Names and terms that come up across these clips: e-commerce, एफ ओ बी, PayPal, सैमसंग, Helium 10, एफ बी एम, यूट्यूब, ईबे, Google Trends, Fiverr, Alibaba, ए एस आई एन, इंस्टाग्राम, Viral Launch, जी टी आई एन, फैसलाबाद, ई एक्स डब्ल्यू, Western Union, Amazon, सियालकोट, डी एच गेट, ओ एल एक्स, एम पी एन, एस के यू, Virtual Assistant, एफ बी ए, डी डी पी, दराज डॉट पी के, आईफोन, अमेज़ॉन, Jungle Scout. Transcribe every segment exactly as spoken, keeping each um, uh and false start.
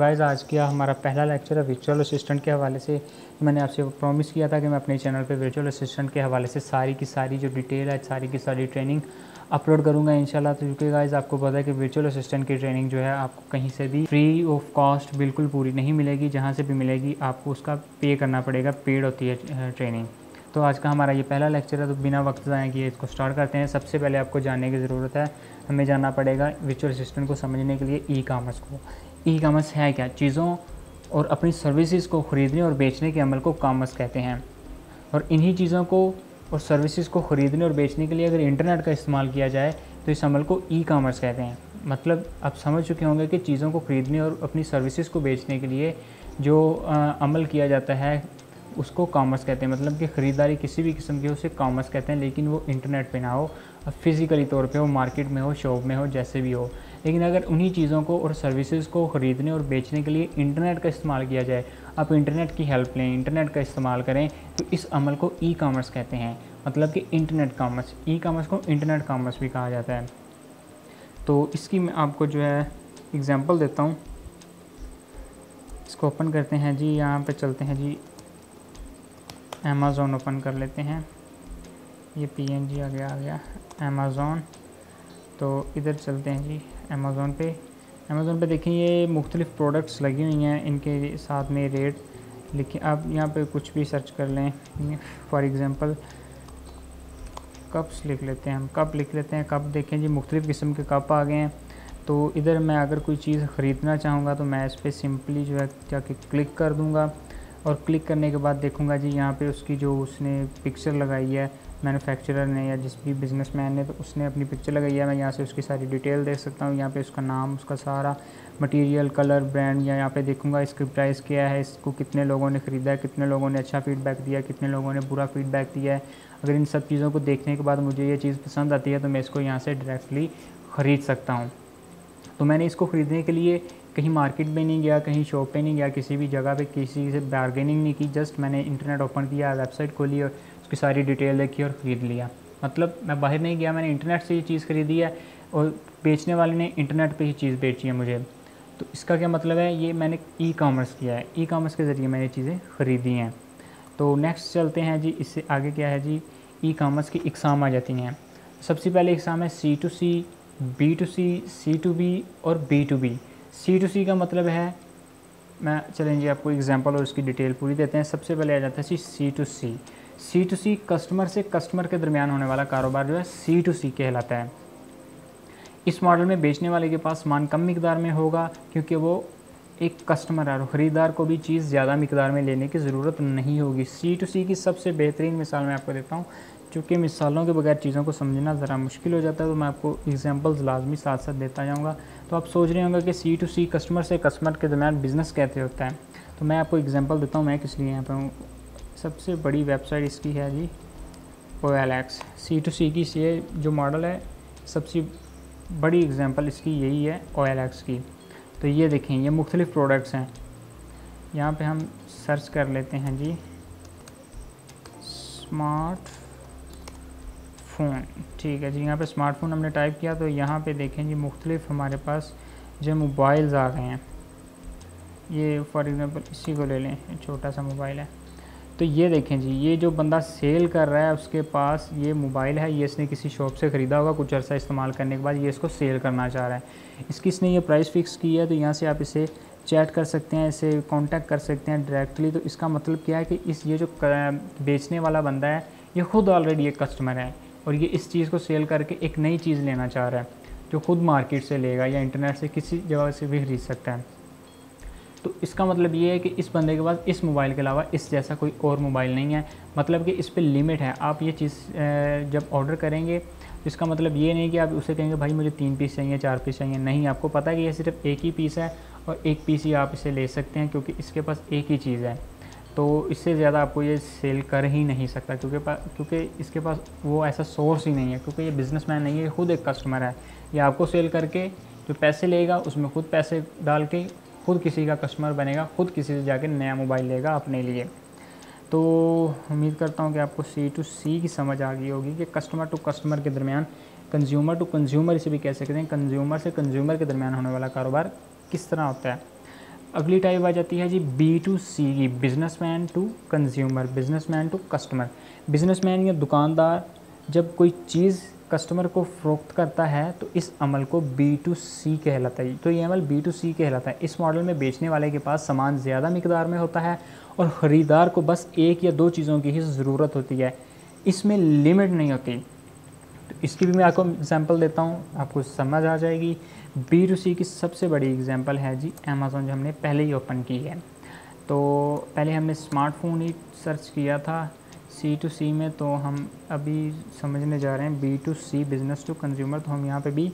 Guys आज किया हमारा पहला लेक्चर है वर्चुअल असिस्टेंट के हवाले से। मैंने आपसे प्रॉमिस किया था कि मैं अपने चैनल पे वर्चुअल असिस्टेंट के हवाले से सारी की सारी जो डिटेल है सारी की सारी ट्रेनिंग अपलोड करूंगा इंशाल्लाह। तो क्योंकि गाइस आपको पता है कि वर्चुअल असिस्टेंट की ट्रेनिंग जो है आपको कहीं से भी फ्री ऑफ कॉस्ट बिल्कुल पूरी नहीं मिलेगी, जहाँ से भी मिलेगी आपको उसका पे करना पड़ेगा, पेड होती है ट्रेनिंग। तो आज का हमारा ये पहला लेक्चर है, तो बिना वक्त ज़ाया किए इसको स्टार्ट करते हैं। सबसे पहले आपको जानने की ज़रूरत है, हमें जानना पड़ेगा वर्चुअल असिस्टेंट को समझने के लिए ई कामर्स को। ई कामर्स है क्या? चीज़ों और अपनी सर्विसेज को ख़रीदने और बेचने के अमल को कामर्स कहते हैं। और इन्हीं चीज़ों को और सर्विसेज को ख़रीदने और बेचने के लिए अगर इंटरनेट का इस्तेमाल किया जाए तो इस अमल को ई कामर्स कहते हैं। मतलब आप समझ चुके होंगे कि चीज़ों को ख़रीदने और अपनी सर्विसेज को बेचने के लिए जो अमल किया जाता है उसको कॉमर्स कहते हैं। मतलब कि ख़रीदारी किसी भी किस्म की हो उसे कॉमर्स कहते हैं, लेकिन वो इंटरनेट पे ना हो, फिज़िकली तौर पे हो, मार्केट में हो, शॉप में हो, जैसे भी हो। लेकिन अगर उन्हीं चीज़ों को और सर्विसेज को ख़रीदने और बेचने के लिए इंटरनेट का इस्तेमाल किया जाए, आप इंटरनेट की हेल्प लें, इंटरनेट का इस्तेमाल करें, तो इस अमल को ई कामर्स कहते हैं। मतलब कि इंटरनेट कामर्स, ई कामर्स को इंटरनेट कामर्स भी कहा जाता है। तो इसकी मैं आपको जो है एग्ज़ाम्पल देता हूँ। इसको ओपन करते हैं जी, यहाँ पर चलते हैं जी, अमेज़ॉन ओपन कर लेते हैं। ये पीएनजी आ गया आ गया अमेज़ॉन। तो इधर चलते हैं जी अमेज़ॉन पे। अमेज़ॉन पे देखें ये मुख्तलिफ़ प्रोडक्ट्स लगी हुई हैं, इनके साथ में रेट लिखे। आप यहाँ पे कुछ भी सर्च कर लें, फॉर एग्ज़ाम्पल कप्स लिख लेते हैं, हम कप लिख लेते हैं। कप देखें जी मुख्तलिफ़ किस्म के कप आ गए हैं। तो इधर मैं अगर कोई चीज़ ख़रीदना चाहूँगा तो मैं इस पर सिंपली जो है जाके क्लिक कर दूँगा, और क्लिक करने के बाद देखूंगा जी यहाँ पे उसकी जो उसने पिक्चर लगाई है मैन्युफैक्चरर ने या जिस भी बिजनेसमैन ने, तो उसने अपनी पिक्चर लगाई है। मैं यहाँ से उसकी सारी डिटेल देख सकता हूँ, यहाँ पे उसका नाम, उसका सारा मटेरियल, कलर, ब्रांड, या यहाँ पे देखूंगा इसकी प्राइस क्या है, इसको कितने लोगों ने ख़रीदा है, कितने लोगों ने अच्छा फ़ीडबैक दिया, कितने लोगों ने बुरा फ़ीडबैक दिया है। अगर इन सब चीज़ों को देखने के बाद मुझे ये चीज़ पसंद आती है तो मैं इसको यहाँ से डायरेक्टली ख़रीद सकता हूँ। तो मैंने इसको ख़रीदने के लिए कहीं मार्केट में नहीं गया, कहीं शॉप पे नहीं गया, किसी भी जगह पे किसी से बार्गेनिंग नहीं की, जस्ट मैंने इंटरनेट ओपन किया, वेबसाइट खोली और उसकी सारी डिटेल देखी और ख़रीद लिया। मतलब मैं बाहर नहीं गया, मैंने इंटरनेट से ये चीज़ ख़रीदी है और बेचने वाले ने इंटरनेट पे ही चीज़ बेची है मुझे। तो इसका क्या मतलब है? ये मैंने ई कामर्स किया है, ई कामर्स के ज़रिए मैंने चीज़ें ख़रीदी हैं। तो नेक्स्ट चलते हैं जी, इससे आगे क्या है जी, ई कामर्स की इकसाम आ जाती हैं। सबसे पहले इकसाम है C to C, B to C, C to B और B to B. C to C का मतलब है, मैं चलें जी आपको एग्जांपल और उसकी डिटेल पूरी देते हैं। सबसे पहले आ जाता है जी C to C. C to C customer से कस्टमर के दरमियान होने वाला कारोबार जो है सी टू सी कहलाता है। इस मॉडल में बेचने वाले के पास सामान कम मिकदार में होगा क्योंकि वो एक कस्टमर है, और ख़रीदार को भी चीज़ ज़्यादा मिकदार में लेने की ज़रूरत नहीं होगी। सी टू सी की सबसे बेहतरीन मिसाल मैं आपको देता हूँ, चूँकि मिसालों के बगैर चीज़ों को समझना ज़रा मुश्किल हो जाता है, तो मैं आपको एग्जांपल्स लाजमी साथ साथ देता जाऊँगा। तो आप सोच रहे होंगे कि सी टू सी कस्टमर से कस्टमर के दरमियान बिज़नेस कैसे होता है, तो मैं आपको एग्जांपल देता हूँ। मैं किस लिए यहाँ पर हूँ, सबसे बड़ी वेबसाइट इसकी है जी ओ एल एक्स। C to C की ये जो मॉडल है सबसे बड़ी एग्जाम्पल इसकी यही है ओ एल एक्स की। तो ये देखें ये मुख्तलिफ़ प्रोडक्ट्स हैं, यहाँ पर हम सर्च कर लेते हैं जी स्मार्ट फ़ोन। ठीक है जी, यहाँ पे स्मार्टफोन हमने टाइप किया तो यहाँ पे देखें जी मुख्तलिफ़ हमारे पास जो मोबाइल्स आ गए हैं। ये फॉर एग्ज़ाम्पल इसी को ले लें, छोटा सा मोबाइल है। तो ये देखें जी ये जो बंदा सेल कर रहा है उसके पास ये मोबाइल है, ये इसने किसी शॉप से ख़रीदा होगा, कुछ अर्सा इस्तेमाल करने के बाद ये इसको सेल करना चाह रहा है। इसकी इसने ये प्राइस फ़िक्स की है, तो यहाँ से आप इसे चैट कर सकते हैं, इसे कॉन्टैक्ट कर सकते हैं डायरेक्टली। तो इसका मतलब क्या है कि इस ये जो बेचने वाला बंदा है ये ख़ुद ऑलरेडी एक कस्टमर है, और ये इस चीज़ को सेल करके एक नई चीज़ लेना चाह रहा है जो ख़ुद मार्केट से लेगा या इंटरनेट से किसी जगह से भी ख़रीद सकता है। तो इसका मतलब ये है कि इस बंदे के पास इस मोबाइल के अलावा इस जैसा कोई और मोबाइल नहीं है, मतलब कि इस पे लिमिट है। आप ये चीज़ जब ऑर्डर करेंगे तो इसका मतलब ये नहीं कि आप उसे कहेंगे भाई मुझे तीन पीस चाहिए, चार पीस चाहिए, नहीं, आपको पता है कि ये सिर्फ एक ही पीस है और एक पीस ही आप इसे ले सकते हैं क्योंकि इसके पास एक ही चीज़ है। तो इससे ज़्यादा आपको ये सेल कर ही नहीं सकता क्योंकि क्योंकि इसके पास वो ऐसा सोर्स ही नहीं है, क्योंकि ये बिजनेसमैन नहीं है, ये खुद एक कस्टमर है। ये आपको सेल करके जो पैसे लेगा उसमें खुद पैसे डाल के खुद किसी का कस्टमर बनेगा, खुद किसी से जाके नया मोबाइल लेगा अपने लिए। तो उम्मीद करता हूँ कि आपको सी टू सी की समझ आ गई होगी कि कस्टमर टू कस्टमर के दरमियान, कंज्यूमर टू कंज्यूमर इसे भी कह सकते हैं, कंज्यूमर से कंज्यूमर के दरमियान होने वाला कारोबार किस तरह होता है। अगली टाइप आ जाती है जी बी टू सी की, businessman to consumer, businessman to customer. Businessman या दुकानदार जब कोई चीज़ कस्टमर को फ़रोख्त करता है तो इस अमल को बी टू सी कहलाता है। तो ये अमल बी टू सी कहलाता है। इस मॉडल में बेचने वाले के पास सामान ज़्यादा मिकदार में होता है और ख़रीदार को बस एक या दो चीज़ों की ही ज़रूरत होती है, इसमें लिमिट नहीं होती। तो इसकी भी मैं आपको एग्ज़ाम्पल देता हूँ, आपको समझ आ जाएगी। बी टू सी की सबसे बड़ी एग्ज़ाम्पल है जी अमेज़ॉन, जो हमने पहले ही ओपन की है। तो पहले हमने स्मार्टफोन ही सर्च किया था सी टू सी में, तो हम अभी समझने जा रहे हैं B to C, business to consumer. तो हम यहाँ पे भी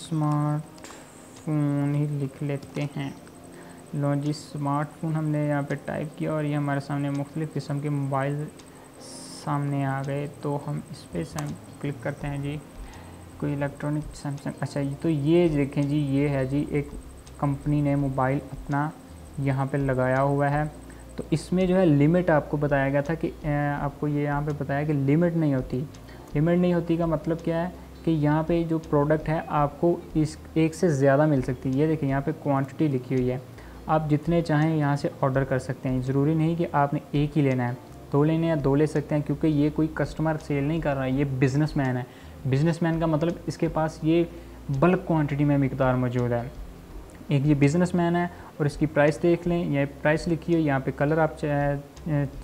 स्मार्टफोन ही लिख लेते हैं। लो जी, स्मार्टफोन हमने यहाँ पे टाइप किया और ये हमारे सामने मुख्तलिफ़ किस्म के मोबाइल सामने आ गए। तो हम इस पर क्लिक करते हैं जी, कोई इलेक्ट्रॉनिक सैमसंग, अच्छा ये, तो ये देखें जी, ये है जी एक कंपनी ने मोबाइल अपना यहाँ पे लगाया हुआ है। तो इसमें जो है लिमिट आपको बताया गया था कि आपको ये यहाँ पे बताया कि लिमिट नहीं होती। लिमिट नहीं होती का मतलब क्या है कि यहाँ पे जो प्रोडक्ट है आपको इस एक से ज़्यादा मिल सकती है। ये देखिए यहाँ पे क्वांटिटी लिखी हुई है, आप जितने चाहें यहाँ से ऑर्डर कर सकते हैं। ज़रूरी नहीं कि आपने एक ही लेना है, दो लेने या दो ले सकते हैं, क्योंकि ये कोई कस्टमर सेल नहीं कर रहा है, ये बिजनेसमैन है। बिजनेसमैन का मतलब इसके पास ये बल्क क्वांटिटी में मिकदार मौजूद है। एक ये बिजनेसमैन है और इसकी प्राइस देख लें, ये प्राइस लिखी है। यहाँ पे कलर आप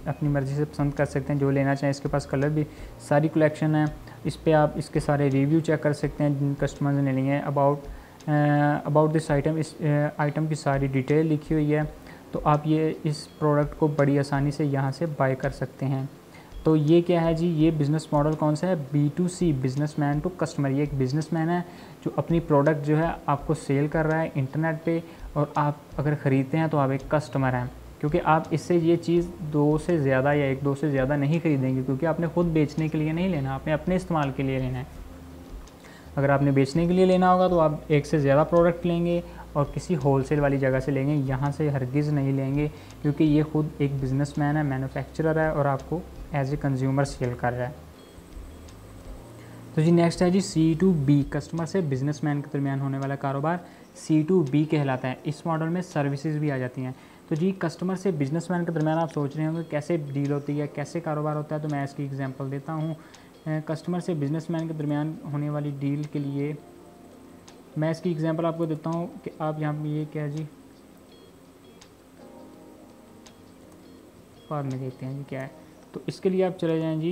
अपनी मर्ज़ी से पसंद कर सकते हैं, जो लेना चाहें। इसके पास कलर भी सारी कलेक्शन है, इस पे आप इसके सारे रिव्यू चेक कर सकते हैं जिन कस्टमर्स ने लिए हैं। अबाउट अबाउट दिस आइटम, इस आइटम की सारी डिटेल लिखी हुई है। तो आप ये इस प्रोडक्ट को बड़ी आसानी से यहाँ से बाय कर सकते हैं। तो ये क्या है जी, ये बिज़नेस मॉडल कौन सा है, B to C, businessman to customer. ये एक बिजनेसमैन है जो अपनी प्रोडक्ट जो है आपको सेल कर रहा है इंटरनेट पे, और आप अगर ख़रीदते हैं तो आप एक कस्टमर हैं, क्योंकि आप इससे ये चीज़ दो से ज़्यादा या एक दो से ज़्यादा नहीं खरीदेंगे, क्योंकि आपने ख़ुद बेचने के लिए नहीं लेना, आपने अपने इस्तेमाल के लिए लेना है। अगर आपने बेचने के लिए लेना होगा तो आप एक से ज़्यादा प्रोडक्ट लेंगे और किसी होलसेल वाली जगह से लेंगे, यहाँ से हरगिज़ नहीं लेंगे, क्योंकि ये ख़ुद एक बिजनेसमैन है, मैन्युफैक्चरर है और आपको एज ए कंज्यूमर सेल कर रहा है। तो जी नेक्स्ट है जी सी टू बी, कस्टमर से बिजनेसमैन के दरमियान होने वाला कारोबार सी टू बी कहलाता है। इस मॉडल में सर्विसेज भी आ जाती हैं। तो जी कस्टमर से बिजनेसमैन के दरमियान आप सोच रहे होंगे कैसे डील होती है, कैसे कारोबार होता है, तो मैं इसकी एग्जांपल देता हूँ। कस्टमर से बिजनेसमैन के दरमियान होने वाली डील के लिए मैं इसकी एग्जांपल आपको देता हूँ कि आप यहाँ पर ये क्या जी, बाद में देखते हैं जी क्या है। तो इसके लिए आप चले जाएं जी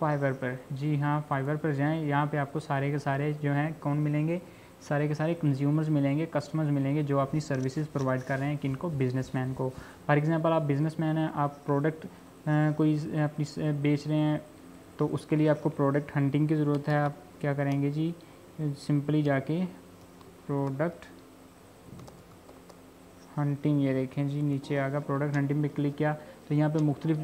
फाइवर पर, जी हाँ फाइवर पर जाएं। यहाँ पे आपको सारे के सारे जो हैं कौन मिलेंगे, सारे के सारे कंज्यूमर्स मिलेंगे, कस्टमर्स मिलेंगे जो अपनी सर्विसेज प्रोवाइड कर रहे हैं किनको, बिजनेसमैन को। फॉर एग्जांपल आप बिजनेसमैन हैं, आप प्रोडक्ट कोई अपनी बेच रहे हैं, तो उसके लिए आपको प्रोडक्ट हंटिंग की ज़रूरत है। आप क्या करेंगे जी, सिंपली जाके प्रोडक्ट हंटिंग, ये देखें जी नीचे आगा प्रोडक्ट हंटिंग पे क्लिक किया तो यहाँ पे मुख्तलिफ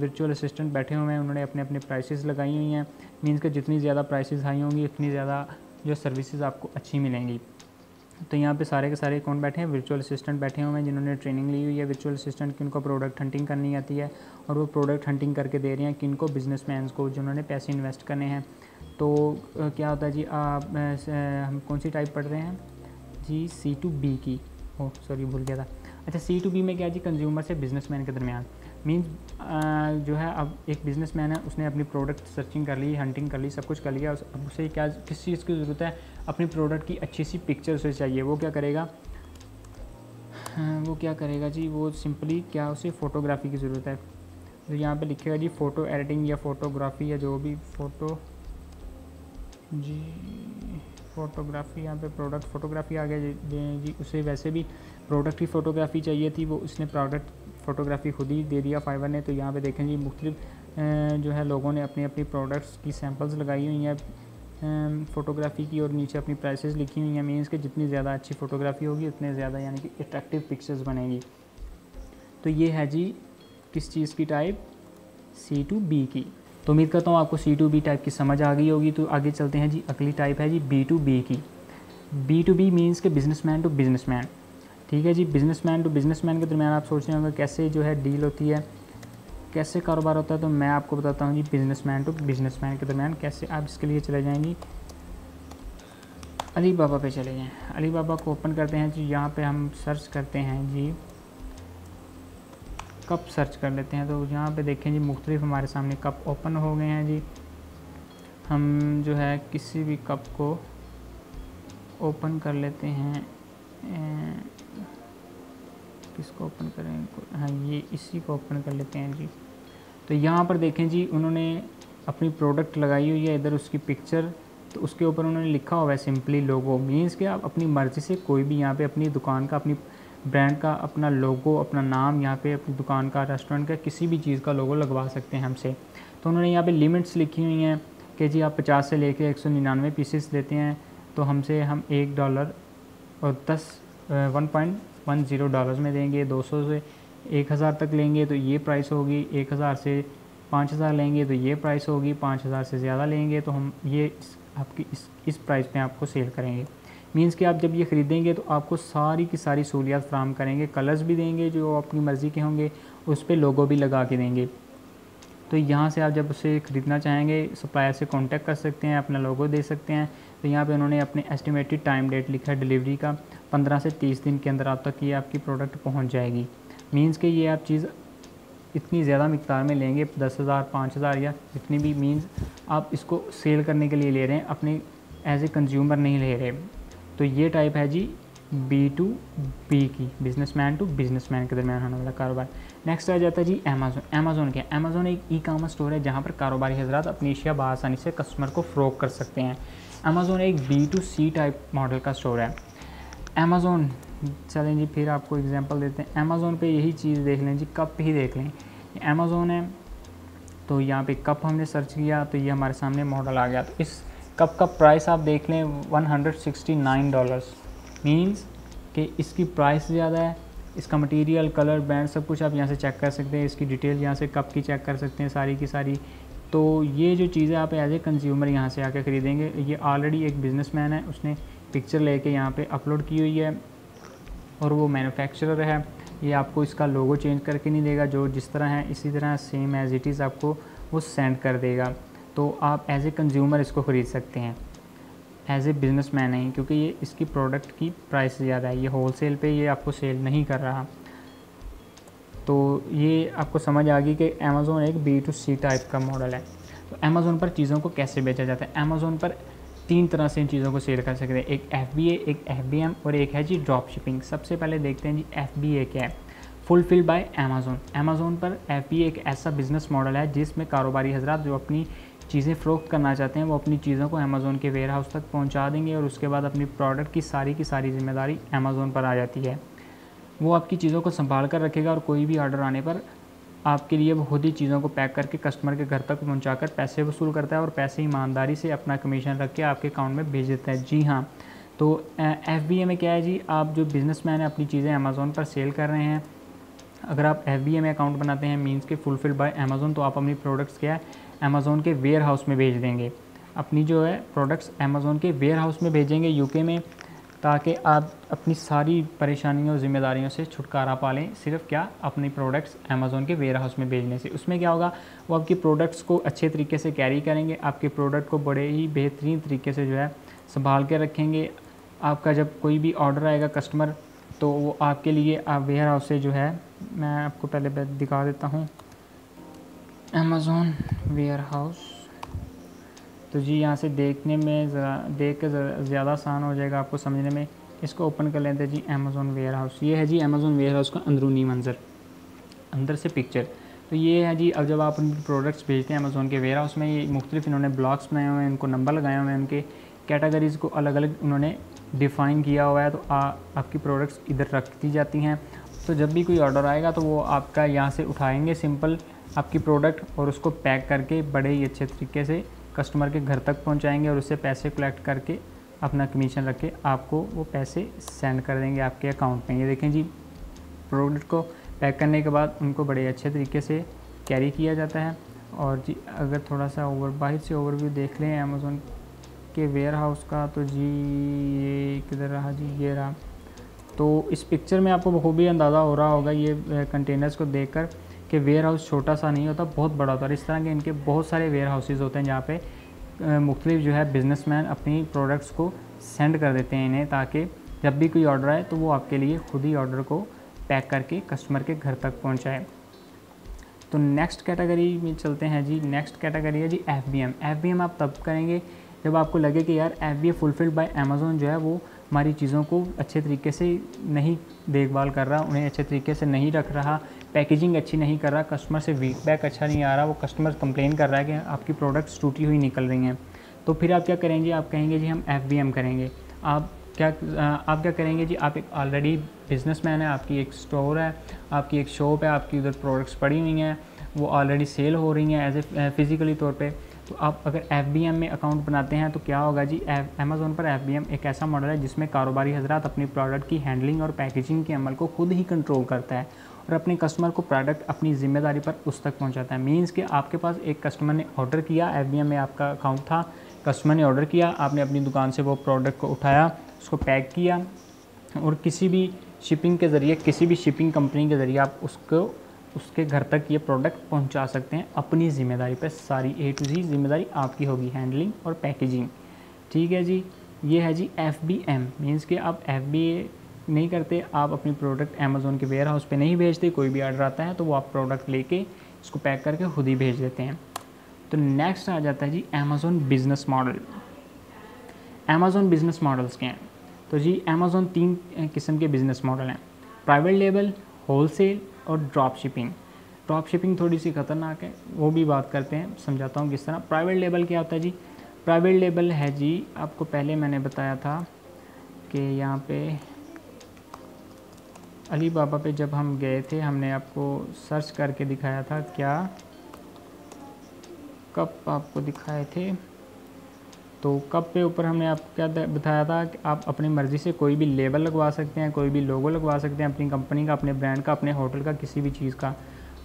वर्चुअल असिस्टेंट बैठे हुए हैं, उन्होंने अपने अपने प्राइसेस लगाई हुई हैं। मींस कि जितनी ज़्यादा प्राइसेस हाई होंगी उतनी ज़्यादा जो सर्विसेज आपको अच्छी मिलेंगी। तो यहाँ पे सारे के सारे कौन बैठे हैं, वर्चुअल असिस्टेंट बैठे हुए हैं जिन्होंने ट्रेनिंग ली हुई है वर्चुअल असिस्टेंट की, उनको प्रोडक्ट हंटिंग करनी आती है और वो प्रोडक्ट हंटिंग करके दे रहे हैं किनको, बिजनेसमैन को जिन्होंने पैसे इन्वेस्ट करने हैं। तो क्या होता है जी, आप हम कौन सी टाइप पढ़ रहे हैं जी, सी टू बी की, ओह सॉरी भूल गया था। अच्छा सी टू बी में क्या है जी, कंज्यूमर से बिजनेसमैन के दरमियान। मींस जो है अब एक बिजनेसमैन है, उसने अपनी प्रोडक्ट सर्चिंग कर ली, हंटिंग कर ली, सब कुछ कर लिया। अब उसे क्या किस चीज़ की ज़रूरत है, अपनी प्रोडक्ट की अच्छी सी पिक्चर उसे चाहिए। वो क्या करेगा, वो क्या करेगा जी, वो सिंपली क्या उसे फ़ोटोग्राफी की ज़रूरत है। तो यहाँ पे लिखेगा जी फ़ोटो एडिटिंग या फ़ोटोग्राफी या जो भी फ़ोटो जी फ़ोटोग्राफी, यहाँ पे प्रोडक्ट फ़ोटोग्राफी आ गया जी। उसे वैसे भी प्रोडक्ट की फ़ोटोग्राफी चाहिए थी, वो उसने प्रोडक्ट फ़ोटोग्राफी खुद ही दे दिया फाइवर ने। तो यहाँ पे देखें जी मुख्तलिफ जो है लोगों ने अपनी अपनी प्रोडक्ट्स की सैम्पल्स लगाई हुई हैं फ़ोटोग्राफी की, और नीचे अपनी प्राइसेस लिखी हुई हैं। मीन्स कि जितनी ज़्यादा अच्छी फ़ोटोग्राफी होगी उतने ज़्यादा यानी कि अट्रैक्टिव पिक्चर्स बनेंगी। तो ये है जी किस चीज़ की टाइप, सी टू बी की। तो उम्मीद करता हूँ आपको सी टू बी टाइप की समझ आ गई होगी। तो आगे चलते हैं जी, अगली टाइप है जी बी टू बी की। बी टू बी मीन्स के बिजनेसमैन टू बिजनेसमैन, ठीक है जी। बिजनेसमैन टू बिजनेसमैन के दरमियान आप सोच रहे होंगे कैसे जो है डील होती है, कैसे कारोबार होता है, तो मैं आपको बताता हूँ जी बिजनेसमैन टू बिजनेसमैन के दरमियान कैसे। आप इसके लिए चले जाएंगी अलीबाबा पे चले जाएँ। अलीबाबा को ओपन करते हैं जी। यहाँ पे हम सर्च करते हैं जी, कप सर्च कर लेते हैं। तो यहाँ पे देखें जी मुख्तलिफ हमारे सामने कप ओपन हो गए हैं जी। हम जो है किसी भी कप को ओपन कर लेते हैं। किसको ओपन करें? हाँ, ये इसी को ओपन कर लेते हैं जी। तो यहाँ पर देखें जी उन्होंने अपनी प्रोडक्ट लगाई हुई है, इधर उसकी पिक्चर, तो उसके ऊपर उन्होंने लिखा हुआ है सिंपली लोगो। मीन्स कि आप अपनी मर्ज़ी से कोई भी यहाँ पे अपनी दुकान का, अपनी ब्रांड का, अपना लोगो, अपना नाम, यहाँ पे अपनी दुकान का, रेस्टोरेंट का, किसी भी चीज़ का लोगो लगवा सकते हैं हमसे। तो उन्होंने यहाँ पे लिमिट्स लिखी हुई हैं कि जी आप पचास से लेके एक सौ निन्यानवे पीसेस लेते हैं तो हमसे हम एक डॉलर और दस one point one zero dollar में देंगे। दो सौ से एक हज़ार तक लेंगे तो ये प्राइस होगी, एक हज़ार से पाँच हज़ार लेंगे तो ये प्राइस होगी, पाँच हज़ार से ज़्यादा लेंगे तो हम ये आपकी इस इस प्राइस पे आपको सेल करेंगे। मींस कि आप जब ये ख़रीदेंगे तो आपको सारी की सारी सहूलियात फ्राहम करेंगे। कलर्स भी देंगे जो अपनी मर्ज़ी के होंगे, उस पर लोगो भी लगा के देंगे। तो यहाँ से आप जब उसे ख़रीदना चाहेंगे सप्लायर से कांटेक्ट कर सकते हैं, अपना लोगो दे सकते हैं। तो यहाँ पे उन्होंने अपने एस्टिमेटेड टाइम डेट लिखा है डिलीवरी का, पंद्रह से तीस दिन के अंदर आप तक ये आपकी प्रोडक्ट पहुँच जाएगी। मींस कि ये आप चीज़ इतनी ज़्यादा मिकदार में लेंगे, दस हज़ार पाँच हज़ार या जितनी भी, मींस आप इसको सेल करने के लिए ले रहे हैं, अपने एज ए कंज्यूमर नहीं ले रहे। तो ये टाइप है जी बी टू बी की, बिजनेसमैन टू बिजनेसमैन के दरमियान होने वाला कारोबार। नेक्स्ट आ जाता है जी अमेज़न। अमेज़न क्या? अमेज़न एक ई कामर्स स्टोर है जहाँ पर कारोबारी हजरात अपनी अशिया बआसानी से कस्टमर को फ़रोख्त कर सकते हैं। अमेज़न एक B to C type model का स्टोर है अमेज़न। चलें जी फिर आपको एग्जांपल देते हैं। अमेज़न पे यही चीज़ देख लें जी, कप ही देख लें, अमेज़न है। तो यहाँ पे कप हमने सर्च किया तो ये हमारे सामने मॉडल आ गया। तो इस कप का प्राइस आप देख लें one hundred sixty nine dollars. Means कि इसकी प्राइस ज़्यादा है, इसका मटेरियल, कलर, ब्रांड सब कुछ आप यहाँ से चेक कर सकते हैं, इसकी डिटेल यहाँ से कप की चेक कर सकते हैं सारी की सारी। तो ये जो चीज़ें आप एज ए कंज्यूमर यहाँ से आकर ख़रीदेंगे। ये ऑलरेडी एक बिजनेसमैन है, उसने पिक्चर लेके यहाँ पे अपलोड की हुई है और वो मैन्युफैक्चरर है। ये आपको इसका लोगो चेंज करके नहीं देगा, जो जिस तरह है इसी तरह सेम एज़ इट इज़ आपको वो सेंड कर देगा। तो आप एज ए कंज्यूमर इसको ख़रीद सकते हैं, एज ए बिजनेसमैन नहीं, क्योंकि ये इसकी प्रोडक्ट की प्राइस ज़्यादा है, ये होलसेल पे ये आपको सेल नहीं कर रहा। तो ये आपको समझ आ गई कि अमेज़न एक बी टू सी टाइप का मॉडल है। तो अमेज़न पर चीज़ों को कैसे बेचा जाता है? अमेज़न पर तीन तरह से इन चीज़ों को सेल कर सकते हैं, एक एफ बी ए, एक एफ बी एम और एक है जी ड्रॉप शिपिंग। सबसे पहले देखते हैं जी एफ बी ए क्या है, फुलफिल बाय अमेज़न। अमेज़न पर एफ बी ए एक ऐसा बिजनेस मॉडल है जिसमें कारोबारी हजरात जो अपनी चीज़ें फ़रोख्त करना चाहते हैं वो अपनी चीज़ों को अमेज़न के वेयर हाउस तक पहुंचा देंगे और उसके बाद अपनी प्रोडक्ट की सारी की सारी जिम्मेदारी अमेज़न पर आ जाती है। वो आपकी चीज़ों को संभाल कर रखेगा और कोई भी ऑर्डर आने पर आपके लिए वो खुद ही चीज़ों को पैक करके कस्टमर के घर तक पहुंचाकर पैसे वसूल करता है और पैसे ईमानदारी से अपना कमीशन रख के आपके अकाउंट में भेज देता है। जी हाँ, तो एफ बी ए में क्या है जी, आप जो बिजनेसमैन है अपनी चीज़ें अमेज़न पर सेल कर रहे हैं। अगर आप एफ बी ए में अकाउंट बनाते हैं मींस के फुलफिल्ड बाय अमेज़न, तो आप अपनी प्रोडक्ट्स क्या है अमेज़न के वेयर हाउस में भेज देंगे। अपनी जो है प्रोडक्ट्स अमेज़न के वेयर हाउस में भेजेंगे यूके में, ताकि आप अपनी सारी परेशानियों और ज़िम्मेदारियों से छुटकारा पा लें, सिर्फ क्या अपनी प्रोडक्ट्स अमेज़न के वेयर हाउस में भेजने से। उसमें क्या होगा, वो आपकी प्रोडक्ट्स को अच्छे तरीके से कैरी करेंगे, आपके प्रोडक्ट को बड़े ही बेहतरीन तरीके से जो है संभाल के रखेंगे। आपका जब कोई भी ऑर्डर आएगा कस्टमर, तो वो आपके लिए आप वेयर हाउस से जो है, मैं आपको पहले दिखा देता हूँ अमेज़न वेयर हाउस। तो जी यहाँ से देखने में ज़रा देख के ज़्यादा आसान हो जाएगा आपको समझने में। इसको ओपन कर लेते हैं जी अमेज़न वेयर हाउस। ये है जी अमेज़न वेयर हाउस का अंदरूनी मंजर, अंदर से पिक्चर। तो ये है जी, अब जब आप उनके प्रोडक्ट्स भेजते हैं अमेज़न के वेयर हाउस में, ये मुख्तलिफ इन्होंने ब्लॉक्स बनाए हुए हैं, उनको नंबर लगाए हुए हैं, उनके कैटेगरीज़ को अलग अलग उन्होंने डिफ़ाइन किया हुआ है। तो आ, आपकी प्रोडक्ट्स इधर रख दी जाती हैं। तो जब भी कोई ऑर्डर आएगा तो वो आपका यहाँ से उठाएँगे सिंपल आपकी प्रोडक्ट और उसको पैक करके बड़े ही अच्छे तरीके से कस्टमर के घर तक पहुंचाएंगे और उससे पैसे कलेक्ट करके अपना कमीशन रख के आपको वो पैसे सेंड कर देंगे आपके अकाउंट में। ये देखें जी, प्रोडक्ट को पैक करने के बाद उनको बड़े अच्छे तरीके से कैरी किया जाता है। और जी अगर थोड़ा सा ओवर बाहर से ओवरव्यू देख लें अमेज़न के वेयर हाउस का, तो जी ये किधर रहा जी, ये रहा। तो इस पिक्चर में आपको बखूबी अंदाज़ा हो रहा होगा ये कंटेनर्स को देख कर कि वेयर हाउस छोटा सा नहीं होता, बहुत बड़ा होता है। इस तरह के इनके बहुत सारे वेयर हाउसेज़ होते हैं जहाँ पे मुख्तलिफ जो है बिजनेसमैन अपनी प्रोडक्ट्स को सेंड कर देते हैं इन्हें, ताकि जब भी कोई ऑर्डर आए तो वो आपके लिए खुद ही ऑर्डर को पैक करके कस्टमर के घर तक पहुंचाए। तो नेक्स्ट कैटेगरी में चलते हैं जी। नेक्स्ट कैटेगरी है जी एफबीएम। एफबीएम आप तब करेंगे जब आपको लगे कि यार एफबीए फुलफिल्ड बाय अमेज़न जो है वो हमारी चीज़ों को अच्छे तरीके से नहीं देखभाल कर रहा, उन्हें अच्छे तरीके से नहीं रख रहा, पैकेजिंग अच्छी नहीं कर रहा, कस्टमर से फीडबैक अच्छा नहीं आ रहा, वो कस्टमर कंप्लेन कर रहा है कि आपकी प्रोडक्ट्स टूटी हुई निकल रही हैं। तो फिर आप क्या करेंगे, आप कहेंगे जी हम एफबीएम करेंगे। आप क्या आप क्या करेंगे जी, आप एक ऑलरेडी बिजनेसमैन है, आपकी एक स्टोर है, आपकी एक शॉप है, आपकी उधर प्रोडक्ट्स पड़ी हुई हैं, वो ऑलरेडी सेल हो रही हैं एज ए फिज़िकली तौर पे। तो आप अगर एफबीएम में अकाउंट बनाते हैं तो क्या होगा जी, अमेज़न पर एफबीएम एक ऐसा मॉडल है जिसमें कारोबारी हजरात अपनी प्रोडक्ट की हैंडलिंग और पैकेजिंग के अमल को खुद ही कंट्रोल करता है और अपने कस्टमर को प्रोडक्ट अपनी जिम्मेदारी पर उस तक पहुँचाता है। मीन्स कि आपके पास एक कस्टमर ने ऑर्डर किया, एफबीएम में आपका अकाउंट था, कस्टमर ने ऑर्डर किया, आपने अपनी दुकान से वो प्रोडक्ट को उठाया, उसको पैक किया और किसी भी शिपिंग के ज़रिए, किसी भी शिपिंग कंपनी के ज़रिए आप उसको उसके घर तक ये प्रोडक्ट पहुंचा सकते हैं अपनी ज़िम्मेदारी पर। सारी ए टू जी जिम्मेदारी आपकी होगी, हैंडलिंग और पैकेजिंग। ठीक है जी, ये है जी एफबीएम। मींस कि आप एफबीए नहीं करते, आप अपनी प्रोडक्ट अमेज़न के वेयर हाउस पर नहीं भेजते, कोई भी ऑर्डर आता है तो वो आप प्रोडक्ट लेके इसको पैक करके खुद ही भेज देते हैं। तो नेक्स्ट आ जाता है जी Amazon business model. Amazon business models क्या हैं? तो जी अमेज़न तीन किस्म के बिज़नेस मॉडल हैं, प्राइवेट लेबल, होलसेल और ड्रॉप शिपिंग। ड्रॉप शिपिंग थोड़ी सी ख़तरनाक है, वो भी बात करते हैं, समझाता हूँ किस तरह। प्राइवेट लेबल क्या होता है जी, प्राइवेट लेबल है जी, आपको पहले मैंने बताया था कि यहाँ पे अलीबाबा पे जब हम गए थे हमने आपको सर्च करके दिखाया था, क्या कब आपको दिखाए थे, तो कप पे ऊपर हमने आपको क्या बताया था कि आप अपनी मर्ज़ी से कोई भी लेबल लगवा सकते हैं, कोई भी लोगो लगवा सकते हैं अपनी कंपनी का, अपने ब्रांड का, अपने होटल का, किसी भी चीज़ का।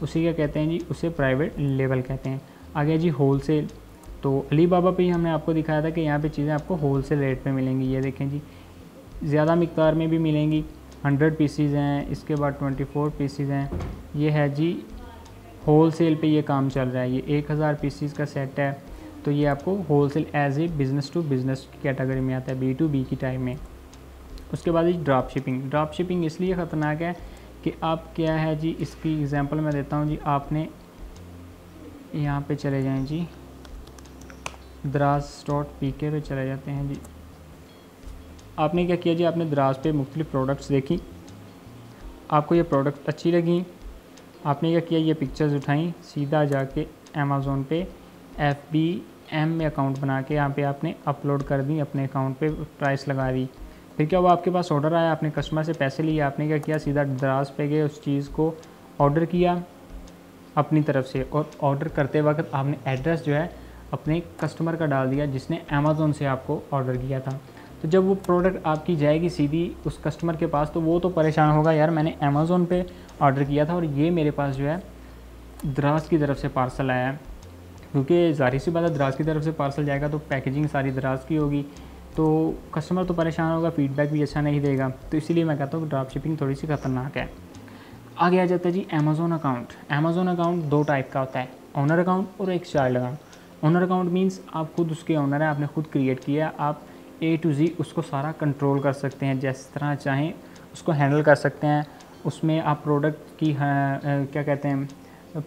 उसी क्या कहते हैं जी, उसे प्राइवेट लेबल कहते हैं। आगे जी होलसेल। तो अलीबाबा पे हमने आपको दिखाया था कि यहाँ पे चीज़ें आपको होलसेल रेट पे मिलेंगी। ये देखें जी, ज़्यादा मिकदार में भी मिलेंगी, हंड्रेड पीसीज़ हैं, इसके बाद ट्वेंटी फोर पीसीज़ हैं। ये है जी होलसेल पे ये काम चल रहा है, ये एक हज़ार पीसीज़ का सेट है। तो ये आपको wholesale as a business to business की कैटेगरी में आता है, बी टू बी की टाइप में। उसके बाद जी ड्रॉप शिपिंग। ड्रॉप शिपिंग इसलिए ख़तरनाक है कि आप क्या है जी, इसकी एग्जांपल मैं देता हूँ जी। आपने यहाँ पे चले जाएं जी, दराज डॉट पी के पे चले जाते हैं जी। आपने क्या किया जी, आपने दराज पे मुख्तलिफ प्रोडक्ट्स देखी, आपको ये प्रोडक्ट अच्छी लगी, आपने क्या किया, ये पिक्चर्स उठाई, सीधा जाके अमेज़न पे एफ बी एम में अकाउंट बना के यहाँ पे आपने अपलोड कर दी, अपने अकाउंट पे प्राइस लगा दी। फिर क्या हुआ, आपके पास ऑर्डर आया, आपने कस्टमर से पैसे लिए, आपने क्या किया, सीधा दराज पे गए, उस चीज़ को ऑर्डर किया अपनी तरफ से, और ऑर्डर करते वक्त आपने एड्रेस जो है अपने कस्टमर का डाल दिया जिसने अमेज़न से आपको ऑर्डर किया था। तो जब वो प्रोडक्ट आपकी जाएगी सीधी उस कस्टमर के पास, तो वो तो परेशान होगा, यार मैंने अमेज़न पे ऑर्डर किया था और ये मेरे पास जो है दराज की तरफ से पार्सल आया है, क्योंकि जाहिर सी बात है दराज की तरफ से पार्सल जाएगा तो पैकेजिंग सारी दराज की होगी, तो कस्टमर तो परेशान होगा, फीडबैक भी अच्छा नहीं देगा। तो इसीलिए मैं कहता हूँ कि ड्रॉप शिपिंग थोड़ी सी ख़तरनाक है। आगे आ जाता है जी अमेज़न अकाउंट। अमेज़न अकाउंट दो टाइप का होता है, ओनर अकाउंट और एक child account. Owner account means आप खुद उसके ओनर हैं, आपने खुद क्रिएट किया, आप ए टू जी उसको सारा कंट्रोल कर सकते हैं, जिस तरह चाहें उसको हैंडल कर सकते हैं। उसमें आप प्रोडक्ट की क्या कहते हैं,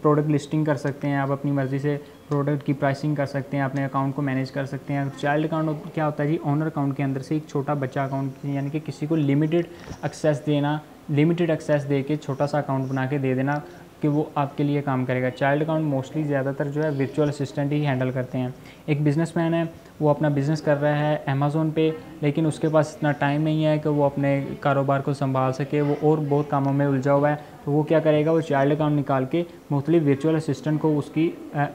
प्रोडक्ट लिस्टिंग कर सकते हैं, आप अपनी मर्ज़ी से प्रोडक्ट की प्राइसिंग कर सकते हैं, अपने अकाउंट को मैनेज कर सकते हैं। चाइल्ड अकाउंट क्या होता है जी, ओनर अकाउंट के अंदर से एक छोटा बच्चा अकाउंट, यानी कि किसी को लिमिटेड एक्सेस देना, लिमिटेड एक्सेस दे के छोटा सा अकाउंट बना के दे देना कि वो आपके लिए काम करेगा। चाइल्ड अकाउंट मोस्टली ज़्यादातर जो है वर्चुअल असिस्टेंट ही हैंडल करते हैं। एक बिजनेसमैन है, वो अपना बिज़नेस कर रहा है अमेज़न पे, लेकिन उसके पास इतना टाइम नहीं है कि वो अपने कारोबार को संभाल सके, वो और बहुत कामों में उलझा हुआ है, तो वो क्या करेगा, वो चाइल्ड अकाउंट निकाल के मुख्तलिफ वर्चुअल असिस्टेंट को उसकी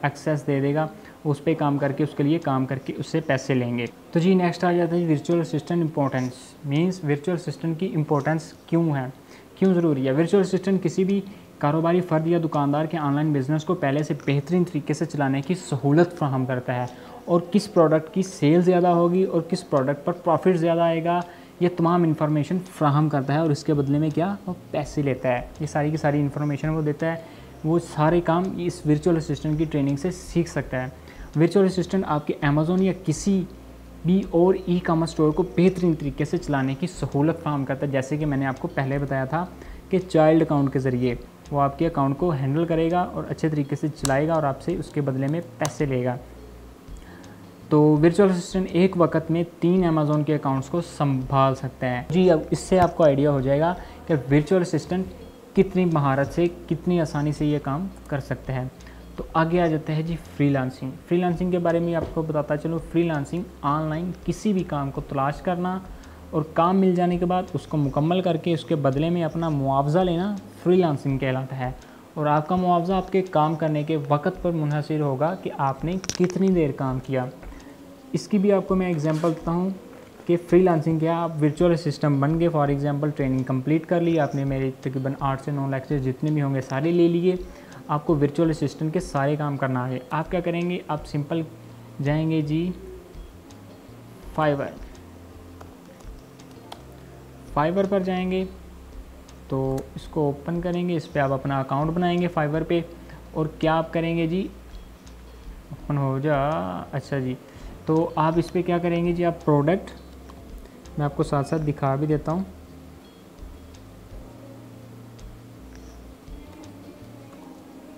एक्सेस दे देगा, उस पर काम करके उसके लिए काम करके उससे पैसे लेंगे। तो जी नेक्स्ट आ जाता है virtual assistant importance. Means virtual assistant की इंपॉर्टेंस क्यों है, क्यों ज़रूरी है। वर्चुअल असिस्टेंट किसी भी कारोबारी फ़र्द या दुकानदार के ऑनलाइन बिज़नेस को पहले से बेहतरीन तरीके से चलाने की सहूलत फ्राहम करता है, और किस प्रोडक्ट की सेल ज़्यादा होगी और किस प्रोडक्ट पर प्रॉफिट ज़्यादा आएगा, ये तमाम इन्फॉर्मेशन फ्राहम करता है, और इसके बदले में क्या, वो पैसे लेता है। ये सारी की सारी इन्फॉर्मेशन वो देता है, वो सारे काम इस वर्चुअल असिस्टेंट की ट्रेनिंग से सीख सकता है। वर्चुअल असिस्टेंट आपके अमेज़न या किसी बी और ई कॉमर्स स्टोर को बेहतरीन तरीके से चलाने की सहूलत फराहम करता है। जैसे कि मैंने आपको पहले बताया था कि चाइल्ड अकाउंट के ज़रिए वो आपके अकाउंट को हैंडल करेगा और अच्छे तरीके से चलाएगा और आपसे उसके बदले में पैसे लेगा। तो वर्चुअल असिस्टेंट एक वक्त में तीन अमेज़न के अकाउंट्स को संभाल सकता है। जी अब इससे आपको आइडिया हो जाएगा कि वर्चुअल असिस्टेंट कितनी महारत से कितनी आसानी से ये काम कर सकते हैं। तो आगे आ जाते हैं जी फ्रीलांसिंग। फ्रीलांसिंग के बारे में आपको बताता चलूँ, फ्रीलांसिंग ऑनलाइन किसी भी काम को तलाश करना और काम मिल जाने के बाद उसको मुकम्मल करके उसके बदले में अपना मुआवजा लेना फ्रीलांसिंग कहलाता है। और आपका मुआवजा आपके काम करने के वक्त पर मुनहसिर होगा कि आपने कितनी देर काम किया। इसकी भी आपको मैं एग्जांपल देता हूँ कि फ्रीलांसिंग क्या, आप वर्चुअल असिस्टेंट बन गए, फॉर एग्जांपल ट्रेनिंग कंप्लीट कर ली आपने, मेरे तकरीबन आठ से नौ लेक्चर जितने भी होंगे सारे ले लिए, आपको वर्चुअल असिस्टेंट के सारे काम करना आ गए। आप क्या करेंगे, आप सिंपल जाएंगे जी फाइवर फाइवर पर जाएंगे, तो इसको ओपन करेंगे, इस पर आप अपना अकाउंट बनाएंगे फाइवर पे, और क्या आप करेंगे जी, ओपन हो जा, अच्छा जी। तो आप इस पर क्या करेंगे जी, आप प्रोडक्ट, मैं आपको साथ साथ दिखा भी देता हूँ,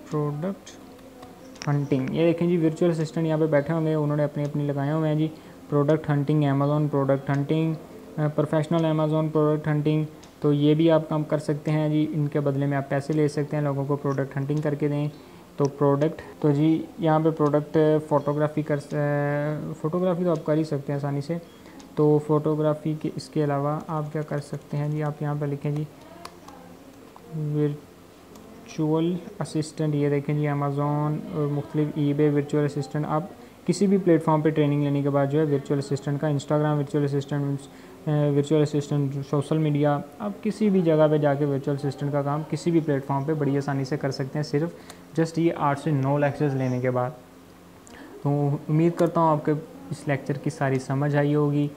प्रोडक्ट हंटिंग, ये देखें जी वर्चुअल असिस्टेंट यहाँ पे बैठे होंगे, उन्होंने अपने अपने लगाए हुए हैं जी, product hunting अमेज़ॉन, product hunting professional अमेज़ॉन, product hunting. तो ये भी आप काम कर सकते हैं जी, इनके बदले में आप पैसे ले सकते हैं, लोगों को प्रोडक्ट हंटिंग करके दें। तो प्रोडक्ट, तो जी यहाँ पे प्रोडक्ट फ़ोटोग्राफी कर फ़ोटोग्राफी तो आप कर ही सकते हैं आसानी से। तो फ़ोटोग्राफी के इसके अलावा आप क्या कर सकते हैं जी, आप यहाँ पर लिखें जी वर्चुअल असिस्टेंट, ये देखें जी अमेज़ॉन और मुख्तलिफ ईबे वर्चुअल असिस्टेंट। आप किसी भी प्लेटफॉर्म पे ट्रेनिंग लेने के बाद जो है वर्चुअल असिस्टेंट का, इंस्टाग्राम virtual assistant, virtual assistant social media, आप किसी भी जगह पे जाके वर्चुअल असिस्टेंट का काम किसी भी प्लेटफॉर्म पे बड़ी आसानी से कर सकते हैं, सिर्फ जस्ट ये आठ से नौ लेक्चर्स लेने के बाद। तो उम्मीद करता हूँ आपके इस लेक्चर की सारी समझ आई होगी।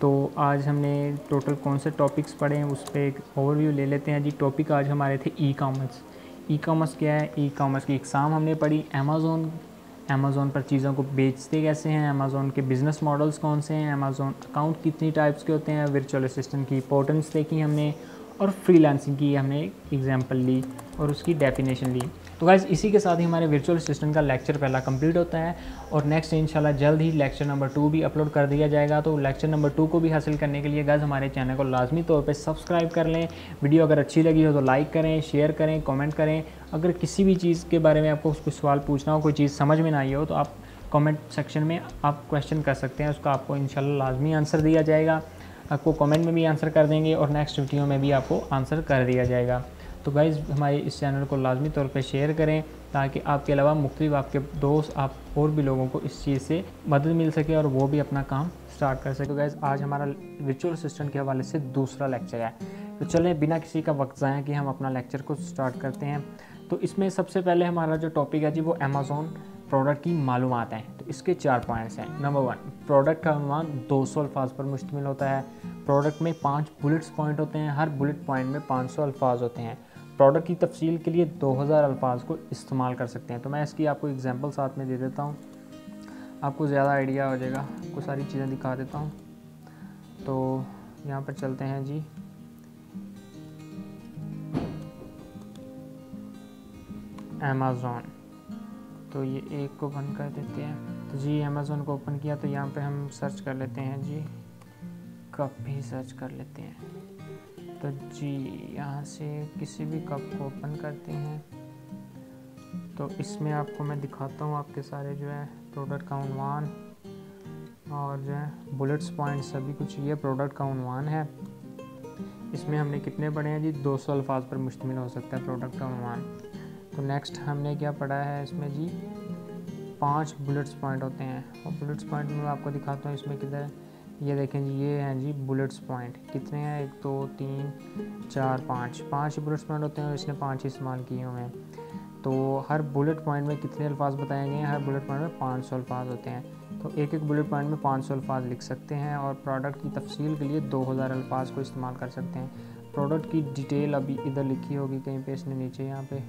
तो आज हमने टोटल कौन से टॉपिक्स पढ़े हैं उस पर एक ओवरव्यू ले लेते हैं जी। टॉपिक आज हमारे थे ई कॉमर्स, ई कॉमर्स क्या है, ई कॉमर्स की एग्ज़ाम हमने पढ़ी, अमेज़ॉन अमेज़ॉन पर चीज़ों को बेचते कैसे हैं, अमेज़ॉन के बिज़नेस मॉडल्स कौन से हैं, अमेज़ॉन अकाउंट कितनी टाइप्स के होते हैं, वर्चुअल असिस्टेंट की इंपॉर्टेंस देखी हमने, और फ्रीलांसिंग की हमने एग्जांपल ली और उसकी डेफिनेशन ली। तो गाइस इसी के साथ ही हमारे वर्चुअल असिस्टेंट का लेक्चर पहला कंप्लीट होता है और नेक्स्ट इंशाल्लाह जल्द ही लेक्चर नंबर टू भी अपलोड कर दिया जाएगा। तो लेक्चर नंबर टू को भी हासिल करने के लिए गाइस हमारे चैनल को लाजमी तौर पे सब्सक्राइब कर लें। वीडियो अगर अच्छी लगी हो तो लाइक करें, शेयर करें, कॉमेंट करें। अगर किसी भी चीज़ के बारे में आपको कुछ सवाल पूछना हो, कोई चीज़ समझ में ना आई हो, तो आप कॉमेंट सेक्शन में आप क्वेश्चन कर सकते हैं, उसका आपको इंशाल्लाह लाजमी आंसर दिया जाएगा, आपको कमेंट में भी आंसर कर देंगे और नेक्स्ट वीडियो में भी आपको आंसर कर दिया जाएगा। तो गाइज़ हमारे इस चैनल को लाजमी तौर पे शेयर करें ताकि आपके अलावा मुख्तलिफ आपके दोस्त, आप और भी लोगों को इस चीज़ से मदद मिल सके और वो भी अपना काम स्टार्ट कर सके। तो गाइज़ आज हमारा वर्चुअल असिस्टेंट के हवाले से दूसरा लेक्चर है, तो चलें बिना किसी का वक्त ज़ाया कि हम अपना लेक्चर को स्टार्ट करते हैं। तो इसमें सबसे पहले हमारा जो टॉपिक है जी वो अमेज़ॉन प्रोडक्ट की मालूमात हैं। तो इसके चार पॉइंट्स हैं। नंबर वन, प्रोडक्ट का अनुमान दो सौ अल्फाज पर मुश्तमिल होता है। प्रोडक्ट में पाँच बुलेट्स पॉइंट होते हैं, हर बुलेट पॉइंट में पाँच सौ अल्फाज होते हैं। प्रोडक्ट की तफसील के लिए दो हज़ार अल्फाज को इस्तेमाल कर सकते हैं। तो मैं इसकी आपको एग्जांपल साथ में दे देता हूँ, आपको ज़्यादा आइडिया हो जाएगा, आपको सारी चीज़ें दिखा देता हूँ। तो यहाँ पर चलते हैं जी, अमेज़ॉन, तो ये एक को बंद कर देते हैं। तो जी अमेज़ॉन को ओपन किया, तो यहाँ पे हम सर्च कर लेते हैं जी, कप भी सर्च कर लेते हैं। तो जी यहाँ से किसी भी कप को ओपन करते हैं, तो इसमें आपको मैं दिखाता हूँ आपके सारे जो है प्रोडक्ट का उनवान और जो है बुलेट्स पॉइंट सभी कुछ ये प्रोडक्ट का उनवान है। इसमें हमने कितने पढ़े हैं जी, दो सौ अल्फाज पर मुश्तमिल हो सकता है प्रोडक्ट का उनवान। तो नेक्स्ट हमने क्या पढ़ा है, इसमें जी पांच बुलेट्स पॉइंट होते हैं और बुलेट्स पॉइंट में आपको दिखाता हूँ इसमें किधर, ये देखें जी ये हैं जी बुलेट्स पॉइंट, कितने हैं, एक दो तीन चार पाँच, पाँच बुलेट्स पॉइंट होते हैं और इसने पाँच ही इस्तेमाल किए हुए हैं। तो हर बुलेट पॉइंट में कितने अल्फाज बताए गए हैं, हर बुलेट पॉइंट में पाँच सौ अल्फाज होते हैं। तो एक एक बुलेट पॉइंट में पाँच सौ अल्फाज लिख सकते हैं और प्रोडक्ट की तफसील के लिए दो हज़ार अल्फाज को इस्तेमाल कर सकते हैं। प्रोडक्ट की डिटेल अभी इधर लिखी होगी कहीं पर, इसने नीचे यहाँ पे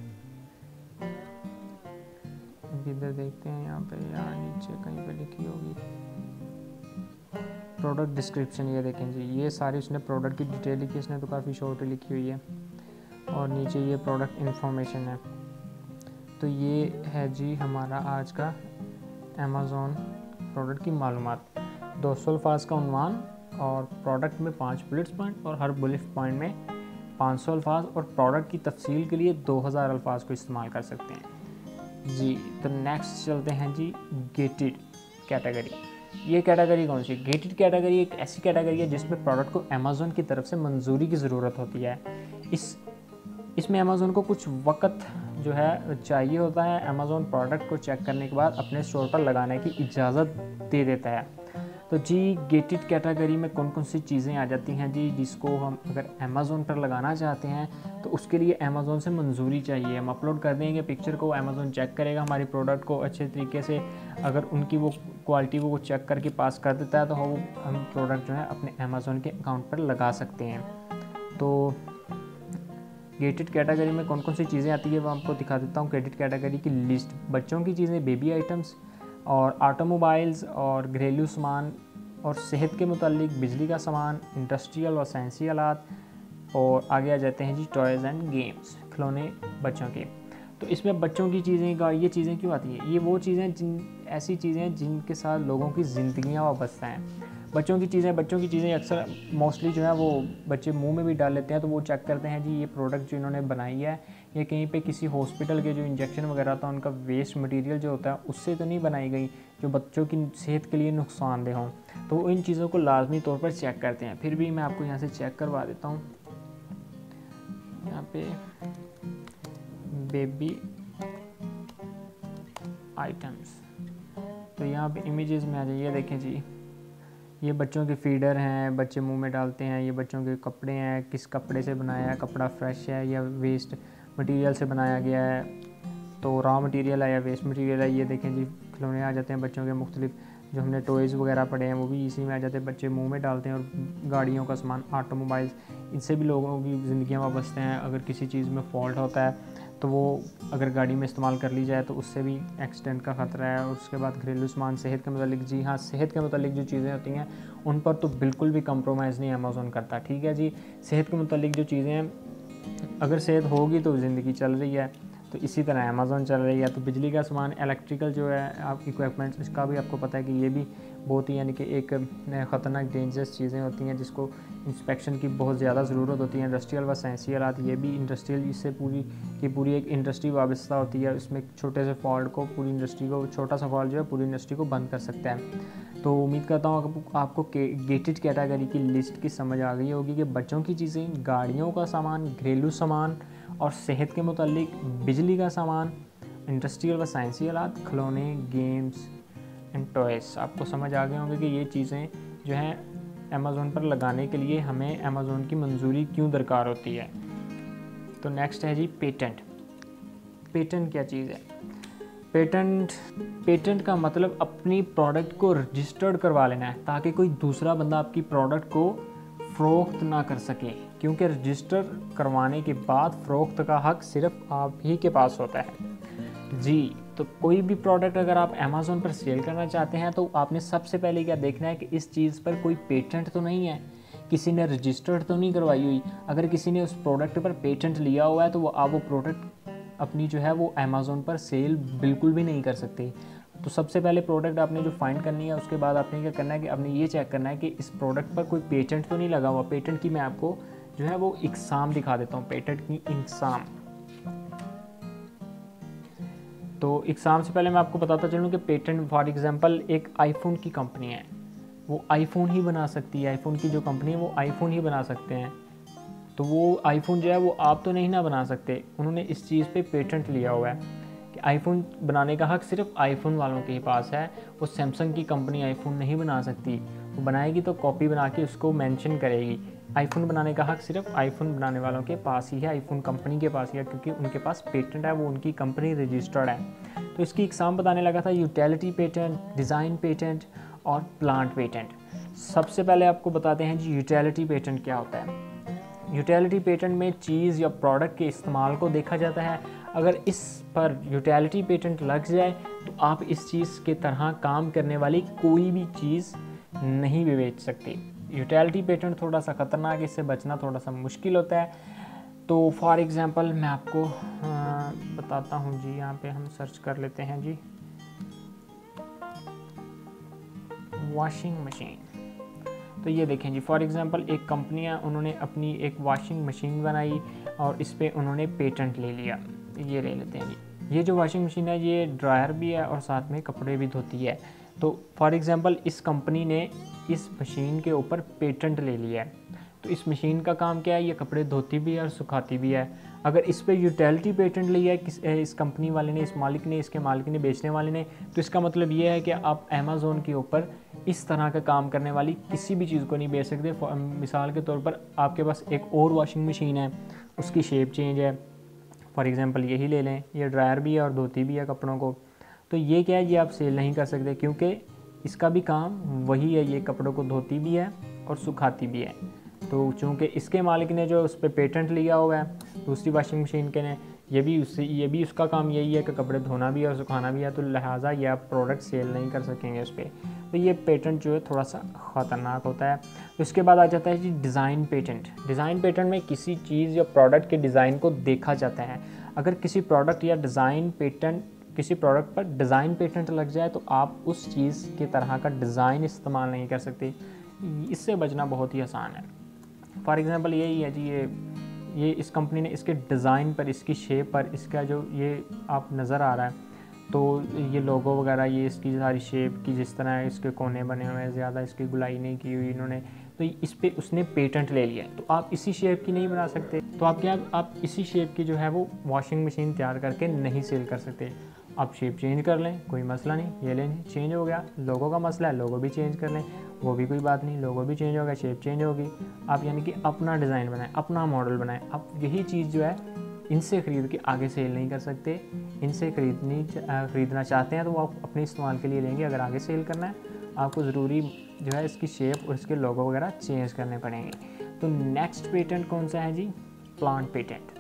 इधर देखते हैं, यहाँ पे यहाँ नीचे कहीं पे लिखी होगी, प्रोडक्ट डिस्क्रिप्शन, ये देखें जी, ये सारी उसने प्रोडक्ट की डिटेल लिखी, इसने तो काफ़ी शॉर्ट लिखी हुई है, और नीचे ये प्रोडक्ट इन्फॉर्मेशन है। तो ये है जी हमारा आज का अमेज़ोन प्रोडक्ट की मालूमात, दो सौ अल्फाज का उन्वान और प्रोडक्ट में पाँच बुलेट्स पॉइंट और हर बुलेट पॉइंट में पाँच सौ अल्फाज, और प्रोडक्ट की तफसील के लिए दो हज़ार अल्फाज को इस्तेमाल कर सकते हैं जी। तो नेक्स्ट चलते हैं जी गेटेड कैटेगरी। ये कैटेगरी कौन सी? गेटेड कैटेगरी एक ऐसी कैटेगरी है जिसमें प्रोडक्ट को अमेज़ोन की तरफ से मंजूरी की ज़रूरत होती है। इस इसमें अमेज़ोन को कुछ वक्त जो है चाहिए होता है, अमेज़ोन प्रोडक्ट को चेक करने के बाद अपने स्टोर पर लगाने की इजाज़त दे देता है। तो जी गेटेड कैटेगरी में कौन कौन सी चीज़ें आ जाती हैं जी, जिसको हम अगर अमेज़ोन पर लगाना चाहते हैं तो उसके लिए अमेज़ोन से मंजूरी चाहिए। हम अपलोड कर देंगे पिक्चर को, अमेज़ोन चेक करेगा हमारी प्रोडक्ट को अच्छे तरीके से, अगर उनकी वो क्वालिटी को वो चेक करके पास कर देता है तो वो हम प्रोडक्ट जो है अपने अमेज़ोन के अकाउंट पर लगा सकते हैं। तो गेटेड कैटेगरी में कौन कौन सी चीज़ें आती है वो आपको दिखा देता हूँ। गेटेड कैटेगरी की लिस्ट, बच्चों की चीज़ें, बेबी आइटम्स और ऑटोमोबाइल्स और घरेलू सामान और सेहत के मुतालिक, बिजली का सामान, इंडस्ट्रियल और साइंसी आलात, और आगे आ जाते हैं जी टॉयज़ एंड गेम्स, खिलौने बच्चों के। तो इसमें बच्चों की चीज़ें का ये चीज़ें क्यों आती है? ये वो चीज़ें जिन ऐसी चीज़ें हैं जिनके साथ लोगों की ज़िंदगियाँ वाबस्ता हैं। बच्चों की चीज़ें बच्चों की चीज़ें अक्सर मोस्टली जो है वो बच्चे मुंह में भी डाल लेते हैं, तो वो चेक करते हैं जी ये प्रोडक्ट जो इन्होंने बनाई है ये कहीं पे किसी हॉस्पिटल के जो इंजेक्शन वगैरह था उनका वेस्ट मटेरियल जो होता है उससे तो नहीं बनाई गई, जो बच्चों की सेहत के लिए नुकसानदेह हों, तो वो इन चीज़ों को लाजमी तौर पर चेक करते हैं। फिर भी मैं आपको यहाँ से चेक करवा देता हूँ, यहाँ पर बेबी आइटम्स, तो यहाँ पर इमेजेस में आ जाइए, देखें जी ये बच्चों के फीडर हैं, बच्चे मुंह में डालते हैं, ये बच्चों के कपड़े हैं, किस कपड़े से बनाया है, कपड़ा फ्रेश है या वेस्ट मटेरियल से बनाया गया है, तो रॉ मटेरियल है या वेस्ट मटेरियल है, ये देखें जी। खिलौने आ जाते हैं बच्चों के मुख्तलिफ, जो हमने टॉयज़ वगैरह पड़े हैं वो भी इसी में आ जाते हैं, बच्चे मुँह में डालते हैं, और गाड़ियों का सामान, ऑटोमोबाइल्स, इनसे भी लोगों की ज़िंदगियाँ वाबस्ते हैं। अगर किसी चीज़ में फॉल्ट होता है तो वो अगर गाड़ी में इस्तेमाल कर ली जाए तो उससे भी एक्सीडेंट का ख़तरा है। और उसके बाद घरेलू सामान, सेहत के मतलब, जी हाँ सेहत के मतलब जो चीज़ें होती हैं उन पर तो बिल्कुल भी कंप्रोमाइज़ नहीं अमेज़ोन करता, ठीक है जी। सेहत के मतलब जो चीज़ें हैं, अगर सेहत होगी तो ज़िंदगी चल रही है, तो इसी तरह अमेज़ोन चल रही है। तो बिजली का सामान, इलेक्ट्रिकल जो है आप इक्विपमेंट्स, इसका भी आपको पता है कि ये भी बहुत ही यानी कि एक ख़तरनाक डेंजरस चीज़ें होती हैं जिसको इंस्पेक्शन की बहुत ज़्यादा ज़रूरत होती है। इंडस्ट्रियल व साइंसी आलात, ये भी इंडस्ट्रियल, इससे पूरी की पूरी एक इंडस्ट्री वाबस्ता होती है, इसमें छोटे से फॉल्ट को पूरी इंडस्ट्री को, छोटा सा फॉल्ट जो है पूरी इंडस्ट्री को बंद कर सकता है। तो उम्मीद करता हूँ आपको गेटेड कैटेगरी की लिस्ट की समझ आ गई होगी कि बच्चों की चीज़ें, गाड़ियों का सामान, घरेलू सामान और सेहत के मुतालिक, बिजली का सामान, इंडस्ट्रियल व साइंसी आलात, खिलौने, गेम्स एंड टॉयस, आपको समझ आ गए होंगे कि ये चीज़ें जो हैं अमेज़ोन पर लगाने के लिए हमें अमेज़ोन की मंजूरी क्यों दरकार होती है। तो नेक्स्ट है जी पेटेंट। पेटेंट क्या चीज़ है? पेटेंट पेटेंट का मतलब अपनी प्रोडक्ट को रजिस्टर्ड करवा लेना है ताकि कोई दूसरा बंदा आपकी प्रोडक्ट को फ़रोख्त ना कर सके, क्योंकि रजिस्टर करवाने के बाद फ़रोख्त का हक सिर्फ आप ही के पास होता है जी। तो कोई भी प्रोडक्ट अगर आप अमेज़ोन पर सेल करना चाहते हैं तो आपने सबसे पहले क्या देखना है कि इस चीज़ पर कोई पेटेंट तो नहीं है, किसी ने रजिस्टर्ड तो नहीं करवाई हुई। अगर किसी ने उस प्रोडक्ट पर पेटेंट लिया हुआ है तो वो आप वो प्रोडक्ट अपनी जो है वो अमेज़ोन पर सेल बिल्कुल भी नहीं कर सकते। तो सबसे पहले प्रोडक्ट आपने जो फाइंड करनी है, उसके बाद आपने क्या करना है कि आपने ये चेक करना है कि इस प्रोडक्ट पर कोई पेटेंट तो नहीं लगा हुआ। पेटेंट की मैं आपको जो है वो इकसाम दिखा देता हूँ, पेटेंट की इकसाम। तो इकसाम से पहले मैं आपको बताता चलूँ कि पेटेंट फॉर एग्जांपल एक आईफोन की कंपनी है, वो आईफोन ही बना सकती है, आईफोन की जो कंपनी है वो आईफोन ही बना सकते हैं, तो वो आईफोन जो है वो आप तो नहीं ना बना सकते, उन्होंने इस चीज़ पे पेटेंट लिया हुआ है। आईफोन बनाने का हक सिर्फ आईफोन वालों के ही पास है, वो सैमसंग की कंपनी आईफोन नहीं बना सकती, वो बनाएगी तो कॉपी बना के उसको मेंशन करेगी। आईफोन बनाने का हक सिर्फ आईफोन बनाने वालों के पास ही है, आईफोन कंपनी के पास ही है, क्योंकि उनके पास पेटेंट है, वो उनकी कंपनी रजिस्टर्ड है। तो इसकी एग्जाम बताने लगा था, यूटिलिटी पेटेंट, डिज़ाइन पेटेंट और प्लांट पेटेंट। सबसे पहले आपको बताते हैं जी यूटिलिटी पेटेंट क्या होता है। यूटिलिटी पेटेंट में चीज़ या प्रोडक्ट के इस्तेमाल को देखा जाता है, अगर इस पर यूटिलिटी पेटेंट लग जाए तो आप इस चीज़ के तरह काम करने वाली कोई भी चीज़ नहीं भी बेच सकते। यूटिलिटी पेटेंट थोड़ा सा ख़तरनाक, इससे बचना थोड़ा सा मुश्किल होता है। तो फॉर एग्ज़ाम्पल मैं आपको आ, बताता हूँ जी, यहाँ पे हम सर्च कर लेते हैं जी वॉशिंग मशीन। तो ये देखें जी, फॉर एग्ज़ाम्पल एक कंपनी है, उन्होंने अपनी एक वॉशिंग मशीन बनाई और इस पर उन्होंने पेटेंट ले लिया। ये ले लेते हैं जी, ये जो वॉशिंग मशीन है ये ड्रायर भी है और साथ में कपड़े भी धोती है। तो फॉर एग्ज़ाम्पल इस कंपनी ने इस मशीन के ऊपर पेटेंट ले लिया है। तो इस मशीन का काम क्या है, ये कपड़े धोती भी है और सुखाती भी है। अगर इस पे यूटिलिटी पेटेंट लिया है किस इस कंपनी वाले ने, इस मालिक ने, इसके मालिक ने, बेचने वाले ने, तो इसका मतलब ये है कि आप अमेज़ोन के ऊपर इस तरह का काम करने वाली किसी भी चीज़ को नहीं बेच सकते। मिसाल के तौर पर आपके पास एक और वॉशिंग मशीन है, उसकी शेप चेंज है, फॉर एग्ज़ाम्पल यही ले लें, ये ड्रायर भी है और धोती भी है कपड़ों को। तो ये क्या है, ये आप सेल नहीं कर सकते क्योंकि इसका भी काम वही है, ये कपड़ों को धोती भी है और सुखाती भी है। तो चूँकि इसके मालिक ने जो उस पर पे पेटेंट लिया हुआ है, दूसरी वॉशिंग मशीन के ने, ये भी उससे ये भी उसका काम यही है कि कपड़े धोना भी है और सुखाना भी है, तो लिहाजा ये आप प्रोडक्ट सेल नहीं कर सकेंगे उस पर। तो ये पेटेंट जो है थोड़ा सा ख़तरनाक होता है। उसके बाद आ जाता है जी डिज़ाइन पेटेंट। डिज़ाइन पेटेंट में किसी चीज़ या प्रोडक्ट के डिज़ाइन को देखा जाता है। अगर किसी प्रोडक्ट या डिज़ाइन पेटेंट किसी प्रोडक्ट पर डिज़ाइन पेटेंट लग जाए तो आप उस चीज़ की तरह का डिज़ाइन इस्तेमाल नहीं कर सकते। इससे बचना बहुत ही आसान है। फॉर एग्ज़ाम्पल यही है जी, ये ये इस कंपनी ने इसके डिज़ाइन पर, इसकी शेप पर, इसका जो ये आप नज़र आ रहा है तो ये लोगो वगैरह, ये इसकी सारी शेप की जिस तरह है, इसके कोने बने हुए हैं, ज़्यादा इसकी गुलाई नहीं की हुई इन्होंने, तो इस पर पे उसने पेटेंट ले लिया। तो आप इसी शेप की नहीं बना सकते, तो आप क्या आप इसी शेप की जो है वो वॉशिंग मशीन तैयार करके नहीं सेल कर सकते। आप शेप चेंज कर लें, कोई मसला नहीं, ये लें चेंज हो गया। लोगों का मसला है, लोगो भी चेंज कर लें, वो भी कोई बात नहीं, लोगो भी चेंज हो गया, शेप चेंज होगी। आप यानी कि अपना डिज़ाइन बनाएं, अपना मॉडल बनाएं। आप यही चीज़ जो है इनसे ख़रीद के आगे सेल नहीं कर सकते। इनसे खरीदनी ख़रीदना चाहते हैं तो वो आप अपने इस्तेमाल के लिए लेंगे। अगर आगे सेल करना है आपको ज़रूरी जो है इसकी शेप और इसके लोगो वगैरह चेंज करने पड़ेंगे। तो नेक्स्ट पेटेंट कौन सा है जी, प्लांट पेटेंट।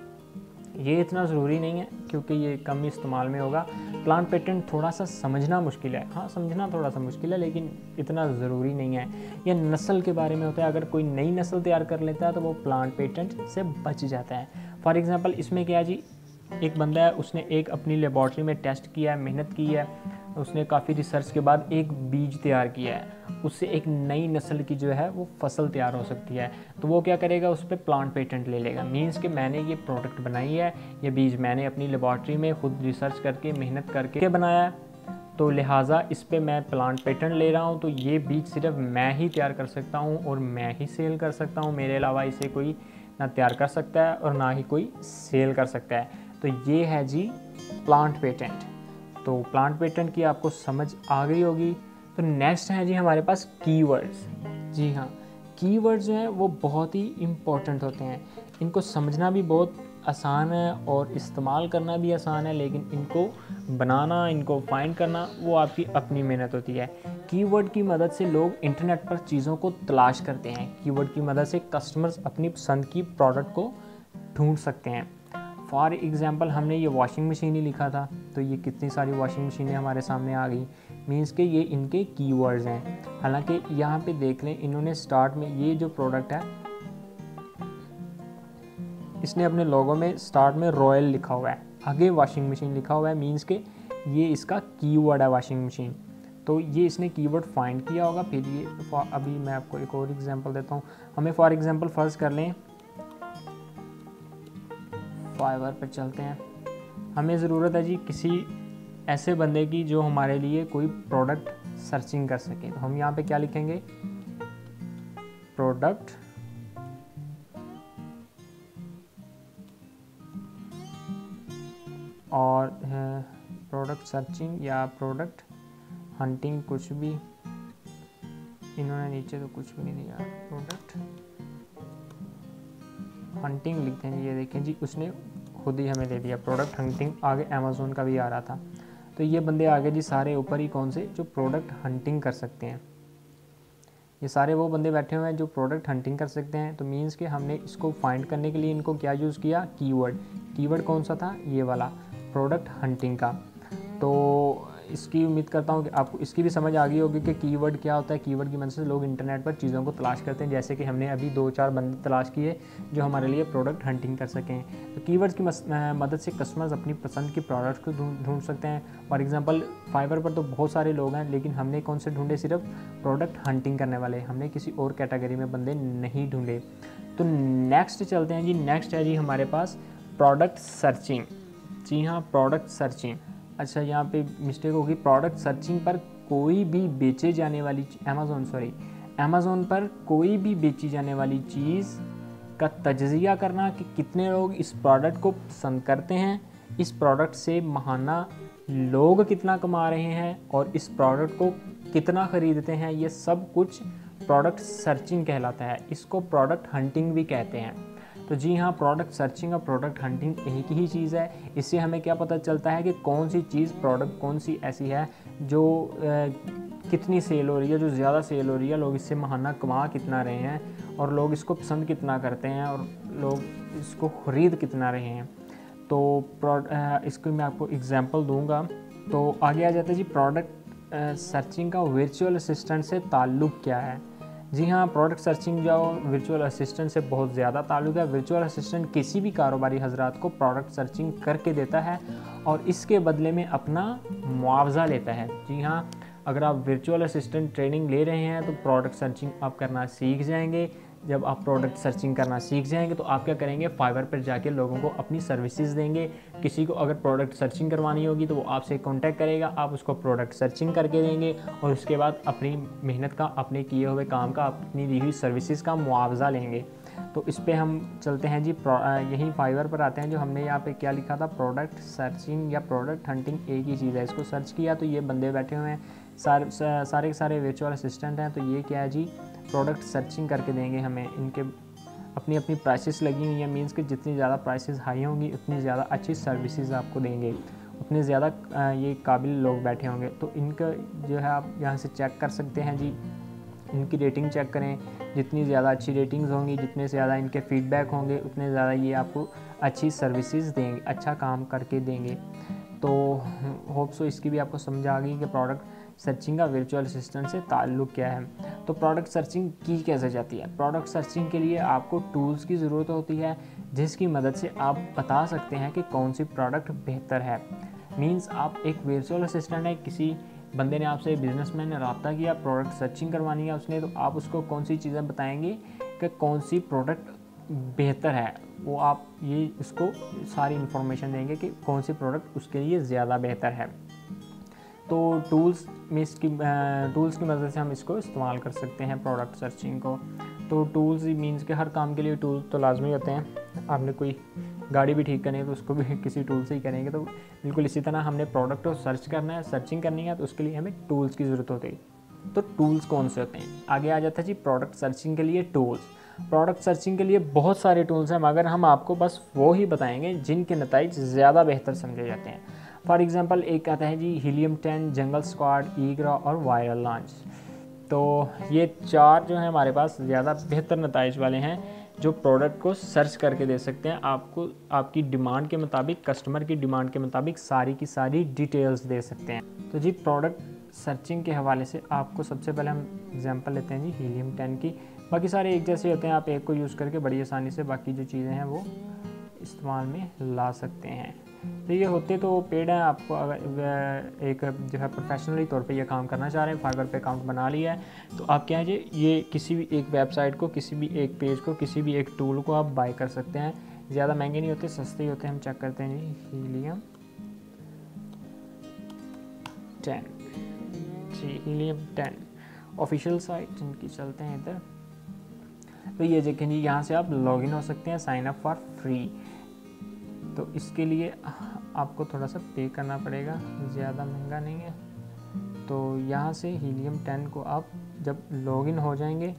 ये इतना ज़रूरी नहीं है क्योंकि ये कम ही इस्तेमाल में होगा। प्लांट पेटेंट थोड़ा सा समझना मुश्किल है, हाँ समझना थोड़ा सा मुश्किल है, लेकिन इतना ज़रूरी नहीं है। यह नस्ल के बारे में होता है, अगर कोई नई नस्ल तैयार कर लेता है तो वो प्लांट पेटेंट से बच जाता है। फॉर एग्ज़ाम्पल इसमें क्या है जी, एक बंदा है, उसने एक अपनी लेबॉर्ट्री में टेस्ट किया है, मेहनत की है, उसने काफ़ी रिसर्च के बाद एक बीज तैयार किया है, उससे एक नई नस्ल की जो है वो फसल तैयार हो सकती है। तो वो क्या करेगा, उस पर पे प्लांट पेटेंट ले लेगा। मींस कि मैंने ये प्रोडक्ट बनाई है, ये बीज मैंने अपनी लेबॉर्ट्री में खुद रिसर्च करके, मेहनत करके बनाया है, तो लिहाजा इस पे मैं प्लांट पेटेंट ले रहा हूँ। तो ये बीज सिर्फ मैं ही तैयार कर सकता हूँ और मैं ही सेल कर सकता हूँ, मेरे अलावा इसे कोई ना तैयार कर सकता है और ना ही कोई सेल कर सकता है। तो ये है जी प्लांट पेटेंट। तो प्लांट पेटेंट की आपको समझ आ गई होगी। तो नेक्स्ट है जी हमारे पास कीवर्ड्स। जी हाँ, कीवर्ड्स जो हैं वो बहुत ही इम्पोर्टेंट होते हैं। इनको समझना भी बहुत आसान है और इस्तेमाल करना भी आसान है, लेकिन इनको बनाना, इनको फाइंड करना, वो आपकी अपनी मेहनत होती है। कीवर्ड की मदद से लोग इंटरनेट पर चीज़ों को तलाश करते हैं। कीवर्ड की मदद से कस्टमर्स अपनी पसंद की प्रोडक्ट को ढूंढ सकते हैं। फॉर एग्ज़ाम्पल हमने ये वॉशिंग मशीन ही लिखा था, तो ये कितनी सारी वॉशिंग मशीनें हमारे सामने आ गई। मींस कि ये इनके कीवर्ड्स हैं। हालांकि यहाँ पे देख लें, इन्होंने स्टार्ट में ये जो प्रोडक्ट है इसने अपने लोगों में स्टार्ट में रॉयल लिखा हुआ है, आगे वॉशिंग मशीन लिखा हुआ है। मींस कि ये इसका कीवर्ड है वॉशिंग मशीन, तो ये इसने कीवर्ड फाइंड किया होगा। फिर ये अभी मैं आपको एक और एग्ज़ाम्पल देता हूँ। हमें फॉर एग्ज़ाम्पल फर्ज कर लें फाइवर पर चलते हैं। हमें ज़रूरत है जी किसी ऐसे बंदे की जो हमारे लिए कोई प्रोडक्ट सर्चिंग कर सके। तो हम यहाँ पे क्या लिखेंगे, प्रोडक्ट और प्रोडक्ट सर्चिंग या प्रोडक्ट हंटिंग, कुछ भी। इन्होंने नीचे तो कुछ भी नहीं दिया, प्रोडक्ट हंटिंग लिखते हैं। ये देखें जी, उसने खुद ही हमें दे दिया प्रोडक्ट हंटिंग। आगे अमेज़ोन का भी आ रहा था, तो ये बंदे आगे जी सारे ऊपर ही कौन से, जो प्रोडक्ट हंटिंग कर सकते हैं। ये सारे वो बंदे बैठे हुए हैं जो प्रोडक्ट हंटिंग कर सकते हैं। तो मींस कि हमने इसको फाइंड करने के लिए इनको क्या यूज़ किया, कीवर्ड। कीवर्ड कौन सा था, ये वाला प्रोडक्ट हंटिंग का। तो इसकी उम्मीद करता हूँ कि आपको इसकी भी समझ आ गई होगी कि कीवर्ड क्या होता है। कीवर्ड की मदद से लोग इंटरनेट पर चीज़ों को तलाश करते हैं, जैसे कि हमने अभी दो चार बंदे तलाश किए जो हमारे लिए प्रोडक्ट हंटिंग कर सकें। तो कीवर्ड्स की मदद से कस्टमर्स अपनी पसंद के प्रोडक्ट्स को ढूंढ सकते हैं। फॉर एग्जांपल फाइबर पर तो बहुत सारे लोग हैं, लेकिन हमने कौन से ढूंढे? सिर्फ प्रोडक्ट हंटिंग करने वाले, हमने किसी और कैटेगरी में बंदे नहीं ढूंढे। तो नेक्स्ट चलते हैं जी। नेक्स्ट है जी हमारे पास प्रोडक्ट सर्चिंग। जी हाँ, प्रोडक्ट सर्चिंग। अच्छा, यहाँ पे मिस्टेक होगी। प्रोडक्ट सर्चिंग पर कोई भी बेचे जाने वाली अमेज़ोन सॉरी अमेज़ोन पर कोई भी बेची जाने वाली चीज़ का तजज़िया करना कि कितने लोग इस प्रोडक्ट को पसंद करते हैं, इस प्रोडक्ट से महाना लोग कितना कमा रहे हैं और इस प्रोडक्ट को कितना ख़रीदते हैं, ये सब कुछ प्रोडक्ट सर्चिंग कहलाता है। इसको प्रोडक्ट हंटिंग भी कहते हैं। तो जी हाँ, प्रोडक्ट सर्चिंग और प्रोडक्ट हंटिंग एक ही चीज़ है। इससे हमें क्या पता चलता है कि कौन सी चीज़, प्रोडक्ट कौन सी ऐसी है जो ए, कितनी सेल हो रही है, जो ज़्यादा सेल हो रही है, लोग इससे महाना कमा कितना रहे हैं और लोग इसको पसंद कितना करते हैं और लोग इसको ख़रीद कितना रहे हैं। तो इसको मैं आपको एग्जाम्पल दूँगा। तो आगे आ जाता है जी प्रोडक्ट सर्चिंग का वर्चुअल असिस्टेंट से ताल्लुक़ क्या है। जी हाँ, प्रोडक्ट सर्चिंग जो वर्चुअल असिस्टेंट से बहुत ज़्यादा ताल्लुक़ है। वर्चुअल असिस्टेंट किसी भी कारोबारी हजरात को प्रोडक्ट सर्चिंग करके देता है और इसके बदले में अपना मुआवजा लेता है। जी हाँ, अगर आप वर्चुअल असिस्टेंट ट्रेनिंग ले रहे हैं तो प्रोडक्ट सर्चिंग आप करना सीख जाएंगे। जब आप प्रोडक्ट सर्चिंग करना सीख जाएंगे तो आप क्या करेंगे, फाइवर पर जाके लोगों को अपनी सर्विसेज देंगे। किसी को अगर प्रोडक्ट सर्चिंग करवानी होगी तो वो आपसे कांटेक्ट करेगा, आप उसको प्रोडक्ट सर्चिंग करके देंगे और उसके बाद अपनी मेहनत का, अपने किए हुए काम का, अपनी दी हुई सर्विसेज का मुआवजा लेंगे। तो इस पर हम चलते हैं जी, यहीं फाइवर पर आते हैं। जो हमने यहाँ पर क्या लिखा था, प्रोडक्ट सर्चिंग या प्रोडक्ट हंटिंग एक ही चीज़ है। इसको सर्च किया तो ये बंदे बैठे हुए हैं, सारे सारे सारे वर्चुअल असिस्टेंट हैं। तो ये क्या है जी, प्रोडक्ट सर्चिंग करके देंगे हमें। इनके अपनी अपनी प्राइसेस लगी हुई हैं, मीन्स कि जितनी ज़्यादा प्राइसेस हाई होंगी उतनी ज़्यादा अच्छी सर्विसेज आपको देंगे, उतने ज़्यादा ये काबिल लोग बैठे होंगे। तो इनका जो है आप यहाँ से चेक कर सकते हैं जी, इनकी रेटिंग चेक करें। जितनी ज़्यादा अच्छी रेटिंग्स होंगी, जितने ज़्यादा इनके फीडबैक होंगे, उतने ज़्यादा ये आपको अच्छी सर्विसेज देंगे, अच्छा काम करके देंगे। तो होप सो इसकी भी आपको समझ आ गई कि प्रोडक्ट सर्चिंग का वर्चुअल असिस्टेंट से ताल्लुक़ क्या है। तो प्रोडक्ट सर्चिंग की कैसे जाती है? प्रोडक्ट सर्चिंग के लिए आपको टूल्स की ज़रूरत होती है जिसकी मदद से आप बता सकते हैं कि कौन सी प्रोडक्ट बेहतर है। मींस आप एक वर्चुअल असिस्टेंट है, किसी बंदे ने आपसे, बिजनेसमैन ने रब्ता किया, प्रोडक्ट सर्चिंग करवानी है उसने, तो आप उसको कौन सी चीज़ें बताएंगे कि कौन सी प्रोडक्ट बेहतर है, वो आप ये उसको सारी इन्फॉर्मेशन देंगे कि कौन सी प्रोडक्ट उसके लिए ज़्यादा बेहतर है। तो टूल्स में इसकी टूल्स की मदद से हम इसको इस्तेमाल कर सकते हैं, प्रोडक्ट सर्चिंग को। तो टूल्स मींस के हर काम के लिए टूल तो लाजमी होते हैं। आपने कोई गाड़ी भी ठीक करनी है तो उसको भी किसी टूल से ही करेंगे। तो बिल्कुल इसी तरह हमने प्रोडक्ट को सर्च करना है, सर्चिंग करनी है, तो उसके लिए हमें टूल्स की ज़रूरत होती है। तो टूल्स कौन से होते हैं? आगे आ जाता है जी प्रोडक्ट सर्चिंग के लिए टूल्स। प्रोडक्ट सर्चिंग के लिए बहुत सारे टूल्स हैं, मगर हम आपको बस वो ही बताएंगे जिनके नतीजे ज़्यादा बेहतर समझे जाते हैं। फॉर एग्ज़ाम्पल एक आता है जी Helium ten, Jungle Scout, Egrow और वायरल लॉन्च। तो ये चार जो हैं हमारे पास ज़्यादा बेहतर नताइज वाले हैं जो प्रोडक्ट को सर्च करके दे सकते हैं आपको, आपकी डिमांड के मुताबिक, कस्टमर की डिमांड के मुताबिक सारी की सारी डिटेल्स दे सकते हैं। तो जी प्रोडक्ट सर्चिंग के हवाले से आपको सबसे पहले हम एग्जाम्पल लेते हैं जी हीलियम टेन की। बाकी सारे एक जैसे होते हैं, आप एक को यूज़ करके बड़ी आसानी से बाकी जो चीज़ें हैं वो इस्तेमाल में ला सकते हैं। तो ये होते तो पेड हैं, आपको अगर एक जो है प्रोफेशनली तौर पे ये काम करना चाह रहे हैं, फाइवर पे अकाउंट बना लिया है, तो आप क्या है जी, ये किसी भी एक वेबसाइट को, किसी भी एक पेज को, किसी भी एक टूल को आप बाय कर सकते हैं। ज़्यादा महंगे नहीं होते, सस्ते ही होते हैं। हम चेक करते हैं जी हीलियम टेन, जी हीलियम टेन ऑफिशियल साइट इनकी। चलते हैं इधर। तो ये देखें जी, यहाँ से आप लॉगिन हो सकते हैं, साइन अप फॉर फ्री। तो इसके लिए आपको थोड़ा सा पे करना पड़ेगा, ज़्यादा महंगा नहीं है। तो यहाँ से हीलियम टेन को आप जब लॉगिन हो जाएंगे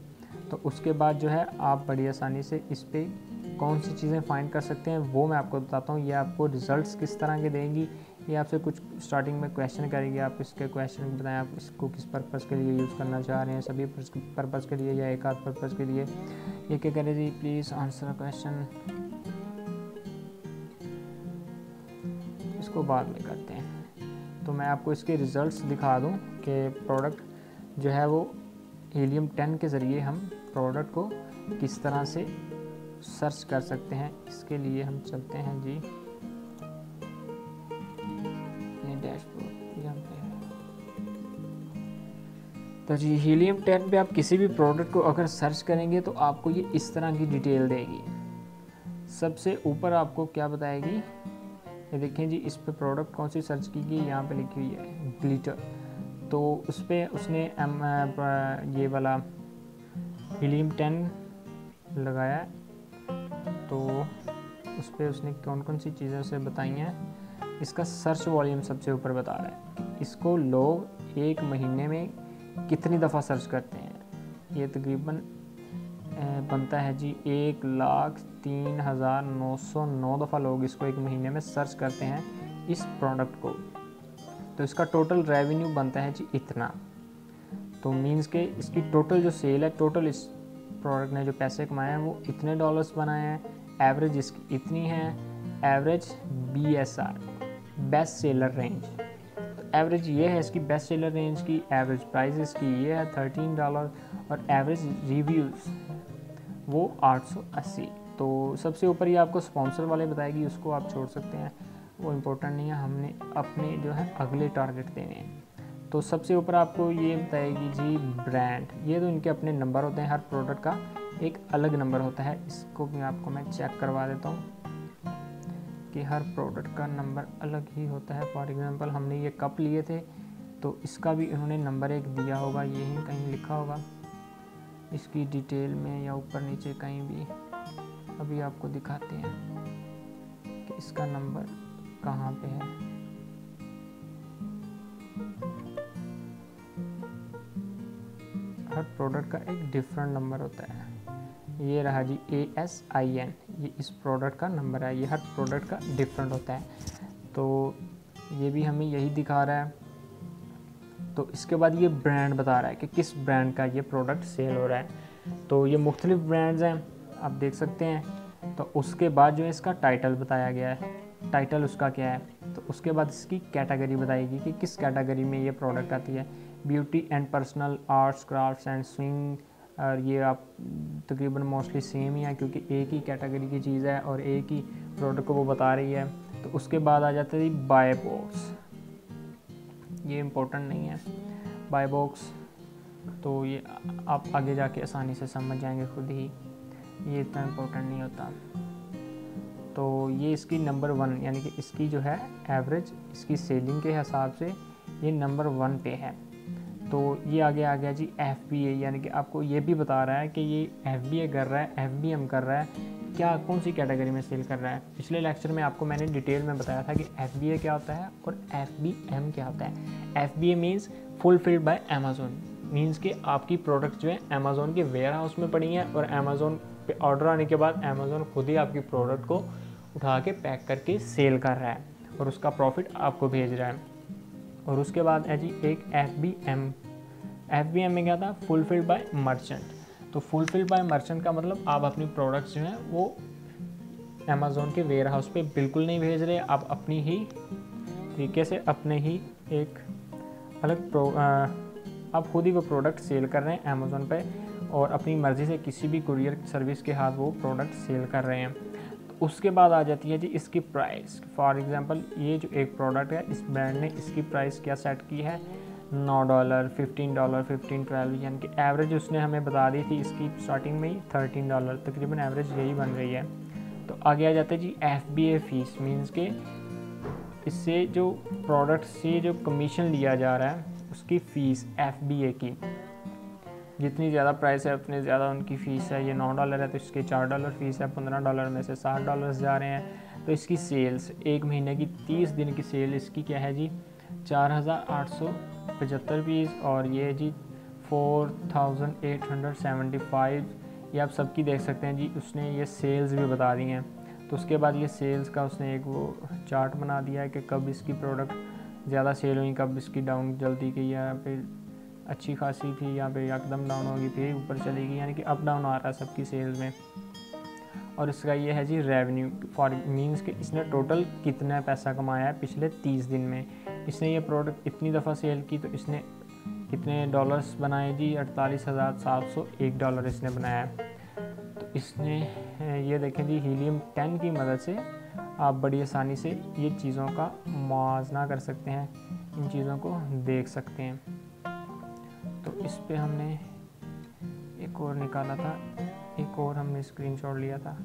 तो उसके बाद जो है आप बड़ी आसानी से इस पर कौन सी चीज़ें फाइंड कर सकते हैं वो मैं आपको बताता हूँ। ये आपको रिज़ल्ट्स किस तरह के देंगी, ये आपसे कुछ स्टार्टिंग में क्वेश्चन करेगी, आप इसके क्वेश्चन बताएं आप इसको किस पर्पज़ के लिए यूज़ करना चाह रहे हैं, सभी पर्पज़ के लिए या एक आध पर्पज़ के लिए। ये क्या करें जी, प्लीज़ आंसर क्वेश्चन, इसको बाद में करते हैं। तो मैं आपको इसके रिज़ल्ट्स दिखा दूं कि प्रोडक्ट जो है वो हीलियम टेन के ज़रिए हम प्रोडक्ट को किस तरह से सर्च कर सकते हैं। इसके लिए हम चलते हैं जी डैशबोर्ड। तो जी हीलियम टेन पे आप किसी भी प्रोडक्ट को अगर सर्च करेंगे तो आपको ये इस तरह की डिटेल देगी। सबसे ऊपर आपको क्या बताएगी, ये देखें जी, इस पे प्रोडक्ट कौन सी सर्च की गई, यहाँ पे लिखी हुई है ग्लिटर। तो उस पर उसने एम ये वाला हीलियम टेन लगाया, तो उस पर उसने कौन कौन सी चीज़ें उसे बताई हैं। इसका सर्च वॉल्यूम सबसे ऊपर बता रहा है कि इसको लोग एक महीने में कितनी दफ़ा सर्च करते हैं। ये तकरीबन बनता है जी एक लाख तीन हज़ार नौ सौ नौ दफ़ा लोग इसको एक महीने में सर्च करते हैं इस प्रोडक्ट को। तो इसका टोटल रेवेन्यू बनता है जी इतना। तो मींस के इसकी टोटल जो सेल है, टोटल इस प्रोडक्ट ने जो पैसे कमाए हैं वो इतने डॉलर्स बनाए हैं, एवरेज इसकी इतनी है, average B S R best seller range. तो एवरेज ये है इसकी बेस्ट सेलर रेंज की, एवरेज प्राइस इसकी ये है थर्टीन डॉलर, और एवरेज रिव्यूज़ वो आठ सौ अस्सी। तो सबसे ऊपर ये आपको स्पॉन्सर वाले बताएगी, उसको आप छोड़ सकते हैं, वो इम्पोर्टेंट नहीं है, हमने अपने जो है अगले टारगेट देने हैं। तो सबसे ऊपर आपको ये बताएगी जी ब्रांड, ये तो इनके अपने नंबर होते हैं, हर प्रोडक्ट का एक अलग नंबर होता है। इसको भी आपको मैं चेक करवा देता हूँ कि हर प्रोडक्ट का नंबर अलग ही होता है। फॉर एग्ज़ाम्पल हमने ये कप लिए थे तो इसका भी इन्होंने नंबर एक दिया होगा, यही कहीं लिखा होगा इसकी डिटेल में या ऊपर नीचे कहीं भी। अभी आपको दिखाते हैं कि इसका नंबर कहाँ पे है। हर प्रोडक्ट का एक डिफरेंट नंबर होता है। ये रहा जी ए एस आई एन, ये इस प्रोडक्ट का नंबर है, ये हर प्रोडक्ट का डिफरेंट होता है। तो ये भी हमें यही दिखा रहा है। तो इसके बाद ये ब्रांड बता रहा है कि किस ब्रांड का ये प्रोडक्ट सेल हो रहा है। तो ये मुख्तलिफ ब्रांड्स हैं, आप देख सकते हैं। तो उसके बाद जो है इसका टाइटल बताया गया है, टाइटल उसका क्या है। तो उसके बाद इसकी कैटेगरी बताएगी कि किस कैटेगरी में ये प्रोडक्ट आती है, beauty and personal, arts crafts and swing. और ये आप तकरीबन मोस्टली सेम ही है क्योंकि एक ही कैटेगरी की चीज़ है और एक ही प्रोडक्ट को वो बता रही है। तो उसके बाद आ जाता है बाय बॉक्स, ये इम्पोर्टेंट नहीं है बाय बॉक्स, तो ये आप आगे जाके आसानी से समझ जाएंगे खुद ही, ये इतना इम्पोर्टेंट नहीं होता। तो ये इसकी नंबर वन, यानी कि इसकी जो है एवरेज इसकी सेलिंग के हिसाब से ये नंबर वन पे है। तो ये आगे आ गया जी एफ बी ए, यानी कि आपको ये भी बता रहा है कि ये एफ बी ए कर रहा है, एफ बी एम कर रहा है, क्या कौन सी कैटेगरी में सेल कर रहा है। पिछले लेक्चर में आपको मैंने डिटेल में बताया था कि एफ बी ए क्या होता है और एफ बी एम क्या होता है। एफ बी ए means fulfilled by अमेज़ॉन, means कि आपकी प्रोडक्ट जो है अमेज़ॉन के वेयर हाउस में पड़ी हैं और अमेज़ॉन पे ऑर्डर आने के बाद अमेज़ॉन खुद ही आपकी प्रोडक्ट को उठा के पैक करके सेल कर रहा है और उसका प्रॉफिट आपको भेज रहा है। और उसके बाद है जी एक एफ बी एम, एफ बी एम में क्या था, फुलफिल्ड बाय मर्चेंट। तो फुलफिल बाय मर्चेंट का मतलब आप अपनी प्रोडक्ट्स जो हैं वो अमेज़ॉन के वेयर हाउस पर बिल्कुल नहीं भेज रहे, आप अपनी ही तरीके से अपने ही एक अलग प्रो आ, आप खुद ही वो प्रोडक्ट सेल कर रहे हैं अमेज़ॉन पे और अपनी मर्ज़ी से किसी भी कुरियर सर्विस के हाथ वो प्रोडक्ट सेल कर रहे हैं। तो उसके बाद आ जाती है जी इसकी प्राइस। फॉर एग्ज़ाम्पल ये जो एक प्रोडक्ट है, इस ब्रांड ने इसकी प्राइस क्या सेट की है, नौ dollar, fifteen dollar, fifteen twelve, यानी कि एवरेज उसने हमें बता दी थी इसकी स्टार्टिंग में ही थर्टीन डॉलर, तकरीबन एवरेज यही बन रही है। तो आगे आ जाता है जी एफ बी ए fees, means के इससे जो प्रोडक्ट से जो कमीशन लिया जा रहा है उसकी फ़ीस एफ बी ए की, जितनी ज़्यादा प्राइस है उतनी ज़्यादा उनकी फ़ीस है। ये नौ डॉलर है तो इसके चार डॉलर फ़ीस है, पंद्रह डॉलर में से सात डॉलर जा रहे हैं। तो इसकी सेल्स एक महीने की तीस दिन की सेल इसकी क्या है जी चार हज़ार आठ सौ पचहत्तर पीस, और ये जी four thousand eight hundred seventy five. ये आप सबकी देख सकते हैं जी, उसने ये सेल्स भी बता दी हैं। तो उसके बाद ये सेल्स का उसने एक वो चार्ट बना दिया है कि कब इसकी प्रोडक्ट ज़्यादा सेल हुई, कब इसकी डाउन जल्दी गई, या फिर अच्छी खासी थी, या फिर एकदम डाउन होगी, फिर ऊपर चली गई, यानी कि अप डाउन आ रहा है सबकी सेल्स में। और इसका ये है जी रेवेन्यू फॉर मीन्स कि इसने टोटल कितना पैसा कमाया है पिछले तीस दिन में। इसने ये प्रोडक्ट इतनी दफ़ा सेल की तो इसने कितने डॉलर्स बनाए जी, अड़तालीस हज़ार सात सौ एक डॉलर इसने बनाया है। तो इसने ये देखें जी हीलियम टेन की मदद से आप बड़ी आसानी से ये चीज़ों का मुआवजा कर सकते हैं, इन चीज़ों को देख सकते हैं। तो इस पे हमने एक और निकाला था, एक और हमने स्क्रीनशॉट लिया था,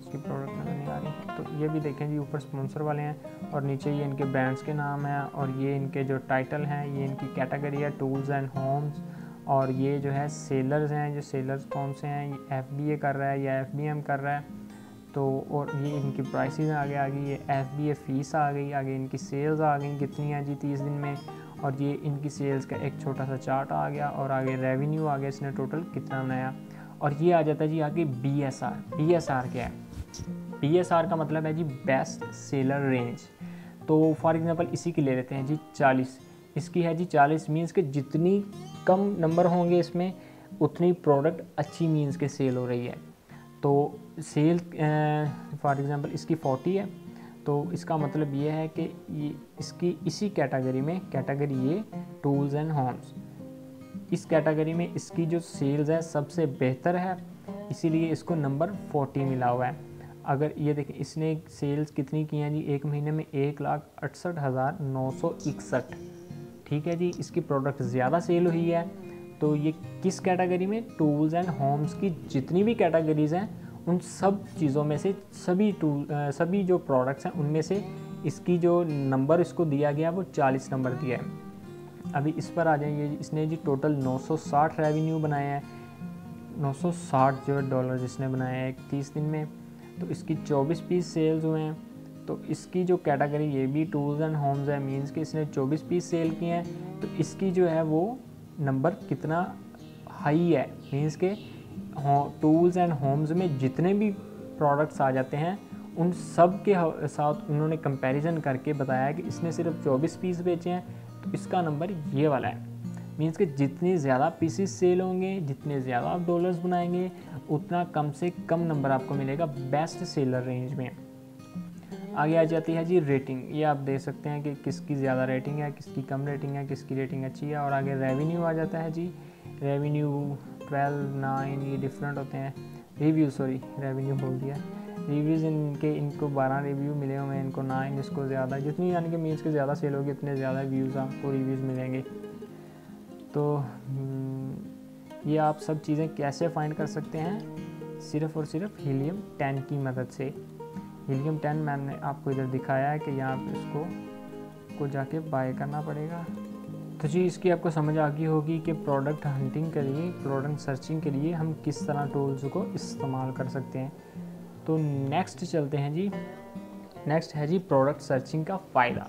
इसकी प्रोडक्ट नजर नहीं आ रही। तो ये भी देखें जी ऊपर स्पॉन्सर वाले हैं और नीचे ये इनके ब्रांड्स के नाम हैं और ये इनके जो टाइटल हैं, ये इनकी कैटेगरी है टूल्स एंड होम्स, और ये जो है सेलर्स हैं, जो सेलर्स कौन से हैं, ये एफ बी ए कर रहा है या एफ बी एम कर रहा है। तो और ये इनकी प्राइसेस आगे आ गई, ये एफ बी ए फ़ीस आ गई, आगे इनकी सेल्स आ गई कितनी है जी तीस दिन में, और ये इनकी सेल्स का एक छोटा सा चार्ट आ गया, और आगे रेवेन्यू आ गया इसने टोटल कितना नया। और ये आ जाता है जी आगे B S R. B S R क्या है? बी एस आर का मतलब है जी बेस्ट सेलर रेंज। तो फॉर एग्ज़ाम्पल इसी की ले लेते हैं जी चालीस, इसकी है जी चालीस मीन्स के जितनी कम नंबर होंगे इसमें उतनी प्रोडक्ट अच्छी मीन्स के सेल हो रही है। तो सेल फॉर एग्ज़ाम्पल इसकी चालीस है, तो इसका मतलब ये है कि ये इसकी इसी कैटेगरी में, कैटेगरी ये टूल्स एंड होम्स, इस कैटेगरी में इसकी जो सेल्स है सबसे बेहतर है, इसीलिए इसको नंबर चालीस मिला हुआ है। अगर ये देखें इसने सेल्स कितनी की हैं जी एक महीने में, एक लाख अड़सठ हज़ार नौ सौ इकसठ, ठीक है जी। इसकी प्रोडक्ट ज़्यादा सेल हुई है, तो ये किस कैटेगरी में? टूल्स एंड होम्स की जितनी भी कैटेगरीज़ हैं उन सब चीज़ों में से सभी टूल सभी जो प्रोडक्ट्स हैं उनमें से इसकी जो नंबर इसको दिया गया वो चालीस नंबर दिया है। अभी इस पर आ जाइए, इसने जी टोटल नौ सौ साठ रेवेन्यू बनाया है, नौ सौ साठ जो डॉलर इसने बनाया है तीस दिन में। तो इसकी चौबीस पीस सेल्स हुए हैं, तो इसकी जो कैटेगरी ये भी टूल्स एंड होम्स है मीन्स कि इसने चौबीस पीस सेल किए हैं, तो इसकी जो है वो नंबर कितना हाई है, मीन्स के टूल्स एंड होम्स में जितने भी प्रोडक्ट्स आ जाते हैं उन सब के साथ उन्होंने कंपैरिजन करके बताया कि इसने सिर्फ चौबीस पीस बेचे हैं तो इसका नंबर ये वाला है। मीन्स के जितने ज़्यादा पीसेस सेल होंगे, जितने ज़्यादा आप डॉलर्स बनाएंगे, उतना कम से कम नंबर आपको मिलेगा बेस्ट सेलर रेंज में। आगे आ जाती है जी रेटिंग, ये आप देख सकते हैं कि किसकी ज़्यादा रेटिंग है, किसकी कम रेटिंग है, किसकी रेटिंग अच्छी है। और आगे रेवेन्यू आ जाता है जी, रेवेन्यू ट्वेल्व नाइन ये डिफरेंट होते हैं, रिव्यू सॉरी रेवेन्यू बोल दिया, रिव्यूज़ इनके इनको बारह रिव्यू मिले हुए हैं, इनको नाइन, इसको ज़्यादा, जितनी यानी कि मीन्स के ज़्यादा सेल होगी उतने ज़्यादा व्यूज़ आपको रिव्यूज़ मिलेंगे। तो ये आप सब चीज़ें कैसे फाइंड कर सकते हैं? सिर्फ़ और सिर्फ हीलियम टेन की मदद से। हीलियम टेन मैम ने आपको इधर दिखाया है कि यहाँ पर इसको को जाके बाय करना पड़ेगा। तो जी इसकी आपको समझ आ गई होगी कि प्रोडक्ट हंटिंग के लिए, प्रोडक्ट सर्चिंग के लिए हम किस तरह टूल्स को इस्तेमाल कर सकते हैं। तो नेक्स्ट चलते हैं जी, नेक्स्ट है जी प्रोडक्ट सर्चिंग का फ़ायदा।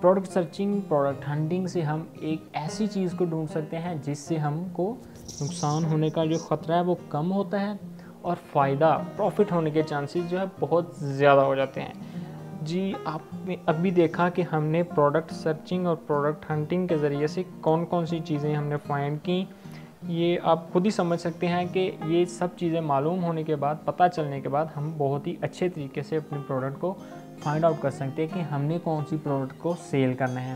प्रोडक्ट सर्चिंग, प्रोडक्ट हंटिंग से हम एक ऐसी चीज़ को ढूंढ सकते हैं जिससे हमको नुकसान होने का जो ख़तरा है वो कम होता है और फ़ायदा प्रॉफिट होने के चांसेस जो है बहुत ज़्यादा हो जाते हैं जी। आपने अभी देखा कि हमने प्रोडक्ट सर्चिंग और प्रोडक्ट हंटिंग के ज़रिए से कौन कौन सी चीज़ें हमने फाइंड की। ये आप खुद ही समझ सकते हैं कि ये सब चीज़ें मालूम होने के बाद, पता चलने के बाद हम बहुत ही अच्छे तरीके से अपने प्रोडक्ट को फाइंड आउट कर सकते हैं कि हमने कौन सी प्रोडक्ट को सेल करना है।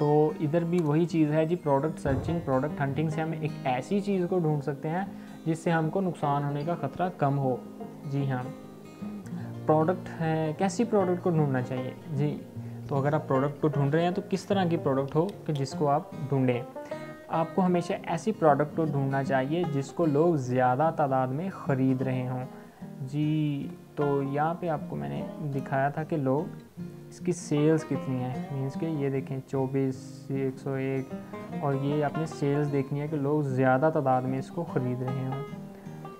तो इधर भी वही चीज़ है जी, प्रोडक्ट सर्चिंग, प्रोडक्ट हंटिंग से हम एक ऐसी चीज़ को ढूंढ सकते हैं जिससे हमको नुकसान होने का ख़तरा कम हो। जी हाँ, प्रोडक्ट है, कैसी प्रोडक्ट को ढूंढना चाहिए जी? तो अगर आप प्रोडक्ट को ढूंढ रहे हैं तो किस तरह की प्रोडक्ट हो कि जिसको आप ढूंढें, आपको हमेशा ऐसी प्रोडक्ट को ढूंढना चाहिए जिसको लोग ज़्यादा तादाद में ख़रीद रहे हों जी। तो यहाँ पे आपको मैंने दिखाया था कि लोग इसकी सेल्स कितनी हैं, मीन्स के ये देखें चौबीस, एक सौ एक, और ये आपने सेल्स देखनी है कि लोग ज़्यादा तादाद में इसको ख़रीद रहे हों।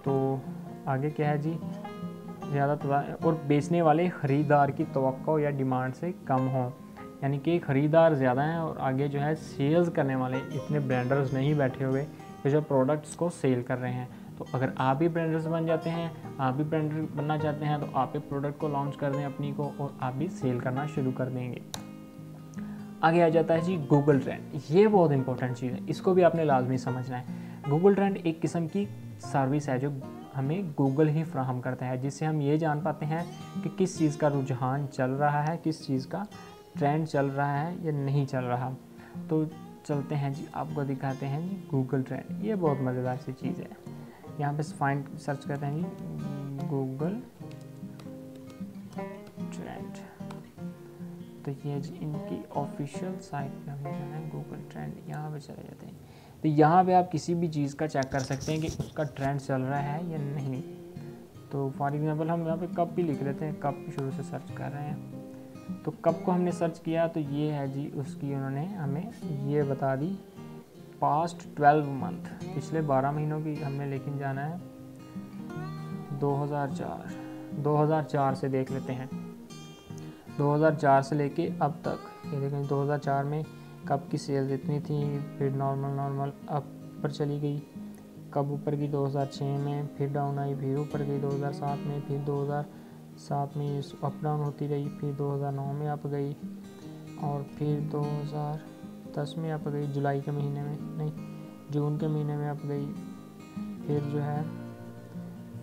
तो आगे क्या है जी, ज़्यादा तादाद और बेचने वाले ख़रीदार की तवक्को या डिमांड से कम हों, यानी कि ख़रीदार ज़्यादा हैं और आगे जो है सेल्स करने वाले इतने ब्रांडर्स नहीं बैठे हुए कि जो प्रोडक्ट्स को सेल कर रहे हैं। तो अगर आप भी ब्रांडर्स बन जाते हैं, आप भी ब्रांडर बनना चाहते हैं, तो आप भी प्रोडक्ट को लॉन्च कर दें अपनी को और आप भी सेल करना शुरू कर देंगे। आगे आ जाता है जी गूगल ट्रेंड, ये बहुत इंपॉर्टेंट चीज़ है, इसको भी आपने लाजमी समझना है। गूगल ट्रेंड एक किस्म की सर्विस है जो हमें गूगल ही फ्राहम करता है, जिससे हम ये जान पाते हैं कि किस चीज़ का रुझान चल रहा है, किस चीज़ का ट्रेंड चल रहा है या नहीं चल रहा। तो चलते हैं जी, आपको दिखाते हैं जी गूगल ट्रेंड। ये बहुत मज़ेदार सी चीज़ है। यहाँ पे फाइंड सर्च करते हैं जी गूगल ट्रेंड। तो ये जी इनकी ऑफिशियल साइट में जाना है, गूगल ट्रेंड, यहाँ पे चले जाते हैं। तो यहाँ पे आप किसी भी चीज़ का चेक कर सकते हैं कि उसका ट्रेंड चल रहा है या नहीं। तो फॉर एग्ज़ाम्पल हम यहाँ पे कप भी लिख लेते हैं, कप शुरू से सर्च कर रहे हैं। तो कप को हमने सर्च किया तो ये है जी उसकी, उन्होंने हमें ये बता दी पास्ट ट्वेल्व मंथ, पिछले बारह महीनों की हमने लेकिन जाना है दो हज़ार चार से। देख लेते हैं दो हज़ार चार से लेके अब तक। ये देखें दो हज़ार चार में कब की सेल्स इतनी थी, फिर नॉर्मल नॉर्मल अप पर चली गई, कब ऊपर की दो हज़ार छह में, फिर डाउन आई, फिर ऊपर गई दो हज़ार सात में, फिर दो हज़ार सात में अप डाउन होती रही, फिर दो हज़ार नौ में अप गई, और फिर दो हज़ार दस में अप गई, जुलाई के महीने में नहीं जून के महीने में अप गई, फिर जो है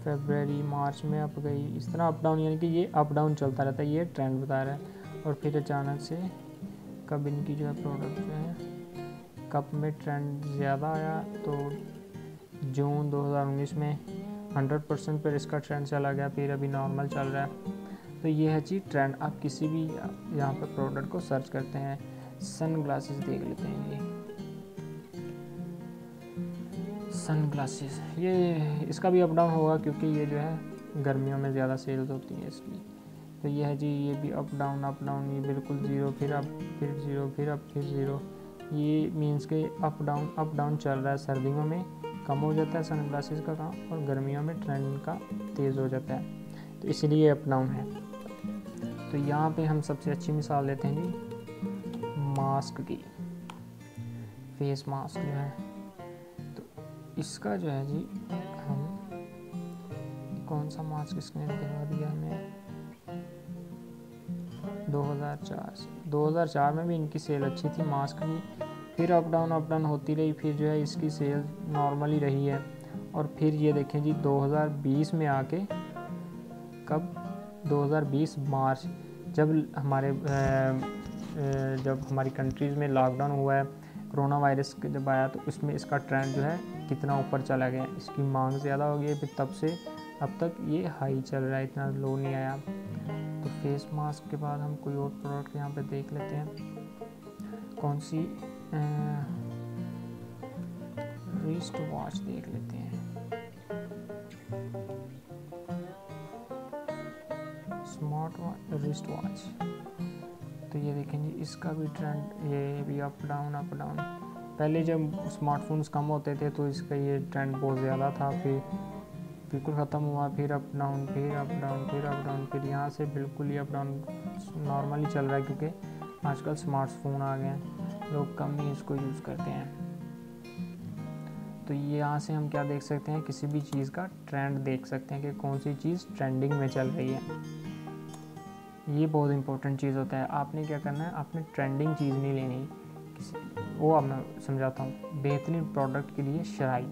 फरवरी मार्च में अप गई। इस तरह अप डाउन, यानी कि ये अप डाउन चलता रहता है, ये ट्रेंड बता रहा है। और फिर अचानक से कब इनकी जो है प्रोडक्ट जो है कप में ट्रेंड ज़्यादा आया, तो जून दो हज़ार उन्नीस में सौ परसेंट पर इसका ट्रेंड चला गया, फिर अभी नॉर्मल चल रहा है। तो ये है जी ट्रेंड। आप किसी भी यहाँ पर प्रोडक्ट को सर्च करते हैं। सन ग्लासेस देख लेते हैं जी, सन ग्लासेस, ये इसका भी अप डाउन होगा क्योंकि ये जो है गर्मियों में ज़्यादा सेल्स होती हैं इसकी। तो ये है जी, ये भी अप डाउन अप डाउन, ये बिल्कुल ज़ीरो, फिर अप, फिर ज़ीरो, फिर अप, फिर ज़ीरो। ये मीन्स के अप डाउन अप डाउन चल रहा है। सर्दियों में कम हो जाता है सन ग्लासेस का काम, और गर्मियों में ट्रेंड का तेज़ हो जाता है, तो इसलिए अप डाउन है। तो यहाँ पे हम सबसे अच्छी मिसाल लेते हैं जी मास्क की, फेस मास्क जो है। तो इसका जो है जी, हम कौन सा मास्क इसने दिलवा दिया हमें दो हज़ार चार से। दो हज़ार चार में भी इनकी सेल अच्छी थी मास्क की, फिर अप डाउन अप डाउन होती रही, फिर जो है इसकी सेल नॉर्मली रही है। और फिर ये देखें जी दो हज़ार बीस में आके, कब दो हज़ार बीस मार्च, जब हमारे जब हमारी कंट्रीज़ में लॉकडाउन हुआ है, कोरोना वायरस जब आया, तो उसमें इसका ट्रेंड जो है कितना ऊपर चला गया, इसकी मांग ज़्यादा हो गई है, फिर तब से अब तक ये हाई चल रहा है, इतना लो नहीं आया। तो फेस मास्क के बाद हम कोई और प्रोडक्ट यहाँ पे देख लेते हैं, कौन सी आ, रिस्ट वॉच देख लेते हैं। स्मार्ट वॉच, रिस्ट वॉच, तो ये देखें जी इसका भी ट्रेंड, ये भी अप डाउन अप डाउन। पहले जब स्मार्टफोन्स कम होते थे तो इसका ये ट्रेंड बहुत ज़्यादा था, फिर बिल्कुल ख़त्म हुआ, फिर अप डाउन फिर अप डाउन फिर अप डाउन, फिर यहाँ से बिल्कुल ही अप डाउन नॉर्मली चल रहा है, क्योंकि आजकल स्मार्टफोन आ गए हैं, लोग कम ही इसको यूज़ करते हैं। तो ये यहाँ से हम क्या देख सकते हैं, किसी भी चीज़ का ट्रेंड देख सकते हैं कि कौन सी चीज़ ट्रेंडिंग में चल रही है। ये बहुत इंपॉर्टेंट चीज़ होता है। आपने क्या करना है, आपने ट्रेंडिंग चीज़ नहीं लेनी किसी, वो आप मैं समझाता हूँ। बेहतरीन प्रोडक्ट के लिए शराइत,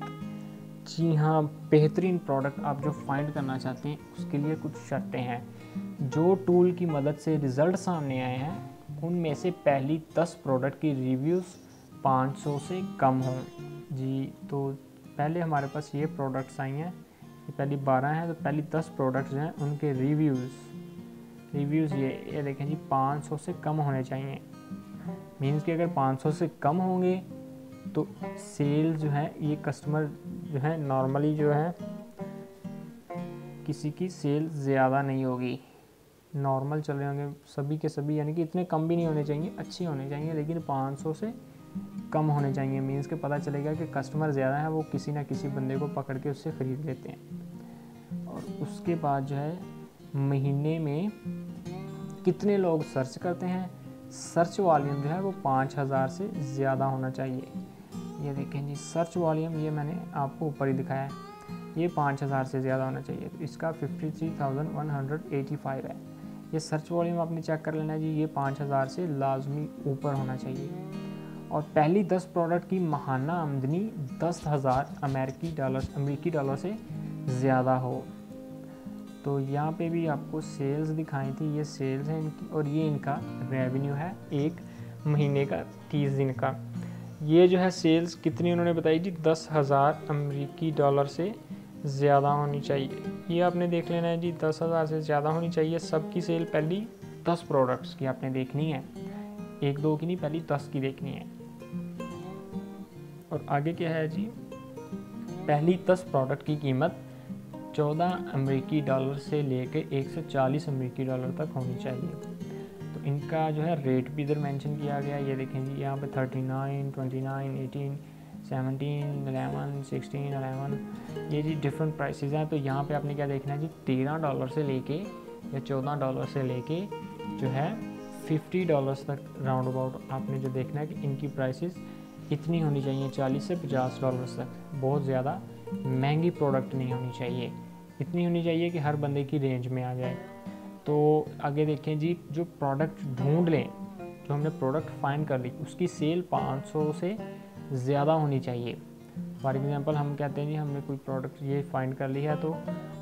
जी हाँ, बेहतरीन प्रोडक्ट आप जो फाइंड करना चाहते हैं उसके लिए कुछ शर्तें हैं। जो टूल की मदद से रिज़ल्ट सामने आए हैं उनमें से पहली दस प्रोडक्ट की रिव्यूज़ पाँच सौ से कम हों। जी, तो पहले हमारे पास ये प्रोडक्ट्स आई हैं, ये पहली बारह हैं, तो पहली दस प्रोडक्ट्स हैं उनके रिव्यूज़ रिव्यूज़ ये ये देखें जी पाँच सौ से कम होने चाहिए। मीन्स कि अगर पाँच सौ से कम होंगे तो सेल जो है, ये कस्टमर जो है नॉर्मली जो है किसी की सेल ज़्यादा नहीं होगी, नॉर्मल चल रहे होंगे सभी के सभी, यानी कि इतने कम भी नहीं होने चाहिए, अच्छे होने चाहिए, लेकिन पाँच सौ से कम होने चाहिए। मीन्स के पता चलेगा कि कस्टमर ज़्यादा है, वो किसी ना किसी बंदे को पकड़ के उससे ख़रीद लेते हैं। और उसके बाद जो है महीने में कितने लोग सर्च करते हैं, सर्च वॉल्यूम जो है वो पाँच हज़ार से ज़्यादा होना चाहिए। ये देखें जी सर्च वॉल्यूम, ये मैंने आपको ऊपर ही दिखाया है, ये पाँच हज़ार से ज़्यादा होना चाहिए। तो इसका fifty three thousand one hundred eighty five है। ये सर्च वॉल्यूम आपने चेक कर लेना है जी, ये पाँच हज़ार से लाजमी ऊपर होना चाहिए। और पहली दस प्रोडक्ट की माहाना आमदनी दस हज़ार अमेरिकी डॉलर अमेरिकी डॉलर से ज़्यादा हो। तो यहाँ पे भी आपको सेल्स दिखाई थी, ये सेल्स हैं इनकी और ये इनका रेवेन्यू है एक महीने का, तीस दिन का। ये जो है सेल्स कितनी उन्होंने बताई थी, दस हज़ार अमरीकी डॉलर से ज़्यादा होनी चाहिए। ये आपने देख लेना है जी, दस हज़ार से ज़्यादा होनी चाहिए। सबकी सेल पहली दस प्रोडक्ट्स की आपने देखनी है, एक दो की नहीं, पहली दस की देखनी है। और आगे क्या है जी, पहली दस प्रोडक्ट की कीमत चौदह अमेरिकी डॉलर से लेके एक सौ चालीस अमेरिकी डॉलर तक होनी चाहिए। तो इनका जो है रेट भी इधर मेंशन किया गया, ये देखें जी यहाँ पे उनतालीस, उनतीस, सत्रह, ग्यारह, सोलह, ग्यारह, ये जी डिफरेंट प्राइसेस हैं। तो यहाँ पे आपने क्या देखना है जी, तेरह डॉलर से लेके या चौदह डॉलर से लेके जो है पचास डॉलर तक राउंड अबाउट आपने जो देखना है कि इनकी प्राइसेस इतनी होनी चाहिए, चालीस से पचास डॉलर तक। बहुत ज़्यादा महंगी प्रोडक्ट नहीं होनी चाहिए, इतनी होनी चाहिए कि हर बंदे की रेंज में आ जाए। तो आगे देखें जी, जो प्रोडक्ट ढूंढ लें, जो हमने प्रोडक्ट फाइंड कर ली, उसकी सेल पाँच सौ से ज़्यादा होनी चाहिए। फॉर एग्ज़ाम्पल हम कहते हैं जी हमने कोई प्रोडक्ट ये फाइंड कर ली है, तो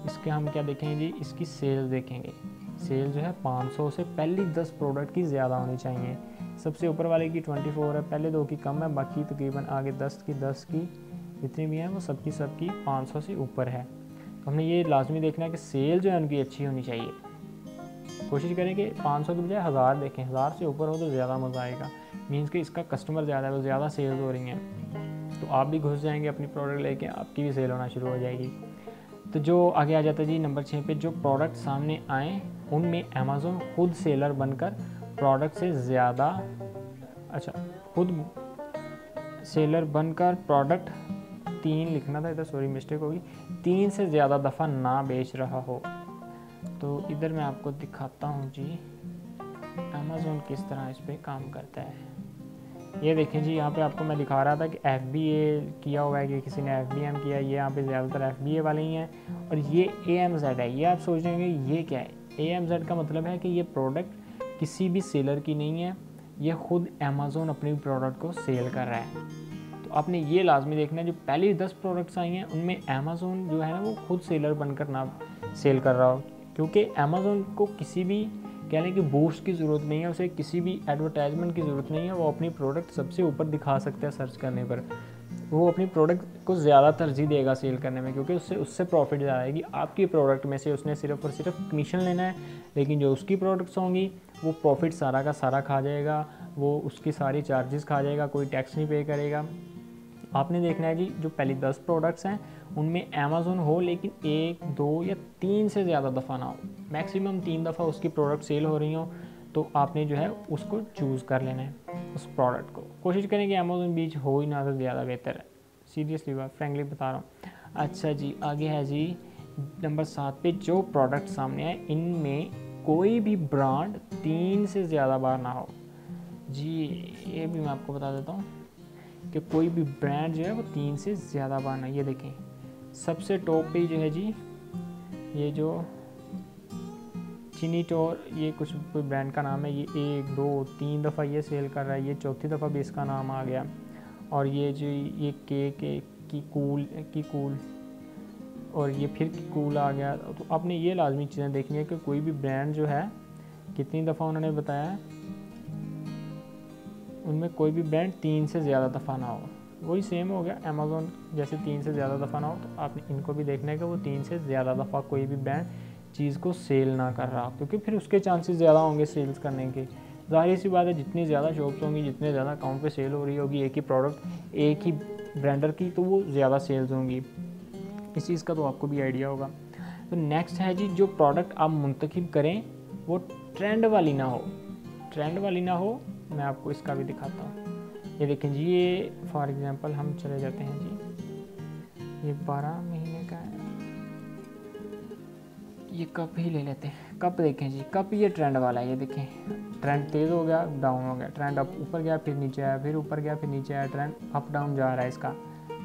इसके हम क्या देखेंगे जी, इसकी सेल देखेंगे। सेल जो है पाँच सौ से पहली दस प्रोडक्ट की ज़्यादा होनी चाहिए। सबसे ऊपर वाले की चौबीस है, पहले दो की कम है, बाकी तकरीबन आगे दस की दस की जितनी भी हैं वो सबकी सबकी पाँच सौ से ऊपर है। तो हमने ये लाजमी देखना है कि सेल जो है उनकी अच्छी होनी चाहिए। कोशिश करें कि पाँच सौ के बजाय हज़ार देखें, हज़ार से ऊपर हो तो ज़्यादा मज़ा आएगा, मीन्स कि इसका कस्टमर ज़्यादा है, वो ज़्यादा सेल्स हो रही हैं, तो आप भी घुस जाएंगे अपनी प्रोडक्ट लेके, आपकी भी सेल होना शुरू हो जाएगी। तो जो आगे आ जाता है जी नंबर छः पे, जो प्रोडक्ट सामने आएँ उनमें अमेज़न खुद सेलर बनकर प्रोडक्ट से ज़्यादा अच्छा खुद सेलर बनकर प्रोडक्ट तीन लिखना था इधर, सॉरी मिस्टेक होगी, तीन से ज़्यादा दफ़ा ना बेच रहा हो। तो इधर मैं आपको दिखाता हूँ जी अमेज़न किस तरह इस पर काम करता है। ये देखें जी, यहाँ पे आपको मैं दिखा रहा था कि एफ बी ए किया हुआ है कि किसी ने एफ बी एम किया, ये यहाँ पे ज़्यादातर एफ बी ए वाले ही हैं। और ये ए एम जेड है, ये आप सोच रहे होंगे ये क्या है। ए एम जेड का मतलब है कि ये प्रोडक्ट किसी भी सेलर की नहीं है, ये ख़ुद अमेज़न अपने प्रोडक्ट को सेल कर रहा है। तो आपने ये लाजमी देखना है जो पहले दस प्रोडक्ट्स आई हैं उनमें अमेज़न जो है ना वो खुद सेलर बनकर ना सेल कर रहा हो, क्योंकि अमेज़न को किसी भी कह लें कि बूस्ट की ज़रूरत नहीं है, उसे किसी भी एडवर्टाइजमेंट की ज़रूरत नहीं है। वो अपनी प्रोडक्ट सबसे ऊपर दिखा सकता है सर्च करने पर, वो अपनी प्रोडक्ट को ज़्यादा तरजीह देगा सेल करने में, क्योंकि उससे उससे प्रॉफिट ज़्यादा आएगी। आपकी प्रोडक्ट में से उसने सिर्फ और सिर्फ कमीशन लेना है, लेकिन जो उसकी प्रोडक्ट्स होंगी वो प्रॉफिट सारा का सारा खा जाएगा, वो उसकी सारी चार्जेस खा जाएगा, कोई टैक्स नहीं पे करेगा। आपने देखना है जी जो पहली दस प्रोडक्ट्स हैं उनमें अमेज़न हो, लेकिन एक दो या तीन से ज़्यादा दफ़ा ना हो, मैक्सिमम तीन दफ़ा उसकी प्रोडक्ट सेल हो रही हो, तो आपने जो है उसको चूज़ कर लेना है उस प्रोडक्ट को। कोशिश करें कि अमेज़न बीच हो ही ना, तो ज़्यादा बेहतर है, सीरियसली बात फ्रेंकली बता रहा हूँ। अच्छा जी, आगे है जी नंबर सात पे, जो प्रोडक्ट सामने आए इनमें कोई भी ब्रांड तीन से ज़्यादा बार ना हो। जी ये भी मैं आपको बता देता हूँ कि कोई भी ब्रांड जो है वो तीन से ज़्यादा बार ना। ये देखें सबसे टॉप पे जो है जी ये जो चीनी टोर, ये कुछ कोई ब्रांड का नाम है, ये एक दो तीन दफ़ा ये सेल कर रहा है, ये चौथी दफ़ा भी इसका नाम आ गया। और ये जो ये केक की कूल की कूल और ये फिर कूल आ गया। तो आपने ये लाजमी चीज़ें देखनी है कि कोई भी ब्रांड जो है कितनी दफ़ा उन्होंने बताया है, उनमें कोई भी ब्रांड तीन से ज़्यादा दफ़ा ना हो। वही सेम हो गया अमेज़न जैसे तीन से ज़्यादा दफ़ा ना हो, तो आपने इनको भी देखना है कि वो तीन से ज़्यादा दफ़ा कोई भी ब्रांड चीज़ को सेल ना कर रहा, क्योंकि फिर उसके चांसेस ज़्यादा होंगे सेल्स करने के। जाहिर सी बात है जितनी ज़्यादा शॉप्स होंगी, जितने ज़्यादा अकाउंट पर सेल हो रही होगी एक ही प्रोडक्ट एक ही ब्रांडर की, तो वो ज़्यादा सेल्स होंगी। इस चीज़ का तो आपको भी आइडिया होगा। तो नेक्स्ट है जी, जो प्रोडक्ट आप मुंतखब करें वो ट्रेंड वाली ना हो। ट्रेंड वाली ना हो, मैं आपको इसका भी दिखाता हूँ। ये देखें जी, ये फॉर एग्जांपल हम चले जाते हैं जी, ये बारह महीने का है, ये कप ही ले लेते हैं। कप देखें जी, कप ये ट्रेंड वाला है। ये देखें ट्रेंड तेज़ हो गया, डाउन हो गया, ट्रेंड अप ऊपर गया फिर नीचे आया, फिर ऊपर गया फिर नीचे आया, ट्रेंड अप डाउन जा रहा है इसका।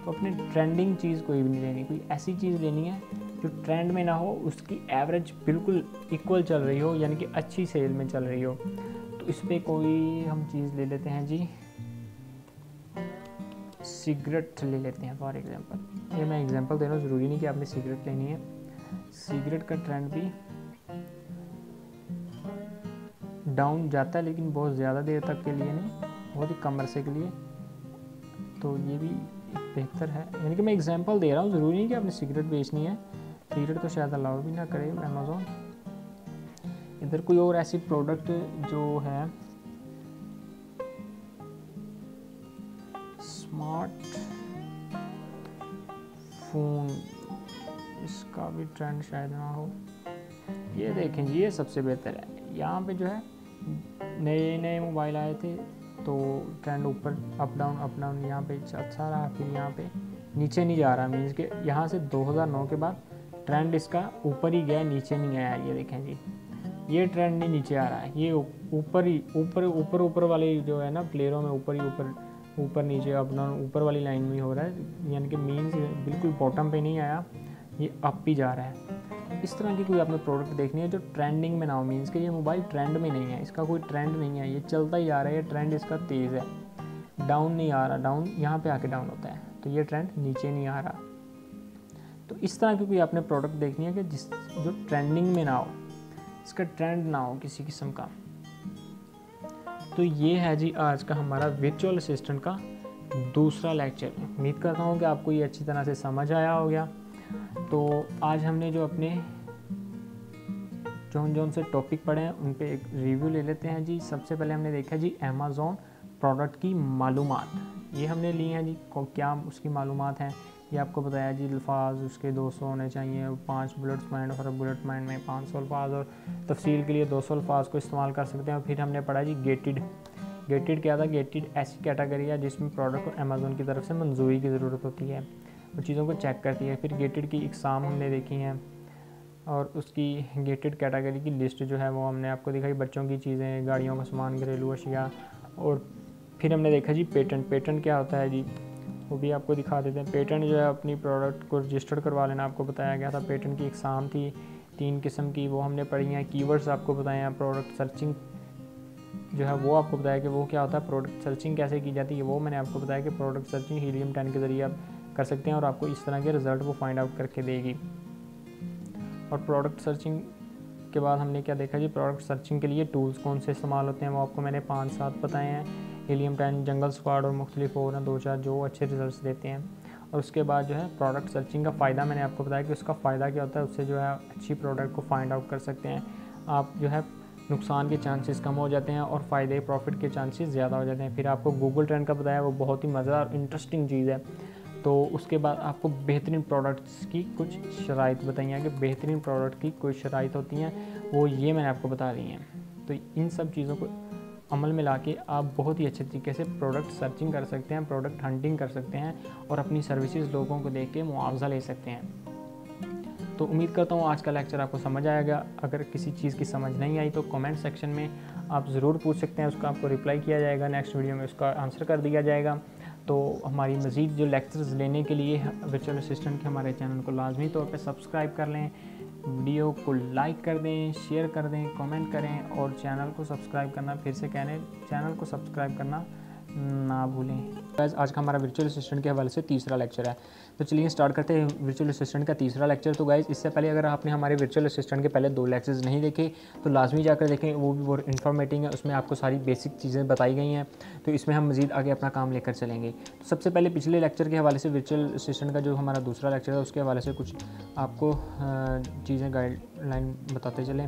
तो अपने ट्रेंडिंग चीज़ कोई भी नहीं लेनी, कोई ऐसी चीज़ लेनी है जो ट्रेंड में ना हो, उसकी एवरेज बिल्कुल इक्वल चल रही हो, यानी कि अच्छी सेल में चल रही हो। तो इस पर कोई हम चीज़ ले लेते हैं जी, सिगरेट ले लेते हैं फॉर एग्जांपल, ये मैं एग्जांपल दे रहा हूँ, ज़रूरी नहीं कि आपने सिगरेट लेनी है। सिगरेट का ट्रेंड भी डाउन जाता है लेकिन बहुत ज़्यादा देर तक के लिए नहीं, बहुत ही कम अरसे के लिए, तो ये भी बेहतर है। यानी कि मैं एग्जांपल दे रहा हूँ, ज़रूरी नहीं कि आपने सिगरेट बेचनी है, सिगरेट तो शायद अलाउ भी ना करे अमेज़ॉन। इधर कोई और ऐसी प्रोडक्ट जो है स्मार्ट फोन, इसका भी ट्रेंड शायद ना हो। ये देखें जी, ये सबसे बेहतर है। यहाँ पे जो है नए नए मोबाइल आए थे तो ट्रेंड ऊपर अप डाउन अप डाउन, यहाँ पे अच्छा रहा, फिर यहाँ पे नीचे नहीं जा रहा, मीन्स के यहाँ से दो हज़ार नौ के बाद ट्रेंड इसका ऊपर ही गया, नीचे नहीं गया। ये देखें जी, ये ट्रेंड नहीं नीचे आ रहा है, ये ऊपर ही ऊपर ऊपर ऊपर वाले जो है ना प्लेयरों में ऊपर ही ऊपर ऊपर नीचे अप डाउन ऊपर वाली लाइन में हो रहा है, यानी कि मीन्स बिल्कुल बॉटम पे नहीं आया, ये अप ही जा रहा है। इस तरह की कोई आपने प्रोडक्ट देखनी है जो ट्रेंडिंग में ना हो, मीन्स कि ये मोबाइल ट्रेंड में नहीं है, इसका कोई ट्रेंड नहीं है, ये चलता ही आ रहा है, ट्रेंड इसका तेज़ है, डाउन नहीं आ रहा, डाउन यहाँ पर आके डाउन होता है, तो ये ट्रेंड नीचे नहीं आ रहा। तो इस तरह की कोई आपने प्रोडक्ट देखनी है कि जिस जो ट्रेंडिंग में ना हो, इसका ट्रेंड ना हो किसी किस्म का। तो ये है जी आज का हमारा वर्चुअल असिस्टेंट का दूसरा लेक्चर। उम्मीद करता हूँ कि आपको ये अच्छी तरह से समझ आया हो गया। तो आज हमने जो अपने जौन जौन से टॉपिक पढ़े हैं उन पे एक रिव्यू ले लेते हैं जी। सबसे पहले हमने देखा जी अमेज़ॉन प्रोडक्ट की मालूमात, ये हमने ली हैं जी, क्या उसकी मालूमात हैं ये आपको बताया जी। अल्फाज उसके दो सौ होने चाहिए, पाँच बुलेट्स पॉइंट, और बुलेट पॉइंट में पाँच सौ अल्फाज और तफसील के लिए दो सौ अल्फाज को इस्तेमाल कर सकते हैं। और फिर हमने पढ़ा जी गेटेड, गेटेड क्या था? गेटेड ऐसी कैटेगरी है जिसमें प्रोडक्ट को अमेज़ॉन की तरफ से मंजूरी की ज़रूरत होती है, वो चीज़ों को चेक करती है। फिर गेटेड की एग्ज़ाम हमने देखी हैं और उसकी गेटेड कैटेगरी की लिस्ट जो है वो हमने आपको दिखाई, बच्चों की चीज़ें, गाड़ियों का सामान, घरेलू अशिया। और फिर हमने देखा जी पेटेंट, पेटेंट क्या होता है जी वो भी आपको दिखा देते हैं। पेटेंट जो है अपनी प्रोडक्ट को रजिस्टर्ड करवा लेना, आपको बताया गया था। पेटेंट की एग्ज़ाम थी तीन किस्म की, वो हमने पढ़ी हैं। कीवर्ड्स आपको बताए हैं, प्रोडक्ट सर्चिंग जो है वो आपको बताया कि वो क्या होता है, प्रोडक्ट सर्चिंग कैसे की जाती है वो मैंने आपको बताया कि प्रोडक्ट सर्चिंग हीलियम टेन के ज़रिए आप कर सकते हैं और आपको इस तरह के रिज़ल्ट वो फाइंड आउट करके देगी। और प्रोडक्ट सर्चिंग के बाद हमने क्या देखा जी, प्रोडक्ट सर्चिंग के लिए टूल्स कौन से इस्तेमाल होते हैं वो आपको मैंने पाँच सात बताए हैं। हीलियम टेन, जंगल स्क्वाड और मुख्तलिफ और दो चार जो अच्छे रिजल्ट्स देते हैं। और उसके बाद जो है प्रोडक्ट सर्चिंग का फ़ायदा मैंने आपको बताया कि उसका फ़ायदा क्या होता है, उससे जो है अच्छी प्रोडक्ट को फाइंड आउट कर सकते हैं आप, जो है नुकसान के चांसेस कम हो जाते हैं और फ़ायदे प्रॉफिट के चांसेस ज़्यादा हो जाते हैं। फिर आपको गूगल ट्रेंड का बताया, वो बहुत ही मज़ेदार इंटरेस्टिंग चीज़ है। तो उसके बाद आपको बेहतरीन प्रोडक्ट्स की कुछ शराइत बताई हैं कि बेहतरीन प्रोडक्ट की कोई शराइत होती हैं, वो ये मैंने आपको बता दी हैं। तो इन सब चीज़ों को अमल में लाके आप बहुत ही अच्छे तरीके से प्रोडक्ट सर्चिंग कर सकते हैं, प्रोडक्ट हंटिंग कर सकते हैं और अपनी सर्विसेज लोगों को देख के मुआवजा ले सकते हैं। तो उम्मीद करता हूँ आज का लेक्चर आपको समझ आएगा। अगर किसी चीज़ की समझ नहीं आई तो कमेंट सेक्शन में आप ज़रूर पूछ सकते हैं, उसका आपको रिप्लाई किया जाएगा, नेक्स्ट वीडियो में उसका आंसर कर दिया जाएगा। तो हमारी मज़ीद जो लेक्चर्स लेने के लिए वर्चुअल असिस्टेंट के हमारे चैनल को लाजमी तौर पर सब्सक्राइब कर लें, वीडियो को लाइक कर दें, शेयर कर दें, कमेंट करें और चैनल को सब्सक्राइब करना, फिर से कह रहे हैं चैनल को सब्सक्राइब करना ना भूलें। गाइस आज का हमारा वर्चुअल असिस्टेंट के हवाले से तीसरा लेक्चर है, तो चलिए स्टार्ट करते हैं वर्चुअल असिस्टेंट का तीसरा लेक्चर। तो गाइस इससे पहले अगर आपने हमारे वर्चुअल असिस्टेंट के पहले दो लेक्चर्स नहीं देखे तो लाजमी जाकर देखें, वो भी वो इन्फॉर्मेटिंग है, उसमें आपको सारी बेसिक चीज़ें बताई गई हैं। तो इसमें हम मज़ीद आगे अपना काम लेकर चलेंगे। तो सबसे पहले पिछले लेक्चर के हवाले से वर्चुअल असिस्टेंट का जो हमारा दूसरा लेक्चर है उसके हवाले से कुछ आपको चीज़ें गाइडलाइन बताते चलें।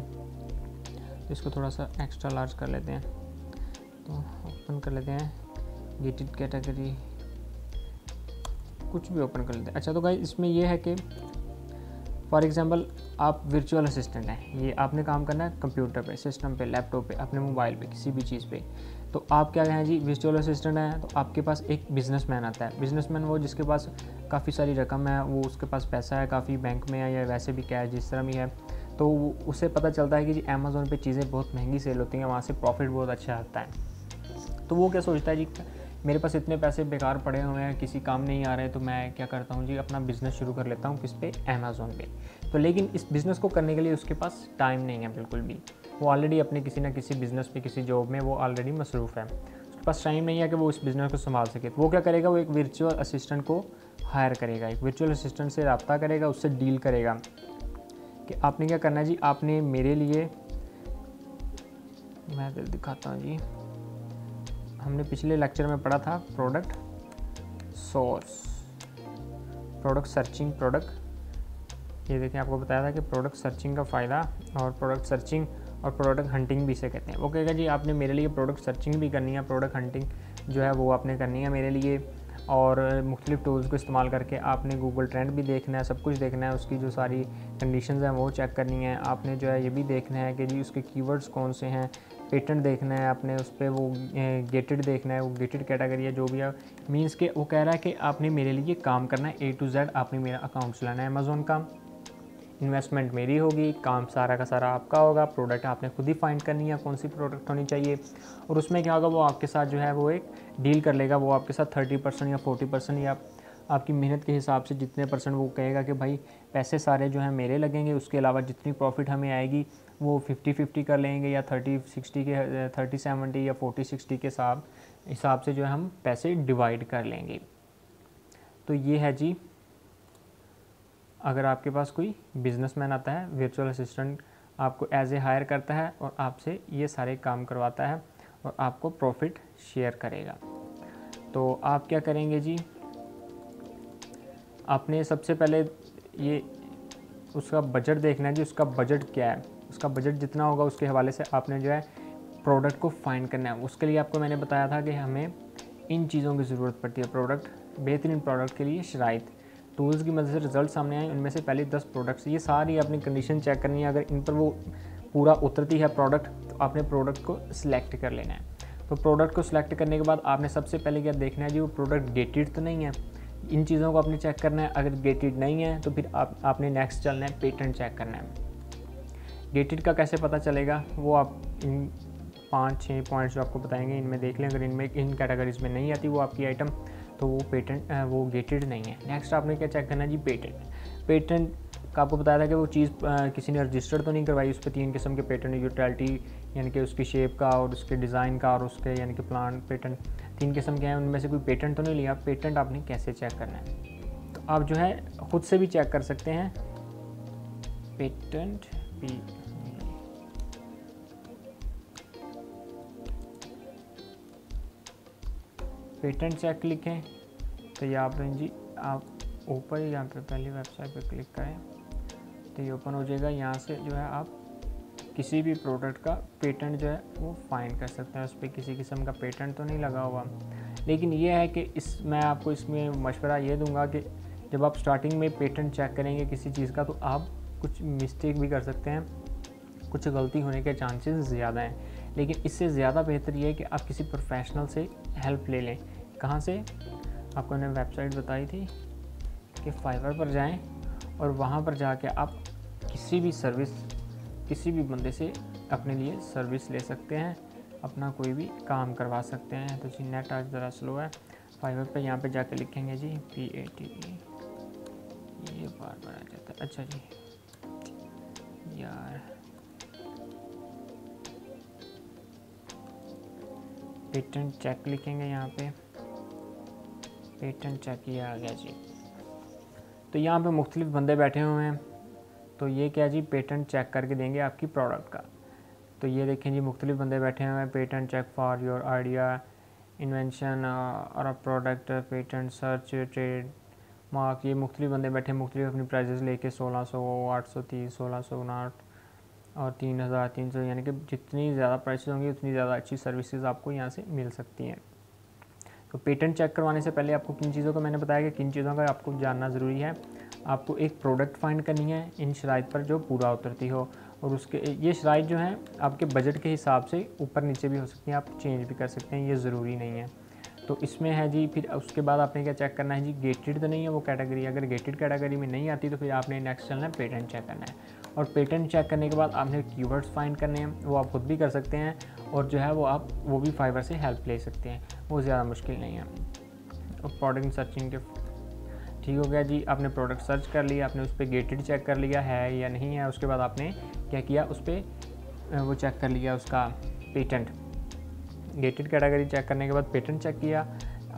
इसको थोड़ा सा एक्स्ट्रा लार्ज कर लेते हैं, तो ओपन कर लेते हैं गेटेड कैटेगरी, कुछ भी ओपन कर लेते हैं। अच्छा तो गाइस इसमें यह है कि फॉर एग्जांपल आप वर्चुअल असिस्टेंट हैं, ये आपने काम करना है कंप्यूटर पे, सिस्टम पे, लैपटॉप पे, अपने मोबाइल पे, किसी भी चीज़ पे। तो आप क्या हैं जी, वर्चुअल असिस्टेंट हैं, तो आपके पास एक बिजनेसमैन आता है। बिजनेसमैन वो जिसके पास काफ़ी सारी रकम है, वो उसके पास पैसा है काफ़ी, बैंक में है या वैसे भी कैश जिस तरह भी है, तो उसे पता चलता है कि जी अमेज़ॉन पर चीज़ें बहुत महंगी सेल होती हैं, वहाँ से प्रॉफिट बहुत अच्छा आता है। तो वो क्या सोचता है जी, मेरे पास इतने पैसे बेकार पड़े हुए हैं, किसी काम नहीं आ रहे, तो मैं क्या करता हूँ जी, अपना बिज़नेस शुरू कर लेता हूँ, किस पे? अमेज़ॉन पे। तो लेकिन इस बिज़नेस को करने के लिए उसके पास टाइम नहीं है बिल्कुल भी, वो ऑलरेडी अपने किसी ना किसी बिज़नेस पे, किसी जॉब में वो ऑलरेडी मसरूफ़ है। पास टाइम नहीं है कि वो इस बिज़नेस को संभाल सके। वो क्या करेगा, वो एक वर्चुअल असिस्टेंट को हायर करेगा, एक वर्चुअल असिस्टेंट से रब्ता करेगा, उससे डील करेगा कि आपने क्या करना है जी, आपने मेरे लिए, मैं दिखाता हूँ जी, हमने पिछले लेक्चर में पढ़ा था product source, product searching, product, ये देखिए आपको बताया था कि प्रोडक्ट सर्चिंग का फ़ायदा, और प्रोडक्ट सर्चिंग और प्रोडक्ट हंटिंग भी इसे कहते हैं। वो कहेगा जी आपने मेरे लिए प्रोडक्ट सर्चिंग भी करनी है, प्रोडक्ट हंटिंग जो है वो आपने करनी है मेरे लिए, और मुख्तलिफ़ टूल्स को इस्तेमाल करके आपने गूगल ट्रेंड भी देखना है, सब कुछ देखना है, उसकी जो सारी कंडीशंस हैं वो चेक करनी है, आपने जो है ये भी देखना है कि जी उसके कीवर्ड्स कौन से हैं, पेटेंट देखना है आपने उस पर, वो गेटेड देखना है, वो गेटेड कैटेगरी है जो भी है। मीन्स के वो कह रहा है कि आपने मेरे लिए काम करना है, ए टू जेड आपने मेरा अकाउंट चलाना है अमेज़ोन का, इन्वेस्टमेंट मेरी होगी, काम सारा का सारा आपका होगा, प्रोडक्ट आपने खुद ही फाइंड करनी है कौन सी प्रोडक्ट होनी चाहिए। और उसमें क्या होगा, वो आपके साथ जो है वो एक डील कर लेगा, वो आपके साथ थर्टी परसेंट या फोर्टी परसेंट या आपकी मेहनत के हिसाब से जितने परसेंट, वो कहेगा कि भाई पैसे सारे जो हैं मेरे लगेंगे, उसके अलावा जितनी प्रॉफिट हमें आएगी वो फिफ्टी फिफ्टी कर लेंगे, या थर्टी सिक्सटी के, थर्टी सेवेंटी या फोर्टी सिक्सटी के हिसाब हिसाब से जो है हम पैसे डिवाइड कर लेंगे। तो ये है जी, अगर आपके पास कोई बिजनेसमैन आता है, वर्चुअल असिस्टेंट आपको एज ए हायर करता है और आपसे ये सारे काम करवाता है और आपको प्रॉफिट शेयर करेगा। तो आप क्या करेंगे जी, आपने सबसे पहले ये उसका बजट देखना है जी, उसका बजट क्या है, उसका बजट जितना होगा उसके हवाले से आपने जो है प्रोडक्ट को फाइंड करना है। उसके लिए आपको मैंने बताया था कि हमें इन चीज़ों की ज़रूरत पड़ती है, प्रोडक्ट, बेहतरीन प्रोडक्ट के लिए शराइत, टूल्स की मदद से रिजल्ट सामने आए, उनमें से पहले दस प्रोडक्ट्स, ये सारी आपने कंडीशन चेक करनी है। अगर इन पर वो पूरा उतरती है प्रोडक्ट, तो आपने प्रोडक्ट को सिलेक्ट कर लेना है। तो प्रोडक्ट को सिलेक्ट करने के बाद आपने सबसे पहले क्या देखना है जी, वो प्रोडक्ट गेटेड तो नहीं है, इन चीज़ों को आपने चेक करना है। अगर गेटेड नहीं है तो फिर आप, आपने नेक्स्ट चलना है, पेटेंट चेक करना है। गेटेड का कैसे पता चलेगा, वो आप इन पाँच छः पॉइंट्स जो आपको बताएंगे इनमें देख लें, अगर इनमें इन कैटेगरीज में नहीं आती वो आपकी आइटम, तो वो पेटेंट, वो गेटेड नहीं है। नेक्स्ट आपने क्या चेक करना है जी, पेटेंट। पेटेंट का आपको बताया था कि वो चीज़ किसी ने रजिस्टर तो नहीं करवाई, उस पर तीन किस्म के पेटेंट, यूटिलिटी यानी कि उसकी शेप का, और उसके डिज़ाइन का, और उसके यानी कि प्लान पेटेंट, तीन किस्म के हैं, उनमें से कोई पेटेंट तो नहीं लिया। पेटेंट आपने कैसे चेक करना है, तो आप जो है ख़ुद से भी चेक कर सकते हैं। पेटेंट भी पेटेंट चेक लिखें तो ये आप जी, आप ऊपर ही यहाँ पर पहली वेबसाइट पे क्लिक करें तो ये ओपन हो जाएगा। यहाँ से जो है आप किसी भी प्रोडक्ट का पेटेंट जो है वो फाइंड कर सकते हैं, उस पर किसी किस्म का पेटेंट तो नहीं लगा हुआ। लेकिन ये है कि इस, मैं आपको इसमें मशवरा ये दूंगा कि जब आप स्टार्टिंग में पेटेंट चेक करेंगे किसी चीज़ का, तो आप कुछ मिस्टेक भी कर सकते हैं, कुछ गलती होने के चांसेस ज़्यादा हैं। लेकिन इससे ज़्यादा बेहतर ये है कि आप किसी प्रोफेशनल से हेल्प ले लें। कहाँ से, आपको मैंने वेबसाइट बताई थी कि फाइवर पर जाएँ और वहाँ पर जाके आप किसी भी सर्विस, किसी भी बंदे से अपने लिए सर्विस ले सकते हैं, अपना कोई भी काम करवा सकते हैं। तो जी नेट आज ज़रा स्लो है, फाइवर पे यहाँ पे जाके लिखेंगे G P A T E, ये बार बार आ जाता है। अच्छा जी यार, पेटेंट चेक लिखेंगे यहाँ पे, पेटेंट चेक ये आ गया जी। तो यहाँ पे मुख्तलिफ बंदे बैठे हुए हैं, तो ये क्या जी, पेटेंट चेक करके देंगे आपकी प्रोडक्ट का। तो ये देखें जी, मुख्तलिफ बंदे बैठे हुए हैं। Patent check for your idea, invention और product, patent search, trade mark, ये मुख्तलिफ बंदे बैठे हैं, मुख्तलिफ अपनी प्राइजेस लेके सोलह सौ, आठ सौ तीस, सोलह सौ उनसठ और तीन हज़ार तीन सौ, यानी कि जितनी ज़्यादा प्राइसेस होंगी उतनी ज़्यादा अच्छी सर्विसेज आपको यहाँ से मिल सकती हैं। तो पेटेंट चेक करवाने से पहले आपको किन चीज़ों का, मैंने बताया कि किन चीज़ों का आपको जानना ज़रूरी है। आपको एक प्रोडक्ट फाइंड करनी है इन शराइत पर जो पूरा उतरती हो, और उसके ये शराइत जो हैं आपके बजट के हिसाब से ऊपर नीचे भी हो सकती हैं, आप चेंज भी कर सकते हैं, ये ज़रूरी नहीं है। तो इसमें है जी, फिर उसके बाद आपने क्या चेक करना है जी, गेटेड तो नहीं है वो कैटेगरी, अगर गेटेड कैटेगरी में नहीं आती तो फिर आपने नेक्स्ट चलना है, पेटेंट चेक करना है। और पेटेंट चेक करने के बाद आपने कीवर्ड्स फाइंड करने हैं, वो आप खुद भी कर सकते हैं, और जो है वो आप वो भी फाइवर से हेल्प ले सकते हैं, वो ज़्यादा मुश्किल नहीं है। और प्रोडक्ट सर्चिंग के ठीक हो गया जी, आपने प्रोडक्ट सर्च कर लिया, आपने उस पर गेटेड चेक कर लिया है या नहीं है, उसके बाद आपने क्या किया, उस पर वो चेक कर लिया उसका पेटेंट। गेटेड कैटेगरी चेक करने के बाद पैटर्न चेक किया,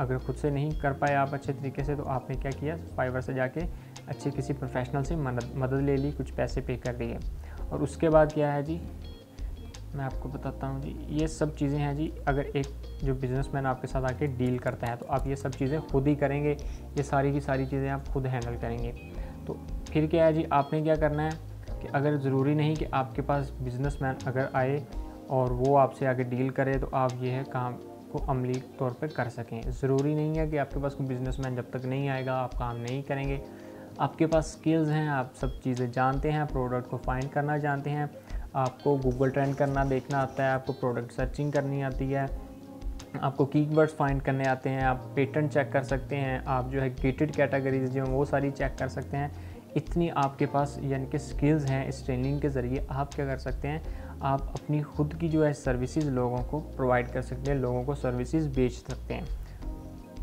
अगर खुद से नहीं कर पाए आप अच्छे तरीके से तो आपने क्या किया, फाइवर से जाके अच्छे किसी प्रोफेशनल से मदद ले ली, कुछ पैसे पे कर दिए। और उसके बाद क्या है जी, मैं आपको बताता हूँ जी, ये सब चीज़ें हैं जी। अगर एक जो बिजनेसमैन आपके साथ आके डील करता है तो आप ये सब चीज़ें खुद ही करेंगे, ये सारी की सारी चीज़ें आप खुद हैंडल करेंगे। तो फिर क्या है जी, आपने क्या करना है कि अगर ज़रूरी नहीं कि आपके पास बिजनेसमैन अगर आए और वो आपसे आके डील करे तो आप ये है काम को अमली तौर पर कर सकें। ज़रूरी नहीं है कि आपके पास कोई बिजनेसमैन जब तक नहीं आएगा आप काम नहीं करेंगे। आपके पास स्किल्स हैं, आप सब चीज़ें जानते हैं, प्रोडक्ट को फाइंड करना जानते हैं, आपको गूगल ट्रेंड करना देखना आता है, आपको प्रोडक्ट सर्चिंग करनी आती है, आपको कीवर्ड्स फाइंड करने आते हैं, आप पैटर्न चेक कर सकते हैं, आप जो है गेटेड कैटेगरीज जो हैं वो सारी चेक कर सकते हैं। इतनी आपके पास यानी कि स्किल्स हैं। इस ट्रेनिंग के ज़रिए आप क्या कर सकते हैं, आप अपनी खुद की जो है सर्विसेज लोगों को प्रोवाइड कर सकते हैं, लोगों को सर्विसेज बेच सकते हैं।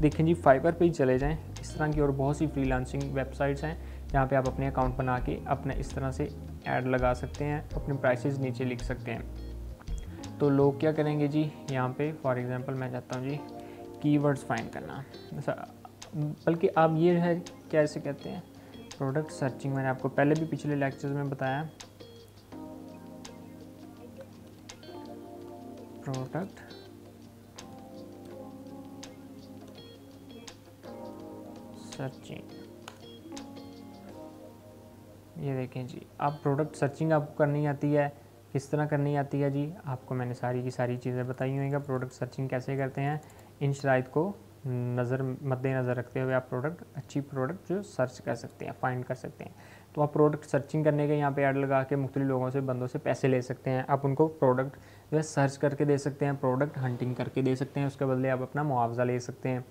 देखें जी, फाइबर पे ही चले जाएं, इस तरह की और बहुत सी फ्रीलांसिंग वेबसाइट्स हैं जहाँ पे आप अपने अकाउंट बना के अपने इस तरह से ऐड लगा सकते हैं, अपने प्राइसेस नीचे लिख सकते हैं। तो लोग क्या करेंगे जी, यहाँ पे फॉर एग्जांपल मैं चाहता हूँ जी कीवर्ड्स फाइंड करना, बल्कि आप ये है क्या इसे कहते हैं प्रोडक्ट सर्चिंग, मैंने आपको पहले भी पिछले लेक्चर्स में बताया। प्रोडक्ट सर्चिंग, ये देखें जी, आप प्रोडक्ट सर्चिंग आपको करनी आती है, किस तरह करनी आती है जी, आपको मैंने सारी की सारी चीज़ें बताई हुई हैं। प्रोडक्ट सर्चिंग कैसे करते हैं, इन शराइत को नज़र मद्देनज़र रखते हुए आप प्रोडक्ट अच्छी प्रोडक्ट जो सर्च कर सकते हैं, फाइंड कर सकते हैं। तो आप प्रोडक्ट सर्चिंग करने के यहाँ पे ऐड लगा के मुख्तलिफ लोगों से बंदों से पैसे ले सकते हैं, आप उनको प्रोडक्ट जो है सर्च करके दे सकते हैं, प्रोडक्ट हंटिंग करके दे सकते हैं, उसके बदले आप अपना मुआवजा ले सकते हैं।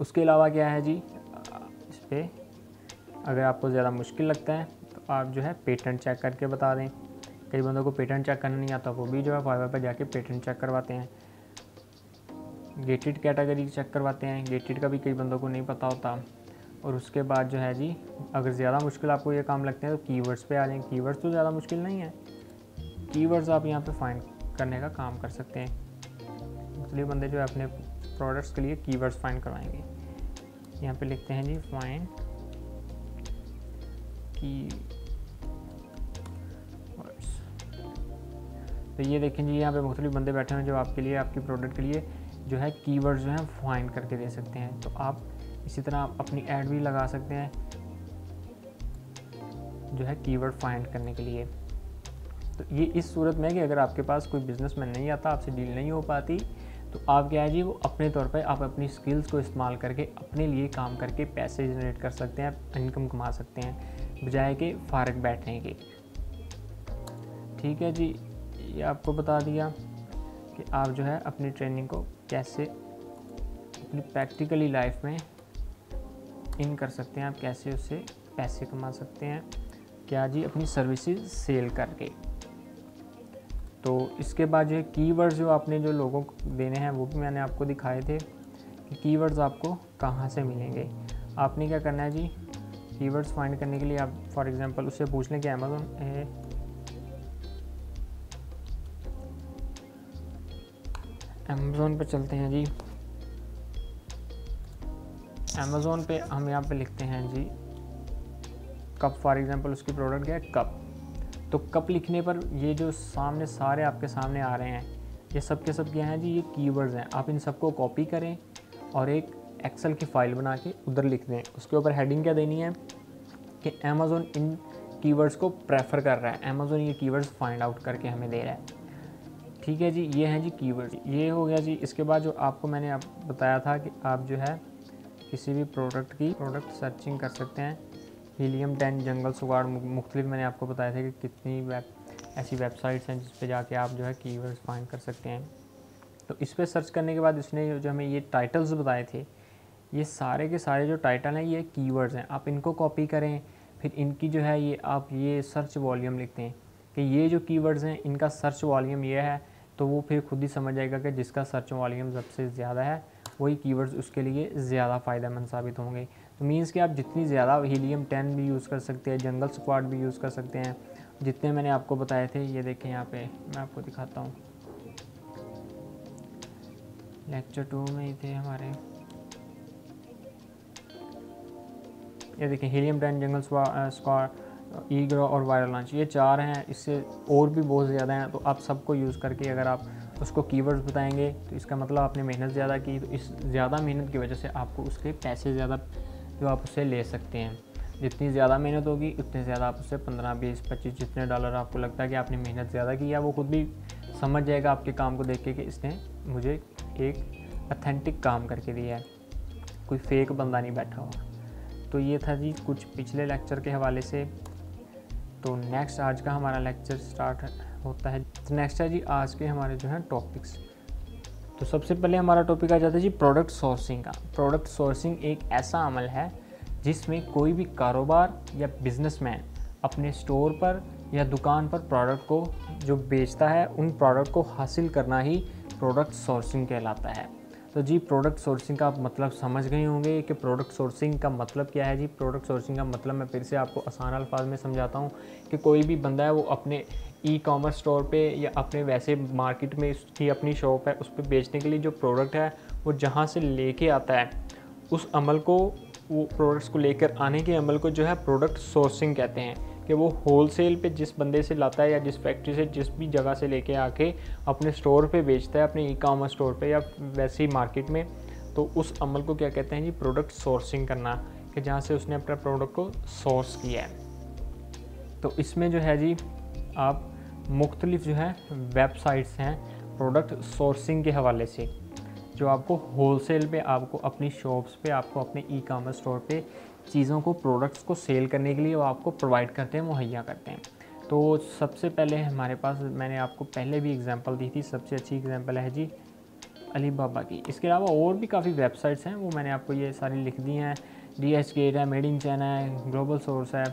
उसके अलावा क्या है जी, इस पर अगर आपको ज़्यादा मुश्किल लगता है तो आप जो है पैटर्न चेक करके बता दें। कई बंदों को पैटर्न चेक करना नहीं आता, वो भी जो है फाइवर पर जाके पैटर्न चेक करवाते हैं, गेटेड कैटेगरी चेक करवाते हैं, गेटेड का भी कई बंदों को नहीं पता होता। और उसके बाद जो है जी, अगर ज़्यादा मुश्किल आपको ये काम लगते हैं तो कीवर्ड्स पे आ जाएं। कीवर्ड्स तो ज़्यादा मुश्किल नहीं है, कीवर्ड्स आप यहाँ पे फाइंड करने का काम कर सकते हैं। इसलिए बंदे जो है अपने प्रोडक्ट्स के लिए कीवर्ड्स फाइंड करवाएंगे। यहाँ पे लिखते हैं जी फाइंड कीवर्ड्स, तो ये देखें जी यहाँ पे मुख्तलिफ बंदे बैठे हैं जो आपके लिए आपकी प्रोडक्ट के लिए जो है कीवर्ड्स जो हैं फाइंड करके दे सकते हैं। तो आप इसी तरह आप अपनी ऐड भी लगा सकते हैं जो है कीवर्ड फाइंड करने के लिए। तो ये इस सूरत में कि अगर आपके पास कोई बिजनेसमैन नहीं आता, आपसे डील नहीं हो पाती, तो आप क्या है जी, वो अपने तौर पे आप अपनी स्किल्स को इस्तेमाल करके अपने लिए काम करके पैसे जनरेट कर सकते हैं, इनकम कमा सकते हैं, बजाय के फारक बैठने के। ठीक है जी, ये आपको बता दिया कि आप जो है अपनी ट्रेनिंग को कैसे अपनी प्रैक्टिकली लाइफ में इन कर सकते हैं, आप कैसे उससे पैसे कमा सकते हैं, क्या जी, अपनी सर्विसेज सेल करके। तो इसके बाद जो है कीवर्ड्स जो आपने जो लोगों को देने हैं वो भी मैंने आपको दिखाए थे कि कीवर्ड्स आपको कहाँ से मिलेंगे। आपने क्या करना है जी, कीवर्ड्स फाइंड करने के लिए आप फॉर एग्जांपल उससे पूछ लें कि अमेज़न है अमेज़ोन पे चलते हैं जी। अमेज़ोन पे हम यहाँ पे लिखते हैं जी कप, फॉर एग्जांपल उसकी प्रोडक्ट है कप। तो कप लिखने पर ये जो सामने सारे आपके सामने आ रहे हैं ये सब के सब क्या हैं जी, ये कीवर्ड्स हैं। आप इन सबको कॉपी करें और एक एक्सेल की फ़ाइल बना के उधर लिख दें। उसके ऊपर हेडिंग क्या देनी है कि अमेज़ोन इन कीवर्ड्स को प्रेफर कर रहा है, अमेज़ोन ये कीवर्ड्स फाइंड आउट करके हमें दे रहा है। ठीक है जी, ये है जी कीवर्ड, ये हो गया जी। इसके बाद जो आपको मैंने आप बताया था कि आप जो है किसी भी प्रोडक्ट की प्रोडक्ट सर्चिंग कर सकते हैं, हीलियम टेन, जंगल स्क्वाड, मुख्तलिफ मैंने आपको बताया था कि कितनी वेब ऐसी वेबसाइट्स हैं जिस पे जाके आप जो है कीवर्ड्स फाइंड कर सकते हैं। तो इस पर सर्च करने के बाद इसने जो हमें ये टाइटल्स बताए थे, ये सारे के सारे जो टाइटल हैं ये कीवर्ड्स हैं। आप इनको कॉपी करें, फिर इनकी जो है ये आप ये सर्च वॉल्यूम लिखते हैं कि ये जो कीवर्ड्स हैं इनका सर्च वॉल्यूम ये है। तो वो फिर खुद ही समझ जाएगा कि जिसका सर्च वॉल्यूम सबसे ज़्यादा है वही कीवर्ड्स उसके लिए ज़्यादा फ़ायदेमंद साबित होंगे। तो मीन्स कि आप जितनी ज़्यादा हीलियम टेन भी यूज़ कर सकते हैं, जंगल स्क्वाड भी यूज़ कर सकते हैं, जितने मैंने आपको बताए थे। ये देखें यहाँ पे मैं आपको दिखाता हूँ, लेक्चर टू में ही थे हमारे। ये देखें Helium ten, Jungle Scout, Egrow और वायरल लॉन्च, ये चार हैं। इससे और भी बहुत ज़्यादा हैं। तो आप सबको यूज़ करके अगर आप उसको कीवर्ड्स बताएंगे तो इसका मतलब आपने मेहनत ज़्यादा की, तो इस ज़्यादा मेहनत की वजह से आपको उसके पैसे ज़्यादा जो आप उससे ले सकते हैं। जितनी ज़्यादा मेहनत होगी उतने ज़्यादा आप उससे पंद्रह बीस पच्चीस जितने डॉलर आपको लगता है कि आपने मेहनत ज़्यादा की है, वो खुद भी समझ जाएगा आपके काम को देख के कि इसने मुझे एक ऑथेंटिक काम करके दिया है, कोई फेक बंदा नहीं बैठा हुआ। तो ये था जी कुछ पिछले लेक्चर के हवाले से। तो नेक्स्ट आज का हमारा लेक्चर स्टार्ट होता है। नेक्स्ट है जी आज के हमारे जो है टॉपिक्स। तो सबसे पहले हमारा टॉपिक आ जाता है जी प्रोडक्ट सोर्सिंग का। प्रोडक्ट सोर्सिंग एक ऐसा अमल है जिसमें कोई भी कारोबार या बिजनेसमैन अपने स्टोर पर या दुकान पर प्रोडक्ट को जो बेचता है उन प्रोडक्ट को हासिल करना ही प्रोडक्ट सोर्सिंग कहलाता है। तो जी प्रोडक्ट सोर्सिंग का आप मतलब समझ गए होंगे कि प्रोडक्ट सोर्सिंग का मतलब क्या है। जी प्रोडक्ट सोर्सिंग का मतलब मैं फिर से आपको आसान अल्फाज में समझाता हूँ कि कोई भी बंदा है वो अपने ई कॉमर्स स्टोर पे या अपने वैसे मार्केट में उसकी अपनी शॉप है उस पर बेचने के लिए जो प्रोडक्ट है वो जहाँ से लेके आता है उस अमल को, वो प्रोडक्ट्स को लेकर आने के अमल को जो है प्रोडक्ट सोर्सिंग कहते हैं। कि वो होलसेल पे जिस बंदे से लाता है या जिस फैक्ट्री से जिस भी जगह से लेके आके अपने स्टोर पे बेचता है, अपने ई कॉमर्स स्टोर पे या वैसे ही मार्केट में, तो उस अमल को क्या कहते हैं जी प्रोडक्ट सोर्सिंग करना, कि जहाँ से उसने अपना प्रोडक्ट को सोर्स किया है। तो इसमें जो है जी आप मुख्तलिफ जो है वेबसाइट्स हैं प्रोडक्ट सोर्सिंग के हवाले से जो आपको होलसेल पे, आपको अपनी शॉप्स पे, आपको अपने ई कॉमर्स स्टोर पे चीज़ों को, प्रोडक्ट्स को सेल करने के लिए वो आपको प्रोवाइड करते हैं, मुहैया करते हैं। तो सबसे पहले हमारे पास, मैंने आपको पहले भी एग्जांपल दी थी, सबसे अच्छी एग्जांपल है जी अलीबाबा की। इसके अलावा और भी काफ़ी वेबसाइट्स हैं, वो मैंने आपको ये सारी लिख दी हैं। डी एच गेट है, मेड इन चाइना है, ग्लोबल सोर्स है,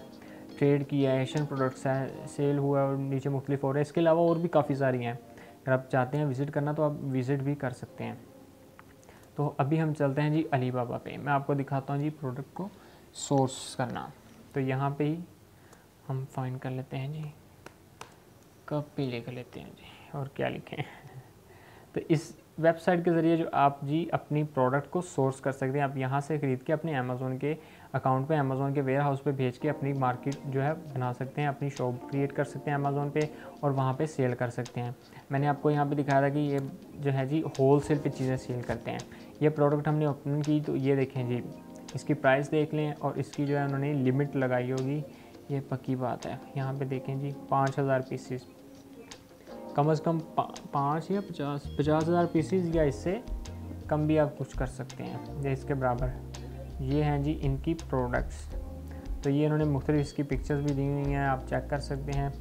ट्रेड की है, एशियन प्रोडक्ट्स है, सेल हुआ है और नीचे मुख्तलिफ हो रहे हैं। इसके अलावा और भी काफ़ी सारी हैं, अगर आप चाहते हैं विज़िट करना तो आप विज़िट भी कर सकते हैं। तो अभी हम चलते हैं जी अलीबाबा पे। मैं आपको दिखाता हूँ जी प्रोडक्ट को सोर्स करना। तो यहाँ पे ही हम फाइंड कर लेते हैं जी, कॉपी लेकर लेते हैं जी और क्या लिखें। तो इस वेबसाइट के ज़रिए जो आप जी अपनी प्रोडक्ट को सोर्स कर सकते हैं। आप यहाँ से ख़रीद के अपने अमेज़ोन के अकाउंट पे, अमेज़ोन के वेयर हाउस पे भेज के अपनी मार्केट जो है बना सकते हैं, अपनी शॉप क्रिएट कर सकते हैं अमेज़ोन पे और वहाँ पे सेल कर सकते हैं। मैंने आपको यहाँ पे दिखाया था कि ये जो है जी होलसेल पे चीज़ें सेल करते हैं। ये प्रोडक्ट हमने ओपन की तो ये देखें जी, इसकी प्राइस देख लें और इसकी जो है उन्होंने लिमिट लगाई होगी, ये पक्की बात है। यहाँ पर देखें जी पाँच हज़ार पीसीस, कम अज़ कम पाँच या पचास पचास हज़ार पीसीस या इससे कम भी आप कुछ कर सकते हैं या इसके बराबर। ये हैं जी इनकी प्रोडक्ट्स। तो ये इन्होंने मुख्तलिफ इसकी पिक्चर्स भी दी हुई हैं, आप चेक कर सकते हैं।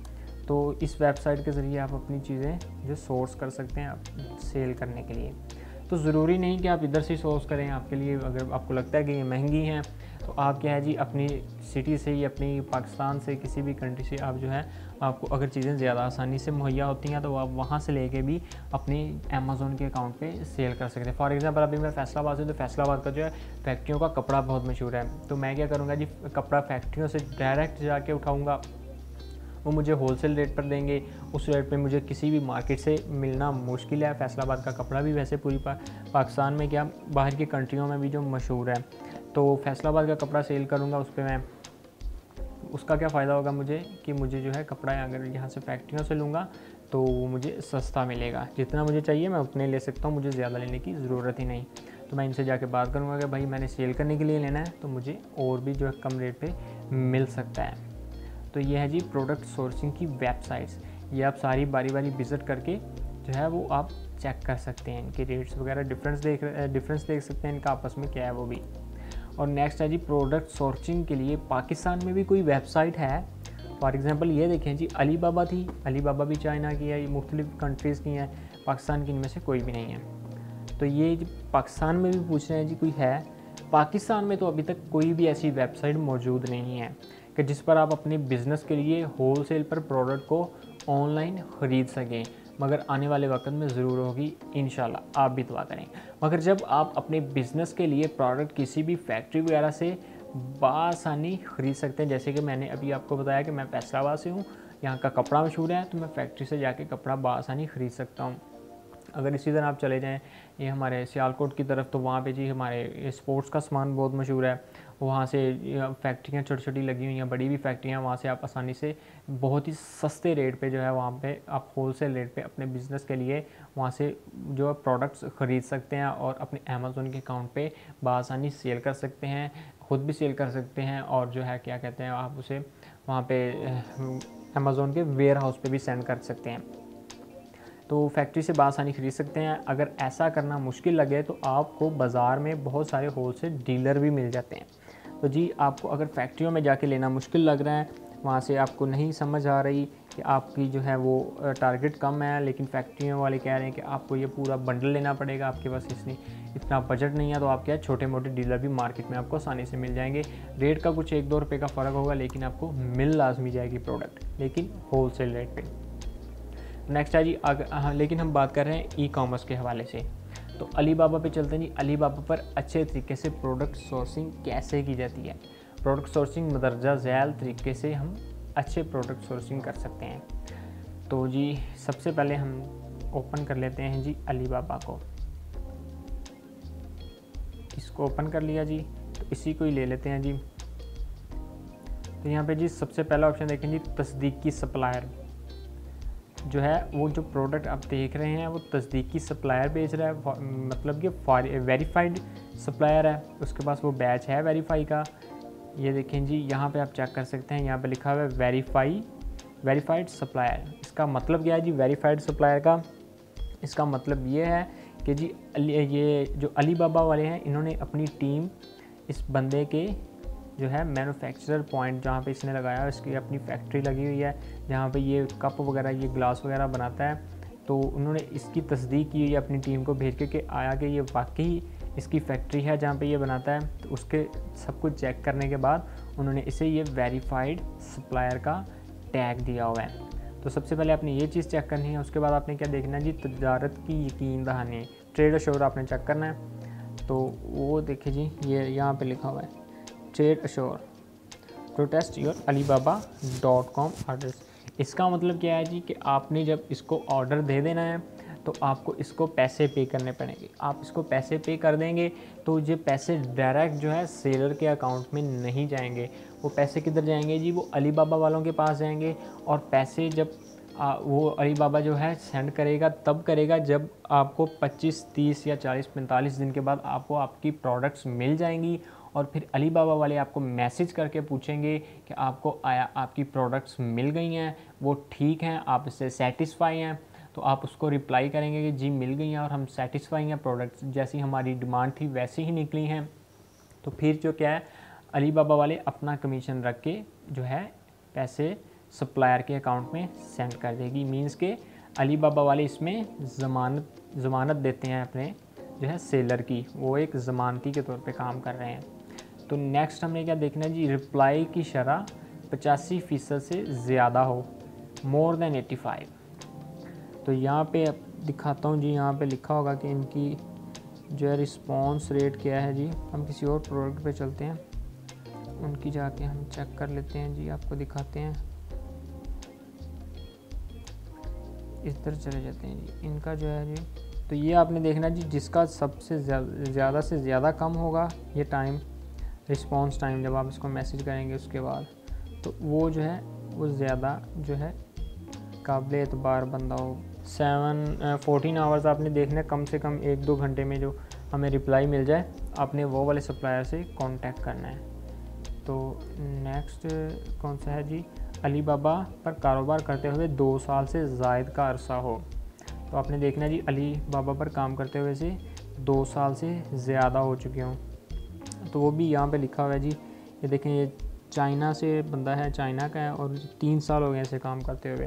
तो इस वेबसाइट के ज़रिए आप अपनी चीज़ें जो सोर्स कर सकते हैं आप सेल करने के लिए। तो ज़रूरी नहीं कि आप इधर से सोर्स करें, आपके लिए अगर आपको लगता है कि ये महंगी हैं तो आप क्या है जी अपनी सिटी से ही, अपनी पाकिस्तान से, किसी भी कंट्री से आप जो है, आपको अगर चीज़ें ज़्यादा आसानी से मुहैया होती हैं तो आप वहाँ से लेके भी अपने अमेज़ोन के अकाउंट पे सेल कर सकते हैं। फॉर एग्जांपल अभी मैं फैसलाबाद से, तो फैसलाबाद का जो है फैक्ट्रियों का कपड़ा बहुत मशहूर है। तो मैं क्या करूँगा जी, कपड़ा फैक्ट्रियों से डायरेक्ट जाके उठाऊँगा, वो मुझे होलसेल रेट पर देंगे। उस रेट पे मुझे किसी भी मार्केट से मिलना मुश्किल है। फैसलाबाद का कपड़ा भी वैसे पूरी पा, पाकिस्तान में क्या बाहर की कंट्रियों में भी जो मशहूर है। तो फैसलाबाद का कपड़ा सेल करूँगा उस पर मैं, उसका क्या फ़ायदा होगा मुझे कि मुझे जो है कपड़ा अगर यहाँ से फैक्ट्रियों से लूँगा तो वो मुझे सस्ता मिलेगा, जितना मुझे चाहिए मैं उतने ले सकता हूँ, मुझे ज़्यादा लेने की ज़रूरत ही नहीं। तो मैं इनसे जाके बात करूँगा कि भाई मैंने सेल करने के लिए लेना है तो मुझे और भी जो है कम रेट पर मिल सकता है। तो ये है जी प्रोडक्ट सोर्सिंग की वेबसाइट्स। ये आप सारी बारी बारी विज़िट करके जो है वो आप चेक कर सकते हैं, इनके रेट्स वगैरह डिफरेंस देख डिफरेंस देख सकते हैं, इनका आपस में क्या है वो भी। और नेक्स्ट है जी प्रोडक्ट सोर्सिंग के लिए पाकिस्तान में भी कोई वेबसाइट है। फॉर एग्जांपल ये देखें जी अलीबाबा थी, अलीबाबा भी चाइना की है, ये मुख्तलिफ कंट्रीज़ की हैं, पाकिस्तान की इनमें से कोई भी नहीं है। तो ये पाकिस्तान में भी पूछ रहे हैं जी कोई है। पाकिस्तान में तो अभी तक कोई भी ऐसी वेबसाइट मौजूद नहीं है कि जिस पर आप अपने बिज़नेस के लिए होलसेल पर प्रोडक्ट को ऑनलाइन ख़रीद सकें, मगर आने वाले वक्त में ज़रूर होगी इंशाल्लाह, आप भी दुआ करें। मगर जब आप अपने बिज़नेस के लिए प्रोडक्ट किसी भी फैक्ट्री वगैरह से बासानी ख़रीद सकते हैं, जैसे कि मैंने अभी आपको बताया कि मैं फैसलाबाद से हूँ, यहाँ का कपड़ा मशहूर है, तो मैं फैक्ट्री से जाके कपड़ा बासानी ख़रीद सकता हूँ। अगर इस सीज़न आप चले जाएँ ये हमारे सियालकोट की तरफ, तो वहाँ पे जी हमारे स्पोर्ट्स का सामान बहुत मशहूर है। वहाँ से फैक्ट्रियाँ छोटी छोटी लगी हुई हैं, बड़ी भी फैक्ट्रियाँ, वहाँ से आप आसानी से बहुत ही सस्ते रेट पे जो है वहाँ पे आप होल सेल रेट पे अपने बिज़नेस के लिए वहाँ से जो है प्रोडक्ट्स ख़रीद सकते हैं और अपने अमेज़ोन के अकाउंट पे बआसानी सेल कर सकते हैं, ख़ुद भी सेल कर सकते हैं और जो है क्या कहते हैं आप उसे वहाँ पर अमेज़ोन के वेयर हाउस पर भी सेंड कर सकते हैं। तो फैक्ट्री से बआसानी ख़रीद सकते हैं। अगर ऐसा करना मुश्किल लगे तो आपको बाज़ार में बहुत सारे होलसेल डीलर भी मिल जाते हैं। तो जी आपको अगर फैक्ट्रियों में जाके लेना मुश्किल लग रहा है, वहाँ से आपको नहीं समझ आ रही कि आपकी जो है वो टारगेट कम है, लेकिन फैक्ट्रियों वाले कह रहे हैं कि आपको ये पूरा बंडल लेना पड़ेगा, आपके पास इसमें इतना बजट नहीं है, तो आप क्या छोटे मोटे डीलर भी मार्केट में आपको आसानी से मिल जाएंगे। रेट का कुछ एक दो रुपये का फ़र्क होगा लेकिन आपको मिल लाजमी जाएगी प्रोडक्ट, लेकिन होल सेल रेट पर। नेक्स्ट है जी अगर, लेकिन हम बात कर रहे हैं ई कॉमर्स के हवाले से, तो अलीबाबा पे चलते हैं जी। अलीबाबा पर अच्छे तरीके से प्रोडक्ट सोर्सिंग कैसे की जाती है? प्रोडक्ट सोर्सिंग मदरजा ज़ैल तरीके से हम अच्छे प्रोडक्ट सोर्सिंग कर सकते हैं। तो जी सबसे पहले हम ओपन कर लेते हैं जी अलीबाबा को, इसको ओपन कर लिया जी, तो इसी को ही ले लेते हैं जी। तो यहाँ पे जी सबसे पहला ऑप्शन देखें जी तस्दीकी सप्लायर, जो है वो जो प्रोडक्ट आप देख रहे हैं वो तस्दीकी सप्लायर बेच रहा है, मतलब ये वेरीफाइड सप्लायर है, उसके पास वो बैच है वेरीफाई का। ये देखें जी यहाँ पे आप चेक कर सकते हैं, यहाँ पे लिखा हुआ है वेरीफाई वेरीफाइड सप्लायर। इसका मतलब क्या है जी वेरीफाइड सप्लायर का? इसका मतलब ये है कि जी ये जो अलीबाबा वाले हैं इन्होंने अपनी टीम इस बंदे के जो है मैन्युफैक्चरर पॉइंट जहाँ पे इसने लगाया, इसकी अपनी फैक्ट्री लगी हुई है जहाँ पे ये कप वगैरह ये ग्लास वगैरह बनाता है, तो उन्होंने इसकी तस्दीक की हुई अपनी टीम को भेज के कि आया कि ये वाकई इसकी फैक्ट्री है जहाँ पे ये बनाता है। तो उसके सब कुछ चेक करने के बाद उन्होंने इसे ये वेरीफाइड सप्लायर का टैग दिया हुआ है। तो सबसे पहले आपने ये चीज़ चेक करनी है। उसके बाद आपने क्या देखना है जी तजारत की यकीन दहानी, ट्रेड एश्योर आपने चेक करना है। तो वो देखिए जी ये यहाँ पर लिखा हुआ है trade assure to test your Alibaba dot com orders. इसका मतलब क्या है जी कि आपने जब इसको ऑर्डर दे देना है तो आपको इसको पैसे पे करने पड़ेंगे। आप इसको पैसे पे कर देंगे तो ये पैसे डायरेक्ट जो है सेलर के अकाउंट में नहीं जाएंगे। वो पैसे किधर जाएंगे जी? वो अलीबाबा वालों के पास जाएंगे। और पैसे जब आ, वो अलीबाबा जो है सेंड करेगा तब करेगा जब आपको पच्चीस, तीस या चालीस, पैंतालीस दिन के बाद आपको आपकी प्रोडक्ट्स मिल जाएंगी। और फिर अलीबाबा वाले आपको मैसेज करके पूछेंगे कि आपको आया आपकी प्रोडक्ट्स मिल गई हैं, वो ठीक हैं, आप इससे सेटिस्फाई हैं। तो आप उसको रिप्लाई करेंगे कि जी मिल गई हैं और हम सेटिस्फाई हैं, प्रोडक्ट्स जैसी हमारी डिमांड थी वैसी ही निकली हैं। तो फिर जो क्या है अलीबाबा वाले अपना कमीशन रख के जो है पैसे सप्लायर के अकाउंट में सेंड कर देगी। मीन्स के अलीबाबा वाले इसमें ज़मानत ज़मानत देते हैं अपने जो है सेलर की, वो एक ज़मानती के तौर पे काम कर रहे हैं। तो नेक्स्ट हमने क्या देखना है जी रिप्लाई की शरह पचासी फ़ीसद से ज़्यादा हो, मोर देन एटी फाइव। तो यहाँ पे दिखाता हूँ जी, यहाँ पे लिखा होगा कि इनकी जो है रिस्पॉन्स रेट क्या है जी। हम किसी और प्रोडक्ट पे चलते हैं, उनकी जाके हम चेक कर लेते हैं जी, आपको दिखाते हैं। इस तरह चले जाते हैं जी, इनका जो है जी तो ये आपने देखना जी जिसका सबसे ज़्यादा से ज़्यादा कम होगा ये टाइम रिस्पॉन्स टाइम जब आप इसको मैसेज करेंगे उसके बाद, तो वो जो है वो ज़्यादा जो है काबिल एतबार बंदा हो। सेवन फोर्टीन आवर्स आपने देखना, कम से कम एक दो घंटे में जो हमें रिप्लाई मिल जाए आपने वो वाले सप्लायर से कांटेक्ट करना है। तो नेक्स्ट कौन सा है जी अलीबाबा पर कारोबार करते हुए दो साल से ज़ायद का अरसा हो। तो आपने देखना जी अलीबाबा पर काम करते हुए से दो साल से ज़्यादा हो चुके हों, तो वो भी यहाँ पे लिखा हुआ है जी। ये देखें ये चाइना से बंदा है, चाइना का है और तीन साल हो गए इसे काम करते हुए।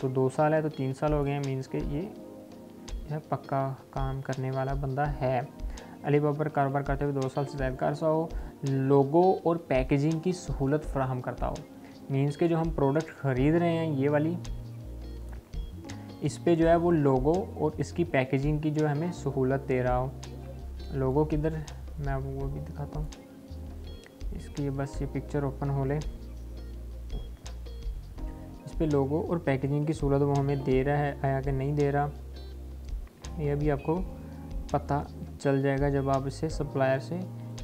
तो दो साल है तो तीन साल हो गए, मीन्स के ये जो है पक्का काम करने वाला बंदा है। अलीबाबा पर कारोबार करते हुए दो साल से ज़्यादा का अर्सा हो, लोगो और पैकेजिंग की सहूलत फराहम करता हो। मीन्स के जो हम प्रोडक्ट ख़रीद रहे हैं ये वाली, इस पर जो है वो लोगो और इसकी पैकेजिंग की जो हमें सहूलत दे रहा हो। लोगो किधर मैं वो भी दिखाता हूँ, इसकी बस ये पिक्चर ओपन हो ले। इस पे लोगो और पैकेजिंग की सहूलत वो हमें दे रहा है आया कि नहीं दे रहा। यह भी आपको पता चल जाएगा जब आप इसे सप्लायर से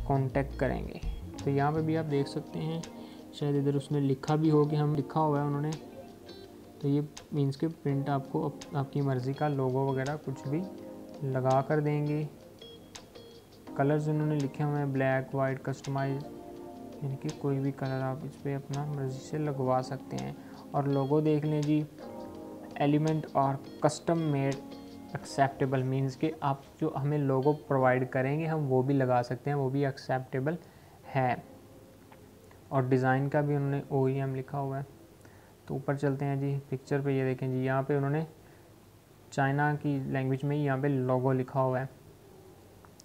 कांटेक्ट करेंगे। तो यहाँ पे भी आप देख सकते हैं, शायद इधर उसने लिखा भी हो कि हम लिखा हुआ है उन्होंने। तो ये मीन्स के प्रिंट आपको अप, आपकी मर्ज़ी का लोगो वगैरह कुछ भी लगा कर देंगे। कलर्स उन्होंने लिखे हुए हैं ब्लैक वाइट कस्टमाइज, यानी कि कोई भी कलर आप इस पर अपना मर्ज़ी से लगवा सकते हैं। और लोगो देख लें जी, एलिमेंट और कस्टम मेड एक्सेप्टेबल, मीन्स के आप जो हमें लोगो प्रोवाइड करेंगे हम वो भी लगा सकते हैं, वो भी एक्सेप्टेबल है। और डिज़ाइन का भी उन्होंने ओ ई एम लिखा हुआ है। तो ऊपर चलते हैं जी पिक्चर पे, ये देखें जी यहाँ पे उन्होंने चाइना की लैंग्वेज में यहाँ पे लोगो लिखा हुआ है।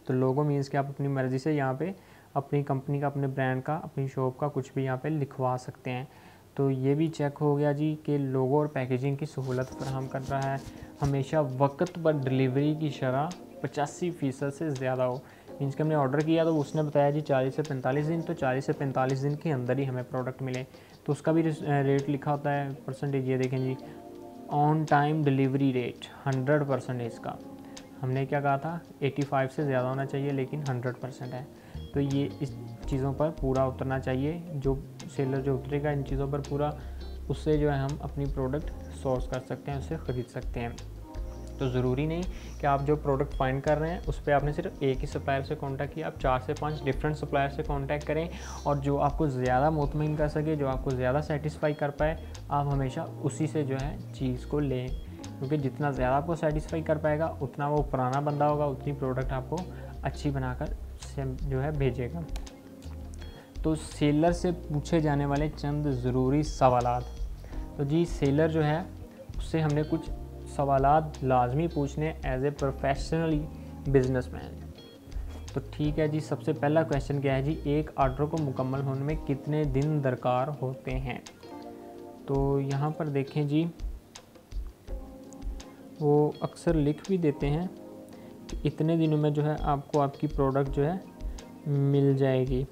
तो लोगो मीन्स कि आप अपनी मर्ज़ी से यहाँ पे अपनी कंपनी का, अपने ब्रांड का, अपनी शॉप का कुछ भी यहाँ पे लिखवा सकते हैं। तो ये भी चेक हो गया जी कि लोगो और पैकेजिंग की सहूलत फराहम कर रहा है। हमेशा वक्त पर डिलीवरी की शरह पचासी फ़ीसद से ज़्यादा हो, मीन्स कि हमने ऑर्डर किया तो उसने बताया जी चालीस से पैंतालीस दिन, तो चालीस से पैंतालीस दिन के अंदर ही हमें प्रोडक्ट मिले। तो उसका भी रेट लिखा होता है परसेंटेज, ये देखें जी on time delivery rate hundred percentage, का हमने क्या कहा था पचासी से ज़्यादा होना चाहिए लेकिन हंड्रेड परसेंट है। तो ये इस चीज़ों पर पूरा उतरना चाहिए, जो सेलर जो उतरेगा इन चीज़ों पर पूरा, उससे जो है हम अपनी प्रोडक्ट सोर्स कर सकते हैं, उससे ख़रीद सकते हैं। तो ज़रूरी नहीं कि आप जो प्रोडक्ट फाइंड कर रहे हैं उस पर आपने सिर्फ एक ही सप्लायर से कांटेक्ट किया, आप चार से पांच डिफरेंट सप्लायर से कांटेक्ट करें, और जो आपको ज़्यादा मुतमिन कर सके, जो आपको ज़्यादा सेटिस्फाई कर पाए, आप हमेशा उसी से जो है चीज़ को लें, क्योंकि जितना ज़्यादा आपको सेटिस्फाई कर पाएगा उतना वो पुराना बंदा होगा, उतनी प्रोडक्ट आपको अच्छी बनाकर जो है भेजेगा। तो सेलर से पूछे जाने वाले चंद ज़रूरी सवाल। तो जी सेलर जो है उससे हमने कुछ सवालात लाजमी पूछने एज ए प्रोफेशनली बिजनेसमैन। तो ठीक है जी, सबसे पहला क्वेश्चन क्या है जी, एक आर्डर को मुकम्मल होने में कितने दिन दरकार होते हैं? तो यहाँ पर देखें जी, वो अक्सर लिख भी देते हैं कि इतने दिनों में जो है आपको आपकी प्रोडक्ट जो है मिल जाएगी।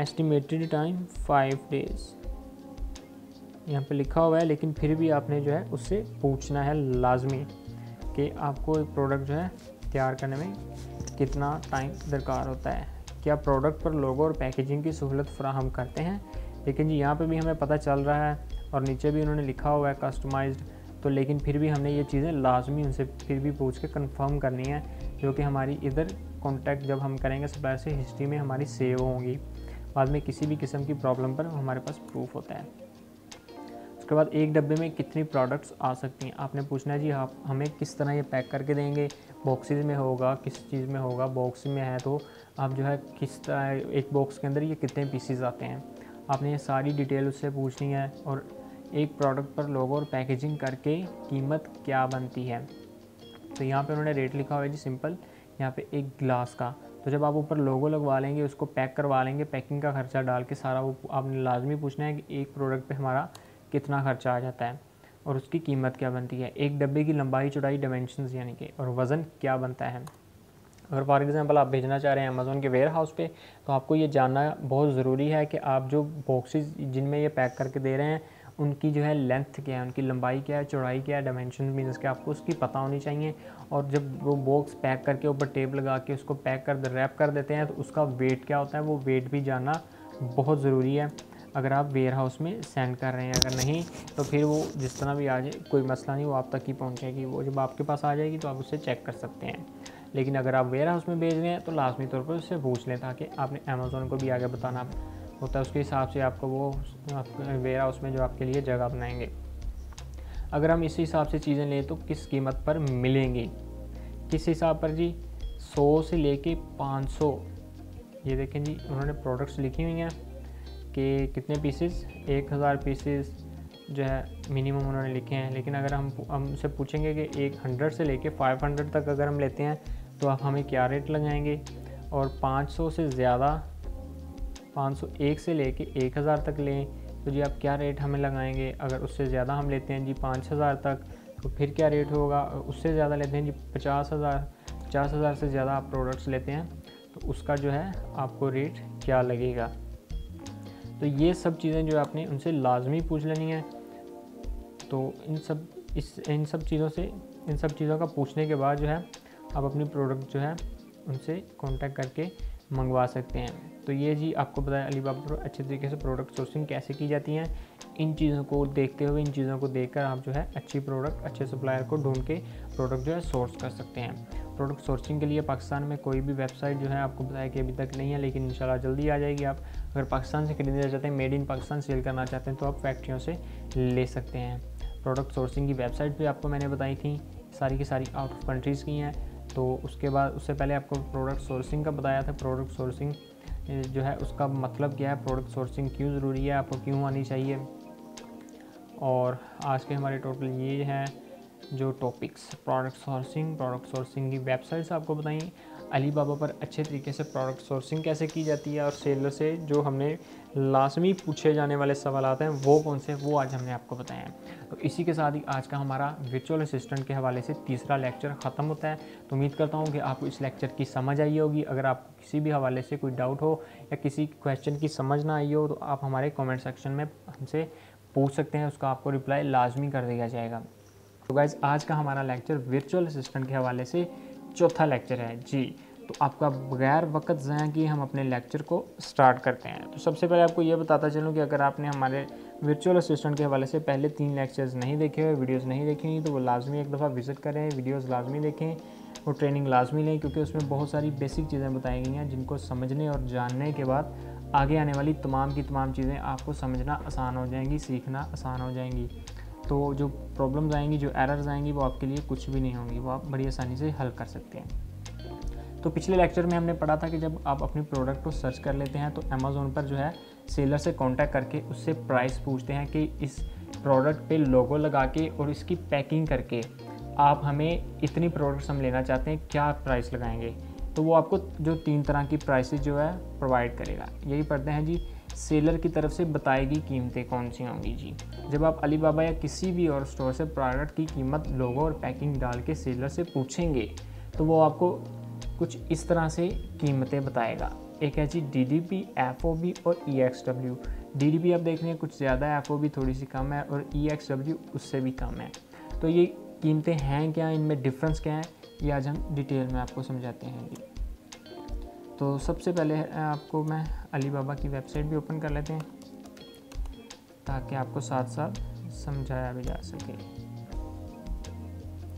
एस्टिमेटेड टाइम फाइव डेज़, यहाँ पे लिखा हुआ है, लेकिन फिर भी आपने जो है उससे पूछना है लाजमी कि आपको एक प्रोडक्ट जो है तैयार करने में कितना टाइम दरकार होता है। क्या प्रोडक्ट पर लोगो और पैकेजिंग की सहूलत फराहम करते हैं? लेकिन जी यहाँ पे भी हमें पता चल रहा है, और नीचे भी उन्होंने लिखा हुआ है कस्टमाइज्ड। तो लेकिन फिर भी हमने ये चीज़ें लाजमी उनसे फिर भी पूछ के कन्फर्म करनी है, जो कि हमारी इधर कॉन्टैक्ट जब हम करेंगे सप्लायर से, हिस्ट्री में हमारी सेव होंगी, बाद में किसी भी किस्म की प्रॉब्लम पर हमारे पास प्रूफ होता है। उसके बाद एक डब्बे में कितनी प्रोडक्ट्स आ सकती हैं? आपने पूछना है जी आप हमें किस तरह ये पैक करके देंगे, बॉक्सेस में होगा, किस चीज़ में होगा, बॉक्स में है तो आप जो है किस तरह, एक बॉक्स के अंदर ये कितने पीसेस आते हैं, आपने ये सारी डिटेल उससे पूछनी है। और एक प्रोडक्ट पर लोगो और पैकेजिंग करके कीमत क्या बनती है? तो यहाँ पर उन्होंने रेट लिखा हुआ है जी सिंपल, यहाँ पर एक गिलास का। तो जब आप ऊपर लोगो लगवा लेंगे, उसको पैक करवा लेंगे, पैकिंग का खर्चा डाल के सारा, वो आपने लाजमी पूछना है कि एक प्रोडक्ट पर हमारा कितना खर्चा आ जाता है और उसकी कीमत क्या बनती है। एक डब्बे की लंबाई, चौड़ाई, डायमेंशंस यानी कि और वज़न क्या बनता है। अगर फॉर एग्जांपल आप भेजना चाह रहे हैं अमेज़ॉन के वेयर हाउस पे, तो आपको ये जानना बहुत ज़रूरी है कि आप जो बॉक्सेस जिनमें ये पैक करके दे रहे हैं उनकी जो है लेंथ क्या है, उनकी लंबाई क्या है, चौड़ाई क्या है, डायमेंशन मीन्स कि आपको उसकी पता होनी चाहिए। और जब वो बॉक्स पैक करके ऊपर टेप लगा के उसको पैक कर रैप कर देते हैं तो उसका वेट क्या होता है, वो वेट भी जानना बहुत ज़रूरी है अगर आप वेयर हाउस में सेंड कर रहे हैं। अगर नहीं तो फिर वो जिस तरह भी आ जाए कोई मसला नहीं, वो आप तक ही पहुंचेगी, वो जब आपके पास आ जाएगी तो आप उससे चेक कर सकते हैं। लेकिन अगर आप वेयर हाउस में भेज रहे हैं तो लाजमी तौर पर उससे पूछ लें, ताकि आपने अमेज़ॉन को भी आगे बताना होता है, उसके हिसाब से आपको वो आपके वेयर हाउस में जो आपके लिए जगह बनाएंगे। अगर हम इसी हिसाब से चीज़ें लें तो किस कीमत पर मिलेंगी? किस हिसाब पर जी? सौ से ले कर पाँच सौ, ये देखें जी उन्होंने प्रोडक्ट्स लिखी हुई हैं कि कितने पीसेस, एक हज़ार पीसेस जो है मिनिमम उन्होंने लिखे हैं। लेकिन अगर हम हमसे पूछेंगे कि एक हंड्रेड से लेके फाइव हंड्रेड तक अगर हम लेते हैं तो आप हमें क्या रेट लगाएंगे, और पाँच सौ से ज़्यादा, पाँच सौ एक से लेके एक हज़ार तक लें तो जी आप क्या रेट हमें लगाएंगे। अगर उससे ज़्यादा हम लेते हैं जी पाँच हज़ार तक तो फिर क्या रेट होगा। उससे ज़्यादा लेते हैं जी पचास हज़ार, पचास हज़ार से ज़्यादा आप प्रोडक्ट्स लेते हैं तो उसका जो है आपको रेट क्या लगेगा। तो ये सब चीज़ें जो आपने उनसे लाजमी पूछ लेनी है। तो इन सब इस इन सब चीज़ों से इन सब चीज़ों का पूछने के बाद जो है आप अपनी प्रोडक्ट जो है उनसे कॉन्टैक्ट करके मंगवा सकते हैं। तो ये जी आपको पता है अलीबाबा पर अच्छे तरीके से प्रोडक्ट सोर्सिंग कैसे की जाती है। इन चीज़ों को देखते हुए, इन चीज़ों को देखकर आप जो है अच्छी प्रोडक्ट, अच्छे सप्लायर को ढूंढ के प्रोडक्ट जो है सोर्स कर सकते हैं। प्रोडक्ट सोर्सिंग के लिए पाकिस्तान में कोई भी वेबसाइट जो है आपको बताया कि अभी तक नहीं है, लेकिन इंशाल्लाह जल्दी आ जाएगी। आप अगर पाकिस्तान से खरीदना चाहते हैं, मेड इन पाकिस्तान सेल करना चाहते हैं, तो आप फैक्ट्रियों से ले सकते हैं। प्रोडक्ट सोर्सिंग की वेबसाइट भी आपको मैंने बताई थी, सारी की सारी आउट ऑफ कंट्रीज़ की हैं। तो उसके बाद, उससे पहले आपको प्रोडक्ट सोर्सिंग का बताया था। प्रोडक्ट सोर्सिंग जो है उसका मतलब क्या है, प्रोडक्ट सोर्सिंग क्यों ज़रूरी है, आपको क्यों आनी चाहिए, और आज के हमारे टोटल ये हैं जो topics. Product sourcing, product sourcing की वेबसाइट्स आपको बताएं, अलीबाबा पर अच्छे तरीके से प्रोडक्ट सोर्सिंग कैसे की जाती है, और सेलर से जो हमने लाजमी पूछे जाने वाले सवाल आते हैं वो कौन से, वो आज हमने आपको बताए हैं। तो इसी के साथ ही आज का हमारा वर्चुअल असिस्टेंट के हवाले से तीसरा लेक्चर ख़त्म होता है। तो उम्मीद करता हूँ कि आपको इस लेक्चर की समझ आई होगी। अगर आपको किसी भी हवाले से कोई डाउट हो या किसी क्वेश्चन की समझ ना आई हो तो आप हमारे कॉमेंट सेक्शन में हमसे पूछ सकते हैं, उसका आपको रिप्लाई लाजमी कर दिया जाएगा। तो गाइज़ आज का हमारा लेक्चर वर्चुअल असिस्टेंट के हवाले से चौथा लेक्चर है जी। तो आपका बगैर वक्त ज़ाया किए हम अपने लेक्चर को स्टार्ट करते हैं। तो सबसे पहले आपको ये बताता चलूँ कि अगर आपने हमारे वर्चुअल असिस्टेंट के हवाले से पहले तीन लेक्चर्स नहीं देखे हुए, वीडियोस नहीं देखी हुई, तो वो लाजमी एक दफ़ा विज़िट करें, वीडियोस लाजमी देखें और ट्रेनिंग लाजमी लें, क्योंकि उसमें बहुत सारी बेसिक चीज़ें बताई गई हैं जिनको समझने और जानने के बाद आगे आने वाली तमाम की तमाम चीज़ें आपको समझना आसान हो जाएंगी, सीखना आसान हो जाएंगी। तो जो प्रॉब्लम्स आएंगी, जो एरर्स आएंगी, वो आपके लिए कुछ भी नहीं होंगी, वो आप बड़ी आसानी से हल कर सकते हैं। तो पिछले लेक्चर में हमने पढ़ा था कि जब आप अपनी प्रोडक्ट को सर्च कर लेते हैं तो अमेज़ोन पर जो है सेलर से कांटेक्ट करके उससे प्राइस पूछते हैं कि इस प्रोडक्ट पे लोगो लगा के और इसकी पैकिंग करके आप हमें इतनी प्रोडक्ट्स हम लेना चाहते हैं, क्या प्राइस लगाएँगे। तो वो आपको जो तीन तरह की प्राइसेस जो है प्रोवाइड करेगा। यही पढ़ते हैं जी, सेलर की तरफ से बताएगी कीमतें कौन सी होंगी जी। जब आप अलीबाबा या किसी भी और स्टोर से प्रोडक्ट की कीमत, लोगो और पैकिंग डाल के सेलर से पूछेंगे तो वो आपको कुछ इस तरह से कीमतें बताएगा। एक है जी डी डी पी, एफ ओ बी और ई एक्स डब्ल्यू। डी डी पी आप देख रहे हैं कुछ ज़्यादा, एफ ओ बी थोड़ी सी कम है और ई एक्स डब्ल्यू उससे भी कम है। तो ये कीमतें हैं क्या, इनमें डिफरेंस क्या है, ये आज हम डिटेल में आपको समझाते हैं जी। तो सबसे पहले आपको मैं अलीबाबा की वेबसाइट भी ओपन कर लेते हैं ताकि आपको साथ साथ समझाया भी जा सके।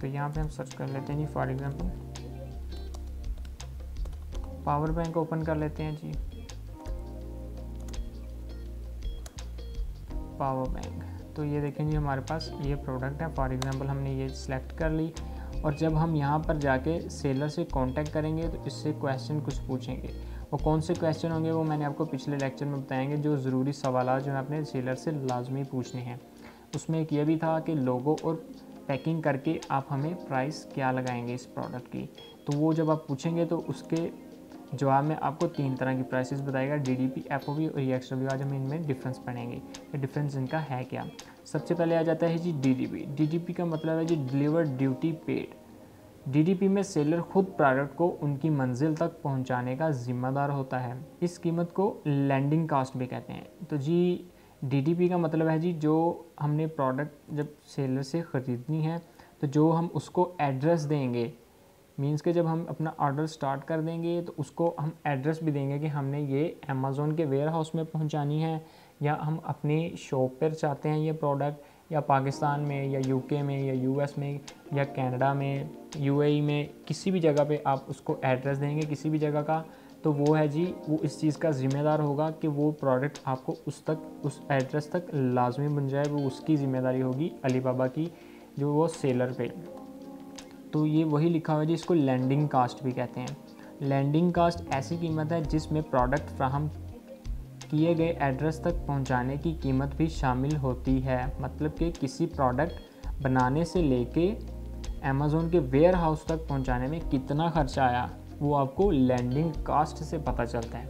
तो यहाँ पे हम सर्च कर लेते हैं जी, for example power bank open कर लेते हैं जी, पावर बैंक। तो ये देखें जी हमारे पास ये प्रोडक्ट है, फॉर एग्जांपल हमने ये सिलेक्ट कर ली, और जब हम यहाँ पर जाके सेलर से कांटेक्ट करेंगे तो इससे क्वेश्चन कुछ पूछेंगे। और कौन से क्वेश्चन होंगे वो मैंने आपको पिछले लेक्चर में बताएंगे, जो ज़रूरी सवाल जो है आपने सेलर से लाजमी पूछने हैं। उसमें एक ये भी था कि लोगो और पैकिंग करके आप हमें प्राइस क्या लगाएंगे इस प्रोडक्ट की। तो वो जब आप पूछेंगे तो उसके जवाब में आपको तीन तरह की प्राइसेस बताएगा, डी डी पी, एफ ओ बी और ई एक्स डब्ल्यू। आज हम इनमें डिफरेंस पढ़ेंगे कि डिफरेंस इनका है क्या। सबसे पहले आ जाता है जी डी डी पी। डी डी पी का मतलब है जी deliver duty paid. डी डी पी में सेलर खुद प्रोडक्ट को उनकी मंजिल तक पहुंचाने का जिम्मेदार होता है। इस कीमत को लैंडिंग कास्ट भी कहते हैं। तो जी डी डी पी का मतलब है जी जो हमने प्रोडक्ट जब सेलर से ख़रीदनी है तो जो हम उसको एड्रेस देंगे, मीन्स के जब हम अपना ऑर्डर स्टार्ट कर देंगे तो उसको हम एड्रेस भी देंगे कि हमने ये अमेज़ोन के वेयर हाउस में पहुंचानी है, या हम अपने शॉप पर चाहते हैं ये प्रोडक्ट, या पाकिस्तान में या यूके में या यूएस में या कनाडा में, यूएई में, किसी भी जगह पे आप उसको एड्रेस देंगे किसी भी जगह का। तो वो है जी, वो इस चीज़ का ज़िम्मेदार होगा कि वो प्रोडक्ट आपको उस तक, उस एड्रेस तक लाजमी बन जाए। वो उसकी ज़िम्मेदारी होगी अलीबाबा की, जो वो सेलर पे। तो ये वही लिखा हुआ है जी, इसको लैंडिंग कास्ट भी कहते हैं। लैंडिंग कास्ट ऐसी कीमत है जिसमें प्रोडक्ट फ्राहम किए गए एड्रेस तक पहुंचाने की कीमत भी शामिल होती है। मतलब कि किसी प्रोडक्ट बनाने से लेके अमेज़ोन के वेयर हाउस तक पहुंचाने में कितना खर्चा आया वो आपको लैंडिंग कास्ट से पता चलता है।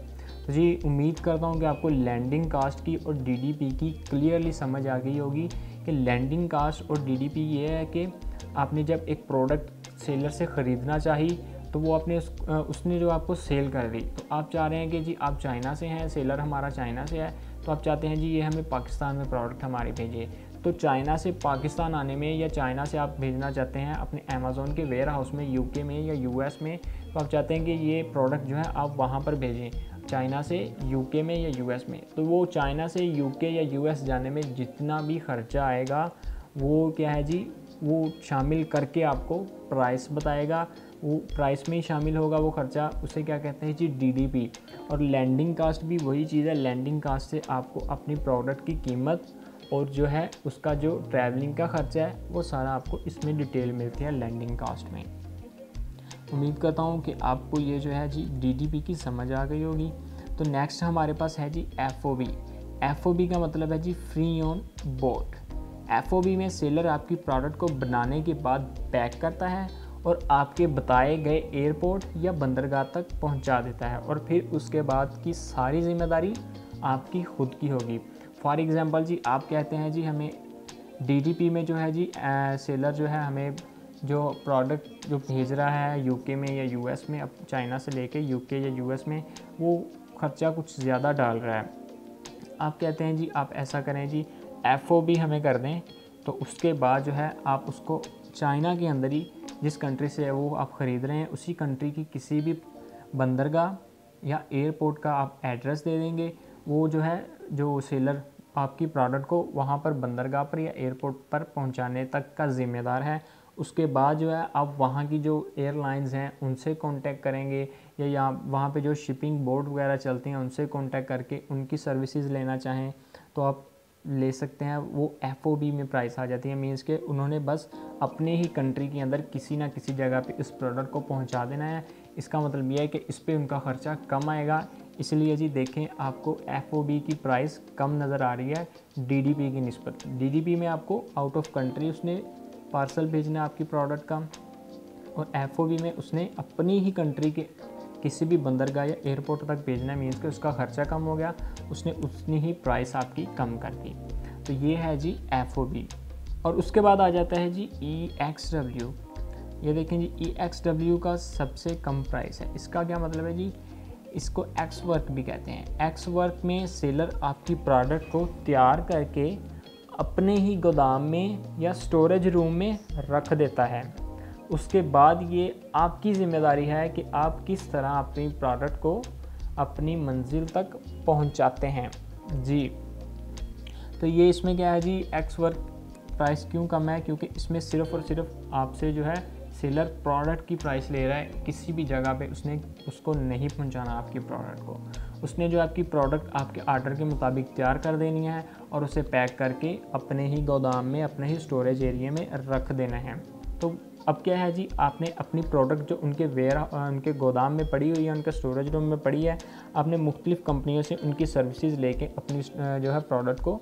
तो जी उम्मीद करता हूँ कि आपको लैंडिंग कास्ट की और डी डी पी की क्लियरली समझ आ गई होगी कि लैंडिंग कास्ट और डी डी पी ये है कि आपने जब एक प्रोडक्ट सेलर से ख़रीदना चाहिए तो वो आपने उस, उसने जो आपको सेल कर दी, तो आप चाह रहे हैं कि जी आप चाइना से हैं, सेलर हमारा चाइना से है, तो आप चाहते हैं जी ये हमें पाकिस्तान में प्रोडक्ट हमारे भेजिए। तो चाइना से पाकिस्तान आने में या चाइना से आप भेजना चाहते हैं अपने अमेज़ोन के वेयर हाउस में यूके में या यूएस में, तो आप चाहते हैं कि ये प्रोडक्ट जो है आप वहाँ पर भेजें, चाइना से यूके में या यूएस में। तो वो चाइना से यूके या यूएस जाने में जितना भी खर्चा आएगा वो क्या है जी, वो शामिल करके आपको प्राइस बताएगा, वो प्राइस में ही शामिल होगा वो खर्चा, उसे क्या कहते हैं जी डी डी पी। और लैंडिंग कास्ट भी वही चीज़ है, लैंडिंग कास्ट से आपको अपनी प्रोडक्ट की कीमत और जो है उसका जो ट्रैवलिंग का खर्चा है वो सारा आपको इसमें डिटेल मिलती है लैंडिंग कास्ट में। उम्मीद करता हूँ कि आपको ये जो है जी डी डी पी की समझ आ गई होगी। तो नेक्स्ट हमारे पास है जी एफ ओ बी। एफ ओ बी का मतलब है जी free on board. एफ ओ बी में सेलर आपकी प्रोडक्ट को बनाने के बाद पैक करता है और आपके बताए गए एयरपोर्ट या बंदरगाह तक पहुंचा देता है, और फिर उसके बाद की सारी जिम्मेदारी आपकी खुद की होगी। फॉर एग्ज़ाम्पल जी आप कहते हैं जी हमें डी डी पी में जो है जी आ, सेलर जो है हमें जो प्रोडक्ट जो भेज रहा है यूके में या यूएस में, अब चाइना से लेके यूके या यूएस में, वो खर्चा कुछ ज़्यादा डाल रहा है। आप कहते हैं जी आप ऐसा करें जी एफ ओ बी हमें कर दें, तो उसके बाद जो है आप उसको चाइना के अंदर ही जिस कंट्री से वो आप ख़रीद रहे हैं उसी कंट्री की किसी भी बंदरगाह या एयरपोर्ट का आप एड्रेस दे देंगे, वो जो है जो सेलर आपकी प्रोडक्ट को वहाँ पर बंदरगाह पर या एयरपोर्ट पर पहुँचाने तक का ज़िम्मेदार है। उसके बाद जो है आप वहाँ की जो एयरलाइंस हैं उनसे कांटेक्ट करेंगे, या यहाँ वहाँ पे जो शिपिंग बोर्ड वगैरह चलती हैं उनसे कांटेक्ट करके उनकी सर्विसेज लेना चाहें तो आप ले सकते हैं। वो एफ ओ बी में प्राइस आ जाती है, मींस के उन्होंने बस अपने ही कंट्री के अंदर किसी ना किसी जगह पे इस प्रोडक्ट को पहुंचा देना है। इसका मतलब यह है कि इस पे उनका खर्चा कम आएगा, इसलिए जी देखें आपको एफ ओ बी की प्राइस कम नज़र आ रही है डी डी पी की निस्बत। डी डी पी में आपको आउट ऑफ कंट्री उसने पार्सल भेजना है आपकी प्रोडक्ट का, और एफ ओ बी में उसने अपनी ही कंट्री के किसी भी बंदरगाह या एयरपोर्ट तक भेजना है, मीन्स कि उसका खर्चा कम हो गया, उसने उतनी ही प्राइस आपकी कम कर दी। तो ये है जी एफ ओ बी। और उसके बाद आ जाता है जी ई एक्स डब्ल्यू। ये देखें जी ई एक्स डब्ल्यू का सबसे कम प्राइस है। इसका क्या मतलब है जी, इसको एक्स वर्क भी कहते हैं। एक्स वर्क में सेलर आपकी प्रोडक्ट को तैयार करके अपने ही गोदाम में या स्टोरेज रूम में रख देता है। उसके बाद ये आपकी ज़िम्मेदारी है कि आप किस तरह अपनी प्रोडक्ट को अपनी मंजिल तक पहुंचाते हैं जी। तो ये इसमें क्या है जी, एक्स वर्क प्राइस क्यों कम है, क्योंकि इसमें सिर्फ़ और सिर्फ आपसे जो है सेलर प्रोडक्ट की प्राइस ले रहा है, किसी भी जगह पे उसने उसको नहीं पहुंचाना आपकी प्रोडक्ट को। उसने जो आपकी प्रोडक्ट आपके आर्डर के मुताबिक तैयार कर देनी है और उसे पैक करके अपने ही गोदाम में अपने ही स्टोरेज एरिया में रख देना है। तो अब क्या है जी, आपने अपनी प्रोडक्ट जो उनके वेयर उनके गोदाम में पड़ी हुई है, उनके स्टोरेज रूम में पड़ी है, आपने मुख्तलिफ़ कंपनियों से उनकी सर्विसेज लेके अपनी जो है प्रोडक्ट को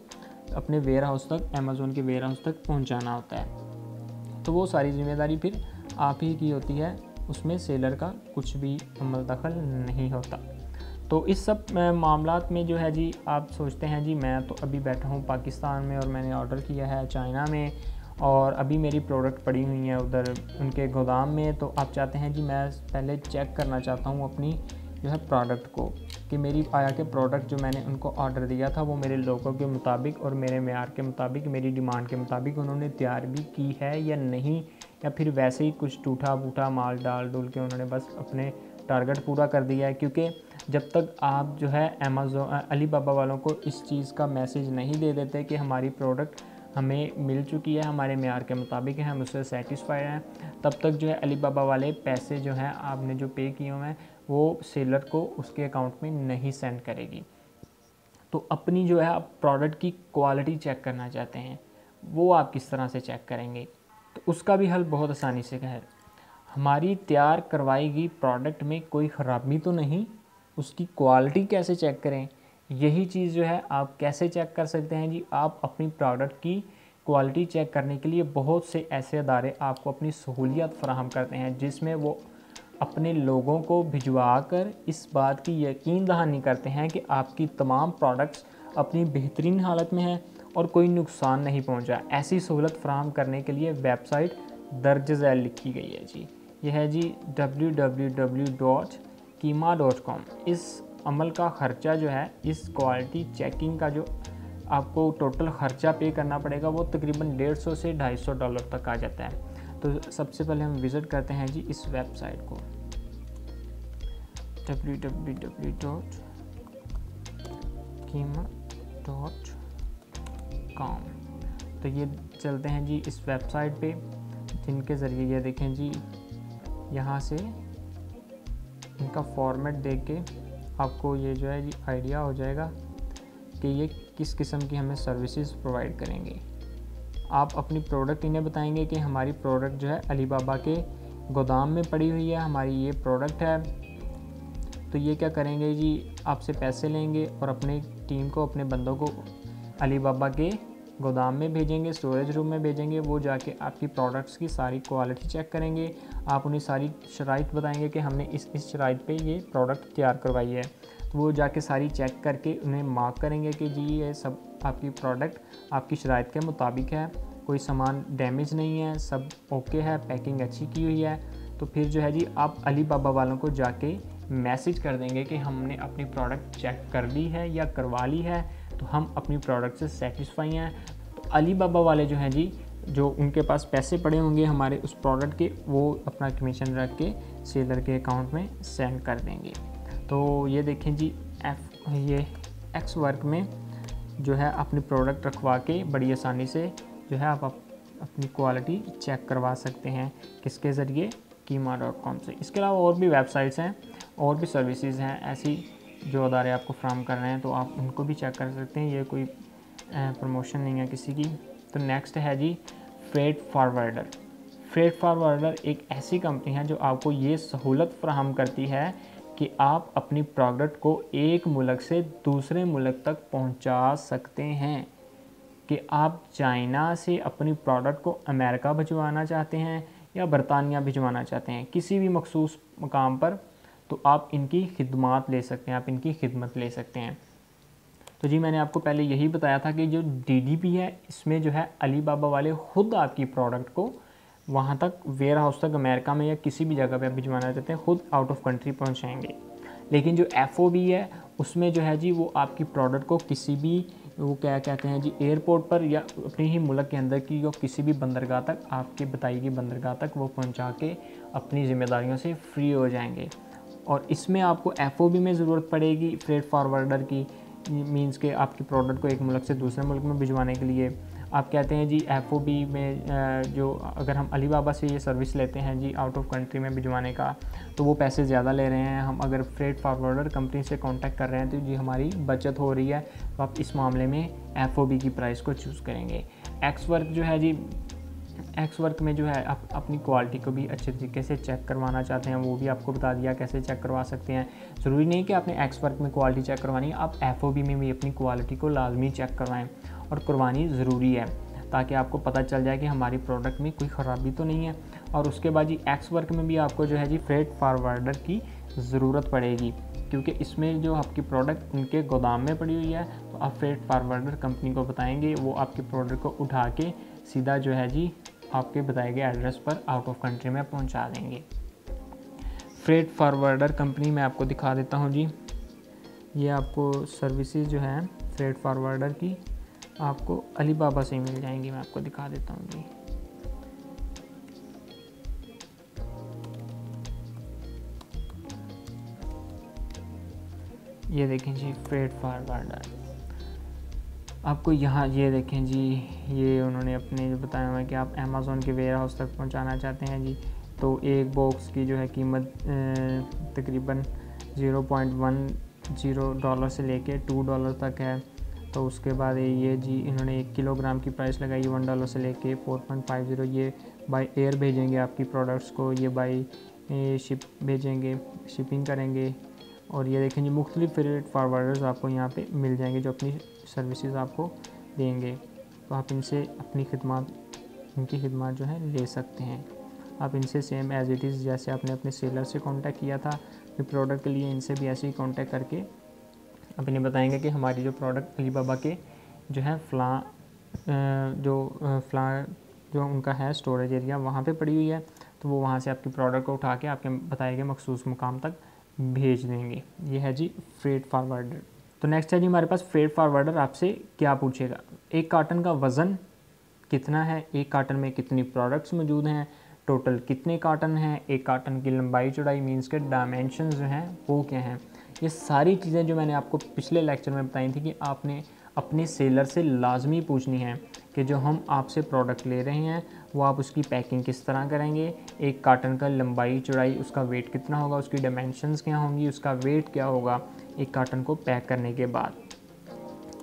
अपने वेयर हाउस तक, अमेज़ोन के वेयर हाउस तक पहुंचाना होता है। तो वो सारी जिम्मेदारी फिर आप ही की होती है, उसमें सेलर का कुछ भी अमल दखल नहीं होता। तो इस सब मामलात में जो है जी आप सोचते हैं जी मैं तो अभी बैठा हूँ पाकिस्तान में और मैंने ऑर्डर किया है चाइना में और अभी मेरी प्रोडक्ट पड़ी हुई है उधर उनके गोदाम में, तो आप चाहते हैं जी मैं पहले चेक करना चाहता हूँ अपनी जो है प्रोडक्ट को कि मेरी आया के प्रोडक्ट जो मैंने उनको ऑर्डर दिया था वो मेरे लोगों के मुताबिक और मेरे मेयार के मुताबिक, मेरी डिमांड के मुताबिक उन्होंने तैयार भी की है या नहीं, या फिर वैसे ही कुछ टूटा बूटा माल डाल डोल के उन्होंने बस अपने टारगेट पूरा कर दिया है। क्योंकि जब तक आप जो है अमेज़ॉन अलीबाबा वालों को इस चीज़ का मैसेज नहीं दे देते कि हमारी प्रोडक्ट हमें मिल चुकी है, हमारे मेयार के मुताबिक है, हम उससे सेटिस्फाइड हैं, तब तक जो है अलीबाबा वाले पैसे जो हैं आपने जो पे किए हुए हैं वो सेलर को उसके अकाउंट में नहीं सेंड करेगी। तो अपनी जो है आप प्रोडक्ट की क्वालिटी चेक करना चाहते हैं, वो आप किस तरह से चेक करेंगे, तो उसका भी हल बहुत आसानी से है। हमारी तैयार करवाई गई प्रोडक्ट में कोई ख़राबी तो नहीं, उसकी क्वालिटी कैसे चेक करें, यही चीज़ जो है आप कैसे चेक कर सकते हैं जी। आप अपनी प्रोडक्ट की क्वालिटी चेक करने के लिए बहुत से ऐसे अदारे आपको अपनी सहूलियत फराहम करते हैं, जिसमें वो अपने लोगों को भिजवा कर इस बात की यकीन दहानी करते हैं कि आपकी तमाम प्रोडक्ट्स अपनी बेहतरीन हालत में हैं और कोई नुकसान नहीं पहुंचा। ऐसी सहूलत फराहम करने के लिए वेबसाइट दर्ज झैल लिखी गई है जी। यह है जी डब्ल्यू डब्ल्यू डब्ल्यू डॉट कीमा डॉट कॉम। इस अमल का ख़र्चा जो है, इस क्वालिटी चेकिंग का जो आपको टोटल खर्चा पे करना पड़ेगा, वो तकरीबन डेढ़ सौ से ढाई सौ डॉलर तक आ जाता है। तो सबसे पहले हम विज़िट करते हैं जी इस वेबसाइट को डब्ल्यू डब्ल्यू डब्ल्यू डॉट कीमो डॉट कॉम। तो ये चलते हैं जी इस वेबसाइट पे, जिनके ज़रिए ये देखें जी यहाँ से इनका फॉर्मेट देख के आपको ये जो है जी आइडिया हो जाएगा कि ये किस किस्म की हमें सर्विसेज प्रोवाइड करेंगे। आप अपनी प्रोडक्ट इन्हें बताएंगे कि हमारी प्रोडक्ट जो है अलीबाबा के गोदाम में पड़ी हुई है, हमारी ये प्रोडक्ट है। तो ये क्या करेंगे जी, आपसे पैसे लेंगे और अपनी टीम को, अपने बंदों को अलीबाबा के गोदाम में भेजेंगे, स्टोरेज रूम में भेजेंगे। वो जाके आपकी प्रोडक्ट्स की सारी क्वालिटी चेक करेंगे, आप उन्हें सारी शराइत बताएंगे कि हमने इस इस शराइत पे ये प्रोडक्ट तैयार करवाई है। तो वो जाके सारी चेक करके उन्हें मार्क करेंगे कि जी ये सब आपकी प्रोडक्ट आपकी शराइत के मुताबिक है, कोई सामान डैमेज नहीं है, सब ओके है, पैकिंग अच्छी की हुई है। तो फिर जो है जी आप अलीबाबा वालों को जाके मैसेज कर देंगे कि हमने अपनी प्रोडक्ट चेक कर ली है या करवा ली है, तो हम अपनी प्रोडक्ट से सेटिस्फाई हैं। तो अलीबाबा वाले जो हैं जी, जो उनके पास पैसे पड़े होंगे हमारे उस प्रोडक्ट के, वो अपना कमीशन रख के सेलर के अकाउंट में सेंड कर देंगे। तो ये देखें जी एफ ये एक्स वर्क में जो है अपनी प्रोडक्ट रखवा के बड़ी आसानी से जो है आप अपनी क्वालिटी चेक करवा सकते हैं, किसके ज़रिए, कीमा डॉट कॉम से। इसके अलावा और भी वेबसाइट्स हैं, और भी सर्विसेज हैं ऐसी जो अदारे आपको फ्राहम कर रहे हैं, तो आप उनको भी चेक कर सकते हैं। ये कोई प्रमोशन नहीं है किसी की। तो नेक्स्ट है जी फ्रेट फारवर्डर। फ्रेट फारवर्डर एक ऐसी कंपनी है जो आपको ये सहूलत फ्राहम करती है कि आप अपनी प्रोडक्ट को एक मुल्क से दूसरे मुल्क तक पहुंचा सकते हैं। कि आप चाइना से अपनी प्रोडक्ट को अमेरिका भिजवाना चाहते हैं या बरतानिया भिजवाना चाहते हैं किसी भी मखसूस मकाम पर, तो आप इनकी खिदमत ले सकते हैं, आप इनकी खिदमत ले सकते हैं। तो जी मैंने आपको पहले यही बताया था कि जो डी डी पी है, इसमें जो है अलीबाबा वाले ख़ुद आपकी प्रोडक्ट को वहाँ तक वेयर हाउस तक अमेरिका में या किसी भी जगह पे आप भिजवाना चाहते हैं, ख़ुद आउट ऑफ कंट्री पहुँचाएंगे। लेकिन जो एफ ओ बी है, उसमें जो है जी वो आपकी प्रोडक्ट को किसी भी वो क्या कहते हैं जी एयरपोर्ट पर या अपने ही मुल्क के अंदर की या किसी भी बंदरगाह तक, आपके बताई गई बंदरगाह तक वो पहुँचा के अपनी ज़िम्मेदारियों से फ्री हो जाएंगे। और इसमें आपको एफ ओ बी में ज़रूरत पड़ेगी फ्रेट फारवर्डर की, मींस के आपकी प्रोडक्ट को एक मुल्क से दूसरे मुल्क में भिजवाने के लिए। आप कहते हैं जी एफ ओ बी में जो, अगर हम अलीबाबा से ये सर्विस लेते हैं जी आउट ऑफ कंट्री में भिजवाने का, तो वो पैसे ज़्यादा ले रहे हैं। हम अगर फ्रेट फारवर्डर कंपनी से कांटेक्ट कर रहे हैं तो जी हमारी बचत हो रही है। तो आप इस मामले में एफ ओ बी की प्राइस को चूज़ करेंगे। एक्स वर्क जो है जी, एक्स वर्क में जो है आप अपनी क्वालिटी को भी अच्छे तरीके से चेक करवाना चाहते हैं, वो भी आपको बता दिया कैसे चेक करवा सकते हैं। ज़रूरी नहीं कि आपने एक्स वर्क में क्वालिटी चेक करवानी है, आप एफ ओ बी में भी अपनी क्वालिटी को लाजमी चेक करवाएं, और करवानी ज़रूरी है ताकि आपको पता चल जाए कि हमारी प्रोडक्ट में कोई ख़राबी तो नहीं है। और उसके बाद जी एक्स वर्क में भी आपको जो है जी फ्रेट फारवर्डर की ज़रूरत पड़ेगी, क्योंकि इसमें जो आपकी प्रोडक्ट उनके गोदाम में पड़ी हुई है, तो आप फ्रेट फारवर्डर कंपनी को बताएंगे, वो आपकी प्रोडक्ट को उठा के सीधा जो है जी आपके बताए गए एड्रेस पर आउट ऑफ कंट्री में पहुंचा देंगे। फ्रेट फारवर्डर कंपनी मैं आपको दिखा देता हूं जी, ये आपको सर्विसेज जो है फ्रेट फारवर्डर की आपको अलीबाबा से ही मिल जाएंगी। मैं आपको दिखा देता हूं जी, ये देखें जी फ्रेट फारवर्डर आपको यहाँ, ये देखें जी, ये उन्होंने अपने जो बताया हुआ है कि आप अमेज़ॉन के वेयर हाउस तक पहुँचाना चाहते हैं जी, तो एक बॉक्स की जो है कीमत तकरीबन zero point one zero dollar से लेके टू डॉलर तक है। तो उसके बाद ये जी इन्होंने एक किलोग्राम की प्राइस लगाई वन डॉलर से लेके फोर पॉइंट फाइव ज़ीरो। ये बाई एयर भेजेंगे आपकी प्रोडक्ट्स को, ये बाई शिप भेजेंगे, शिपिंग करेंगे। और ये देखें जी मुख्तलिफ फ्रेट फारवर्डर्स आपको यहाँ पे मिल जाएंगे जो अपनी सर्विसेज आपको देंगे। तो आप इनसे अपनी खिदमत, इनकी खिदमत जो है ले सकते हैं। आप इनसे सेम एज़ इट इज़ जैसे आपने अपने सेलर से कांटेक्ट किया था अपने प्रोडक्ट के लिए, इनसे भी ऐसे ही कांटेक्ट करके आप इन्हें बताएंगे कि हमारी जो प्रोडक्ट अलीबाबा के जो है फ़लाँ जो फ़लाँ जो उनका है स्टोरेज एरिया वहाँ पर पड़ी हुई है, तो वो वहाँ से आपकी प्रोडक्ट को उठा के आपके बताए गए मखसूस मुकाम तक भेज देंगे। ये है जी फ्रेट फारवर्डर। तो नेक्स्ट है जी हमारे पास फेड फॉरवर्डर आपसे क्या पूछेगा, एक कार्टन का वज़न कितना है, एक कार्टन में कितनी प्रोडक्ट्स मौजूद हैं, टोटल कितने कार्टन हैं, एक कार्टन की लंबाई चौड़ाई मीन्स के डायमेंशन जो हैं वो क्या हैं। ये सारी चीज़ें जो मैंने आपको पिछले लेक्चर में बताई थी कि आपने अपने सेलर से लाजमी पूछनी है कि जो हम आपसे प्रोडक्ट ले रहे हैं वो आप उसकी पैकिंग किस तरह करेंगे, एक कार्टन का लंबाई चौड़ाई उसका वेट कितना होगा, उसकी डायमेंशंस क्या होंगी, उसका वेट क्या होगा एक कार्टन को पैक करने के बाद।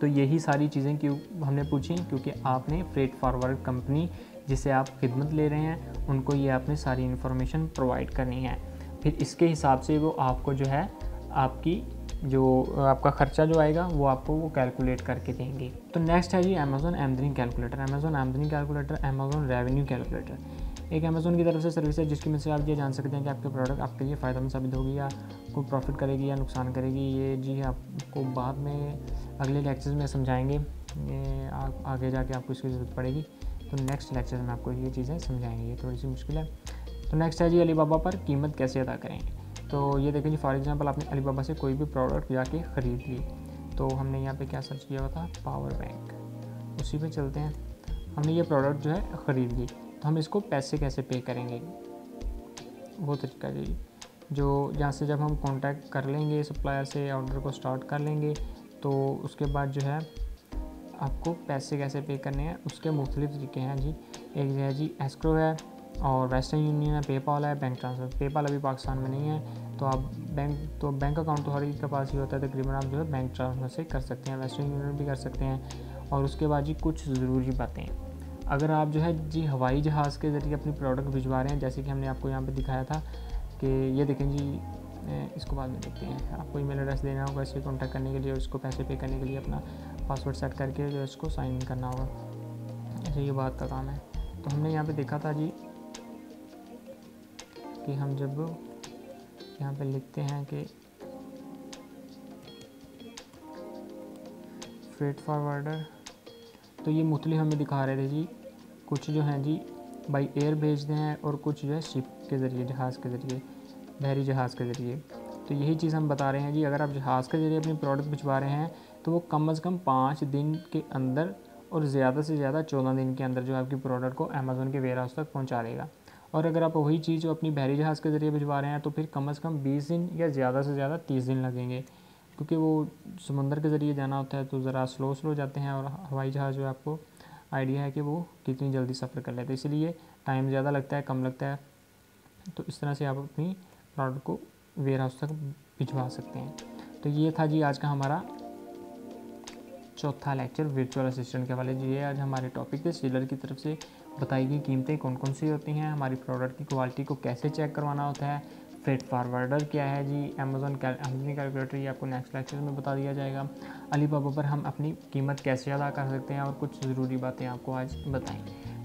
तो यही सारी चीज़ें क्यों हमने पूछी, क्योंकि आपने फ्रेट फॉरवर्ड कंपनी जिसे आप खिदमत ले रहे हैं उनको ये आपने सारी इन्फॉर्मेशन प्रोवाइड करनी है। फिर इसके हिसाब से वो आपको जो है आपकी जो आपका ख़र्चा जो आएगा वो आपको वो कैलकुलेट करके देंगे। तो नेक्स्ट है जी अमेज़न आमदनी कैलकुलेटर, अमेज़न आमदनी कैलकुलेटर, अमेज़न रेवेन्यू कैलकुलेटर एक अमेज़न की तरफ से सर्विस है जिसकी मदद से आप ये जान सकते हैं कि आपके प्रोडक्ट आपके लिए फ़ायदेमंद साबित होगी या कोई प्रॉफिट करेगी या नुकसान करेगी। ये जी आपको बाद में अगले लेक्चर में समझाएँगे, ये आ, आगे जाके आपको इसकी ज़रूरत पड़ेगी, तो नेक्स्ट लेक्चर में आपको ये चीज़ें समझाएँगे, ये थोड़ी सी मुश्किल है। तो नेक्स्ट है जी अलीबाबा पर कीमत कैसे अदा करेंगे। तो ये देखें जी फॉर एग्जांपल आपने अलीबाबा से कोई भी प्रोडक्ट जाके ख़रीद ली, तो हमने यहाँ पे क्या सर्च किया हुआ था, पावर बैंक, उसी पे चलते हैं। हमने ये प्रोडक्ट जो है ख़रीद ली तो हम इसको पैसे कैसे पे करेंगे, वो तरीका जी जो यहाँ से जब हम कॉन्टैक्ट कर लेंगे सप्लायर से, ऑर्डर को स्टार्ट कर लेंगे तो उसके बाद जो है आपको पैसे कैसे पे करने हैं उसके मुख्तलिफ़ तरीके हैं जी। एक जो है जी एस्क्रो है और वेस्टर्न यूनियन है, पेपाल है, बैंक ट्रांसफ़र। पेपाल अभी पाकिस्तान में नहीं है तो आप बैंक तो बैंक अकाउंट तो हर एक के पास ही होता है तकरीबन, आप जो है बैंक ट्रांसफ़र से कर सकते हैं, वेस्टर्न यूनियन भी कर सकते हैं। और उसके बाद जी कुछ ज़रूरी बातें, अगर आप जो है जी हवाई जहाज़ के ज़रिए अपनी प्रोडक्ट भिजवा रहे हैं जैसे कि हमने आपको यहाँ पर दिखाया था कि ये देखें जी, इसको बाद में देखते हैं। आपको ईमेल एड्रेस देना होगा इससे कॉन्टैक्ट करने के लिए, उसको पैसे पे करने के लिए अपना पासवर्ड सेट करके जो इसको साइन इन करना होगा, अच्छा ये बात का काम है। तो हमने यहाँ पर देखा था जी कि हम जब यहाँ पे लिखते हैं कि फ्रेट फॉरवर्डर, तो ये मुतली हमें दिखा रहे थे जी, कुछ जो हैं जी बाई एयर भेजते हैं और कुछ जो है शिप के ज़रिए, जहाज़ के ज़रिए, बहरी जहाज़ के ज़रिए। तो यही चीज़ हम बता रहे हैं जी अगर आप जहाज़ के ज़रिए अपनी प्रोडक्ट भिजवा रहे हैं तो वो कम अज़ कम पाँच दिन के अंदर और ज़्यादा से ज़्यादा चौदह दिन के अंदर जो आपकी प्रोडक्ट को अमेज़न के वेयर हाउस तक पहुँचा देगा। और अगर आप वही चीज़ जो अपनी बहरी जहाज़ के ज़रिए भिजवा रहे हैं तो फिर कम से कम बीस दिन या ज़्यादा से ज़्यादा तीस दिन लगेंगे, क्योंकि वो समुंदर के ज़रिए जाना होता है तो ज़रा स्लो स्लो जाते हैं, और हवाई जहाज़ जो है आपको आइडिया है कि वो कितनी जल्दी सफ़र कर लेते हैं, इसलिए टाइम ज़्यादा लगता है, कम लगता है। तो इस तरह से आप अपनी प्रोडक्ट को वेयर हाउस तक भिजवा सकते हैं। तो ये था जी आज का हमारा चौथा लेक्चर वर्चुअल असिस्टेंट के हवाले। जी आज हमारे टॉपिक थे सेलर की तरफ से बताई गई कीमतें कौन कौन सी होती हैं, हमारी प्रोडक्ट की क्वालिटी को कैसे चेक करवाना होता है, फ्रेट फॉरवर्डर क्या है जी, अमेज़न आमदनी कैलकुलेटर ये आपको नेक्स्ट लेक्चर में बता दिया जाएगा, अलीबाबा पर हम अपनी कीमत कैसे अदा कर सकते हैं और कुछ ज़रूरी बातें आपको आज बताएं।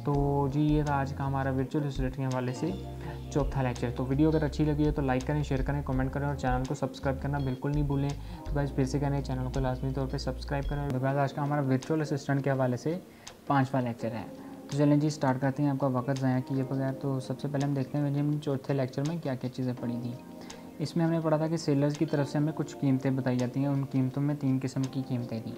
तो जी ये था आज का हमारा वर्चुअल असिस्टेंट के हवाले से चौथा लेक्चर। तो वीडियो अगर अच्छी लगी है तो लाइक करें, शेयर करें, कमेंट करें और चैनल को सब्सक्राइब करना बिल्कुल नहीं भूलें। तो गाइस फिर से करें चैनल को लाजमी तौर पर सब्सक्राइब करें। तो गाइस आज का हमारा वर्चुअल असिस्टेंट के हवाले से पाँचवा लेक्चर है, तो चलें जी स्टार्ट करते हैं आपका वक्त ज़ाया किए बगैर। तो सबसे पहले हम देखते हैं हम चौथे लेक्चर में क्या क्या चीज़ें पढ़ी थी। इसमें हमने पढ़ा था कि सेलर्स की तरफ से हमें कुछ कीमतें बताई जाती हैं, उन कीमतों में तीन किस्म की कीमतें थी,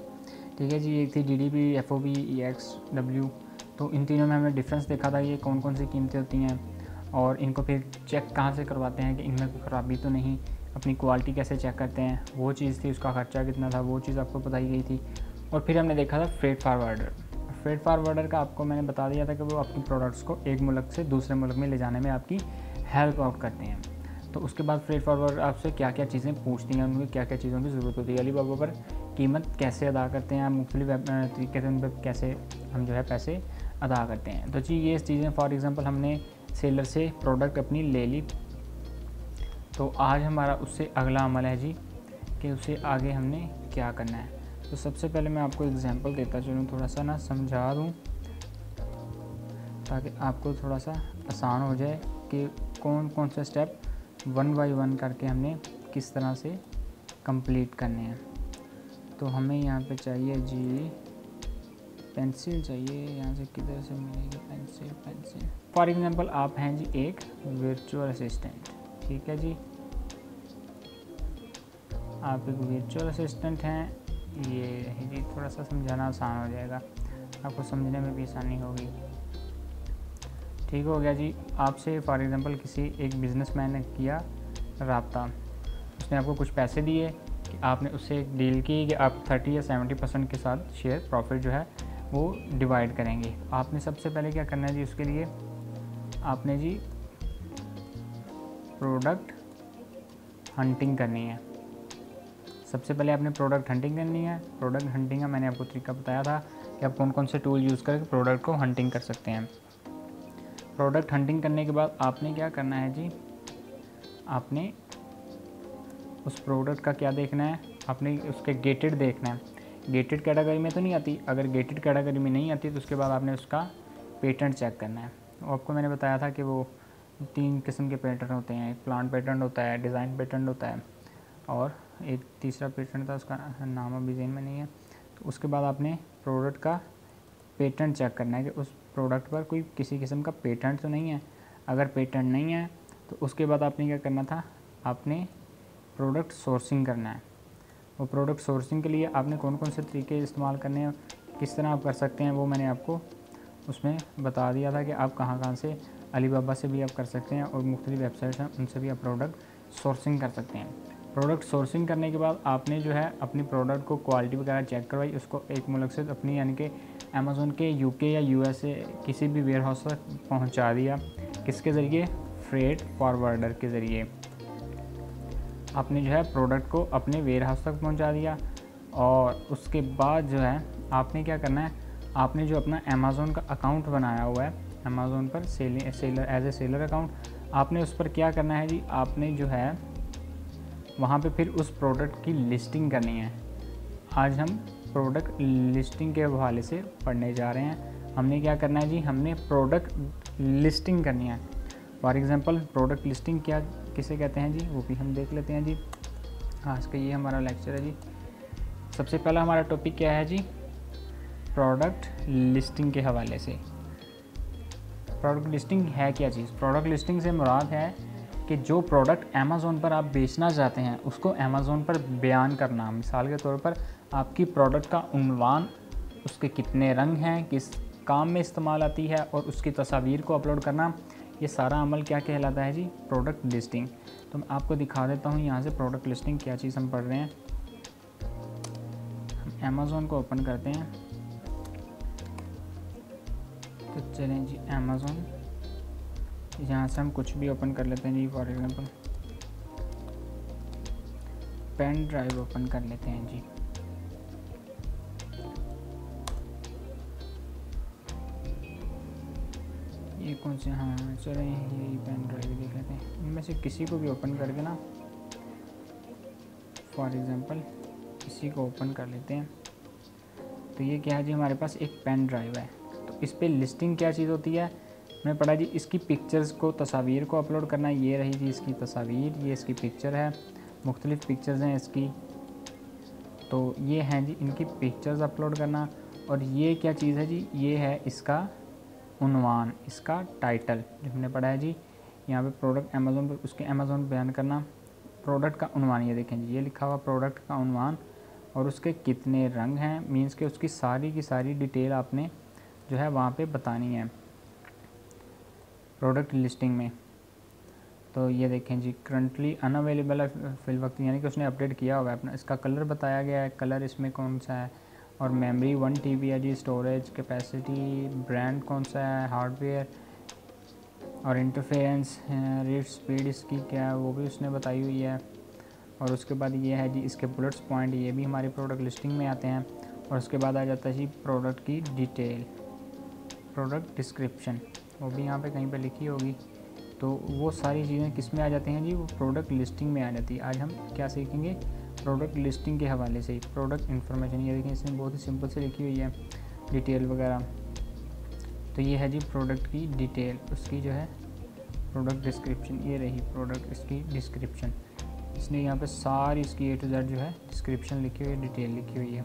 ठीक है जी। एक थी जी D P, एफ ओ बी, ई एक्स डब्ल्यू। तो इन तीनों में हमने डिफ्रेंस देखा था ये कौन कौन सी कीमतें होती हैं और इनको फिर चेक कहाँ से करवाते हैं कि इनमें कोई ख़राबी तो नहीं, अपनी क्वालिटी कैसे चेक करते हैं, वो चीज़ थी। उसका ख़र्चा कितना था वो चीज़ आपको बताई गई थी। और फिर हमने देखा था फ्रेट फारवर्डर। फ्रेट फारवर्डर का आपको मैंने बता दिया था कि वो आपकी प्रोडक्ट्स को एक मुल्क से दूसरे मुल्क में ले जाने में आपकी हेल्प आउट करते हैं। तो उसके बाद फ्रेट फारवर्डर आपसे क्या क्या चीज़ें पूछती हैं, उनकी क्या क्या चीज़ों की ज़रूरत होती है, अलीबाबा पर कीमत कैसे अदा करते हैं, मुख्तलिफ तरीके से उन पर कैसे हम जो है पैसे अदा करते हैं। तो जी ये चीज़ें फॉर एग्ज़ाम्पल हमने सेलर से प्रोडक्ट अपनी ले ली, तो आज हमारा उससे अगला अमल है जी कि उससे आगे हमने क्या करना है। तो सबसे पहले मैं आपको एग्जांपल देता चलूँ, थोड़ा सा ना समझा दूँ ताकि आपको थोड़ा सा आसान हो जाए कि कौन कौन से स्टेप वन बाय वन करके हमने किस तरह से कंप्लीट करने हैं। तो हमें यहाँ पे चाहिए जी पेंसिल, चाहिए यहाँ से किधर से मिलेगी पेंसिल, पेंसिल फॉर एग्जांपल आप हैं जी एक वर्चुअल असिस्टेंट, ठीक है जी, आप एक वर्चुअल असिस्टेंट हैं ये रहेगी, थोड़ा सा समझाना आसान हो जाएगा, आपको समझने में भी आसानी होगी। ठीक हो गया जी। आपसे फॉर एग्ज़ाम्पल किसी एक बिजनेसमैन ने किया रब्ता, उसने आपको कुछ पैसे दिए, आपने उससे एक डील की कि आप तीस या सत्तर परसेंट के साथ शेयर प्रॉफिट जो है वो डिवाइड करेंगे। आपने सबसे पहले क्या करना है जी, उसके लिए आपने जी प्रोडक्ट हंटिंग करनी है। सबसे पहले आपने प्रोडक्ट हंटिंग करनी है। प्रोडक्ट हंटिंग का मैंने आपको तरीका बताया था कि आप कौन कौन से टूल यूज़ करके प्रोडक्ट को हंटिंग कर सकते हैं। प्रोडक्ट हंटिंग करने के बाद आपने क्या करना है जी, आपने उस प्रोडक्ट का क्या देखना है, आपने उसके गेटेड देखना है। गेटेड कैटेगरी में तो नहीं आती, अगर गेटेड कैटेगरी में नहीं आती तो उसके बाद आपने उसका पेटेंट चेक करना है। आपको मैंने बताया था कि वो तीन किस्म के पेटेंट होते हैं, एक प्लांट पेटेंट होता है, डिज़ाइन पेटेंट होता है और एक तीसरा पेटेंट था, उसका नाम अभी ज़हन में नहीं है। तो उसके बाद आपने प्रोडक्ट का पेटेंट चेक करना है कि उस प्रोडक्ट पर कोई किसी किस्म का पेटेंट तो नहीं है। अगर पेटेंट नहीं है तो उसके बाद आपने क्या करना था, आपने प्रोडक्ट सोर्सिंग करना है। वो प्रोडक्ट सोर्सिंग के लिए आपने कौन कौन से तरीके इस्तेमाल करने हैं, किस तरह आप कर सकते हैं, वो मैंने आपको उसमें बता दिया था कि आप कहाँ कहाँ से, अलीबाबा से भी आप कर सकते हैं और मुख्तलिफ वेबसाइट्स हैं उनसे भी आप प्रोडक्ट सोर्सिंग कर सकते हैं। प्रोडक्ट सोर्सिंग करने के बाद आपने जो है अपनी प्रोडक्ट को क्वालिटी वगैरह चेक करवाई, उसको एक मुल्क से अपनी यानी कि अमेज़ोन के यूके या यूएसए किसी भी वेयर हाउस तक पहुँचा दिया। किसके ज़रिए, फ्रेट फॉरवर्डर के ज़रिए आपने जो है प्रोडक्ट को अपने वेयर हाउस तक पहुंचा दिया। और उसके बाद जो है आपने क्या करना है, आपने जो अपना अमेज़ोन का अकाउंट बनाया हुआ है अमेज़ोन पर selling seller as a seller account, आपने उस पर क्या करना है जी, आपने जो है वहां पे फिर उस प्रोडक्ट की लिस्टिंग करनी है। आज हम प्रोडक्ट लिस्टिंग के हवाले से पढ़ने जा रहे हैं। हमने क्या करना है जी, हमने प्रोडक्ट लिस्टिंग करनी है। फॉर एग्ज़ाम्पल प्रोडक्ट लिस्टिंग क्या किसे कहते हैं जी, वो भी हम देख लेते हैं जी। आज का ये हमारा लेक्चर है जी। सबसे पहला हमारा टॉपिक क्या है जी, प्रोडक्ट लिस्टिंग के हवाले से। प्रोडक्ट लिस्टिंग है क्या चीज़, प्रोडक्ट लिस्टिंग से मुराद है कि जो प्रोडक्ट अमेज़ोन पर आप बेचना चाहते हैं उसको अमेज़ोन पर बयान करना। मिसाल के तौर पर आपकी प्रोडक्ट का उन्वान, उसके कितने रंग हैं, किस काम में इस्तेमाल आती है और उसकी तस्वीर को अपलोड करना, ये सारा अमल क्या कहलाता है जी, प्रोडक्ट लिस्टिंग। तो मैं आपको दिखा देता हूँ यहाँ से प्रोडक्ट लिस्टिंग क्या चीज़ हम पढ़ रहे हैं। हम अमेज़ोन को ओपन करते हैं, तो चलें जी अमेज़ोन, यहाँ से हम कुछ भी ओपन कर लेते हैं जी। For example pen drive open कर लेते हैं जी। ये कौन से, हाँ चलें यही पेन ड्राइव देख लेते हैं। इनमें से किसी को भी ओपन करके ना, फॉर एग्ज़ाम्पल किसी को ओपन कर लेते हैं। तो ये क्या है जी, हमारे पास एक पेन ड्राइव है। तो इस पर लिस्टिंग क्या चीज़ होती है, मैं पढ़ा जी, इसकी पिक्चर्स को, तस्वीर को अपलोड करना। ये रही जी इसकी तस्वीर, ये इसकी पिक्चर है, मुख्तलिफ़ पिक्चर्स हैं इसकी, तो ये हैं जी इनकी पिक्चर्स अपलोड करना। और ये क्या चीज़ है जी, ये है इसका उन्वान, इसका टाइटल जो हमने पढ़ा है जी। यहाँ पे प्रोडक्ट अमेज़ोन पर, उसके अमेज़ोन बयान करना, प्रोडक्ट का उन्वान, ये देखें जी ये लिखा हुआ प्रोडक्ट का उन्वान और उसके कितने रंग हैं, मींस के उसकी सारी की सारी डिटेल आपने जो है वहाँ पे बतानी है प्रोडक्ट लिस्टिंग में। तो ये देखें जी करंटली अनअवेलेबल है फिलवक्त, यानी कि उसने अपडेट किया हुआ है अपना। इसका कलर बताया गया है, कलर इसमें कौन सा है, और मेमोरी वन टीबी है जी स्टोरेज कैपेसिटी, ब्रांड कौन सा है, हार्डवेयर और इंटरफेरेंस, रेट स्पीड इसकी क्या है वो भी उसने बताई हुई है। और उसके बाद ये है जी इसके बुलेट्स पॉइंट, ये भी हमारे प्रोडक्ट लिस्टिंग में आते हैं। और उसके बाद आ जाता है जी प्रोडक्ट की डिटेल, प्रोडक्ट डिस्क्रिप्शन, वो भी यहाँ पे कहीं पे लिखी होगी। तो वो सारी चीज़ें किस में आ जाती हैं जी, वो प्रोडक्ट लिस्टिंग में आ जाती है। आज हम क्या सीखेंगे, प्रोडक्ट लिस्टिंग के हवाले से ही। प्रोडक्ट इन्फॉर्मेशन, ये देखिए इसमें बहुत ही सिंपल से लिखी हुई है डिटेल वगैरह। तो ये है जी प्रोडक्ट की डिटेल, उसकी जो है प्रोडक्ट डिस्क्रिप्शन, ये रही प्रोडक्ट इसकी डिस्क्रिप्शन, इसने यहाँ पे सारी इसकी ए टू जेड जो है डिस्क्रिप्शन लिखी हुई है, डिटेल लिखी हुई है।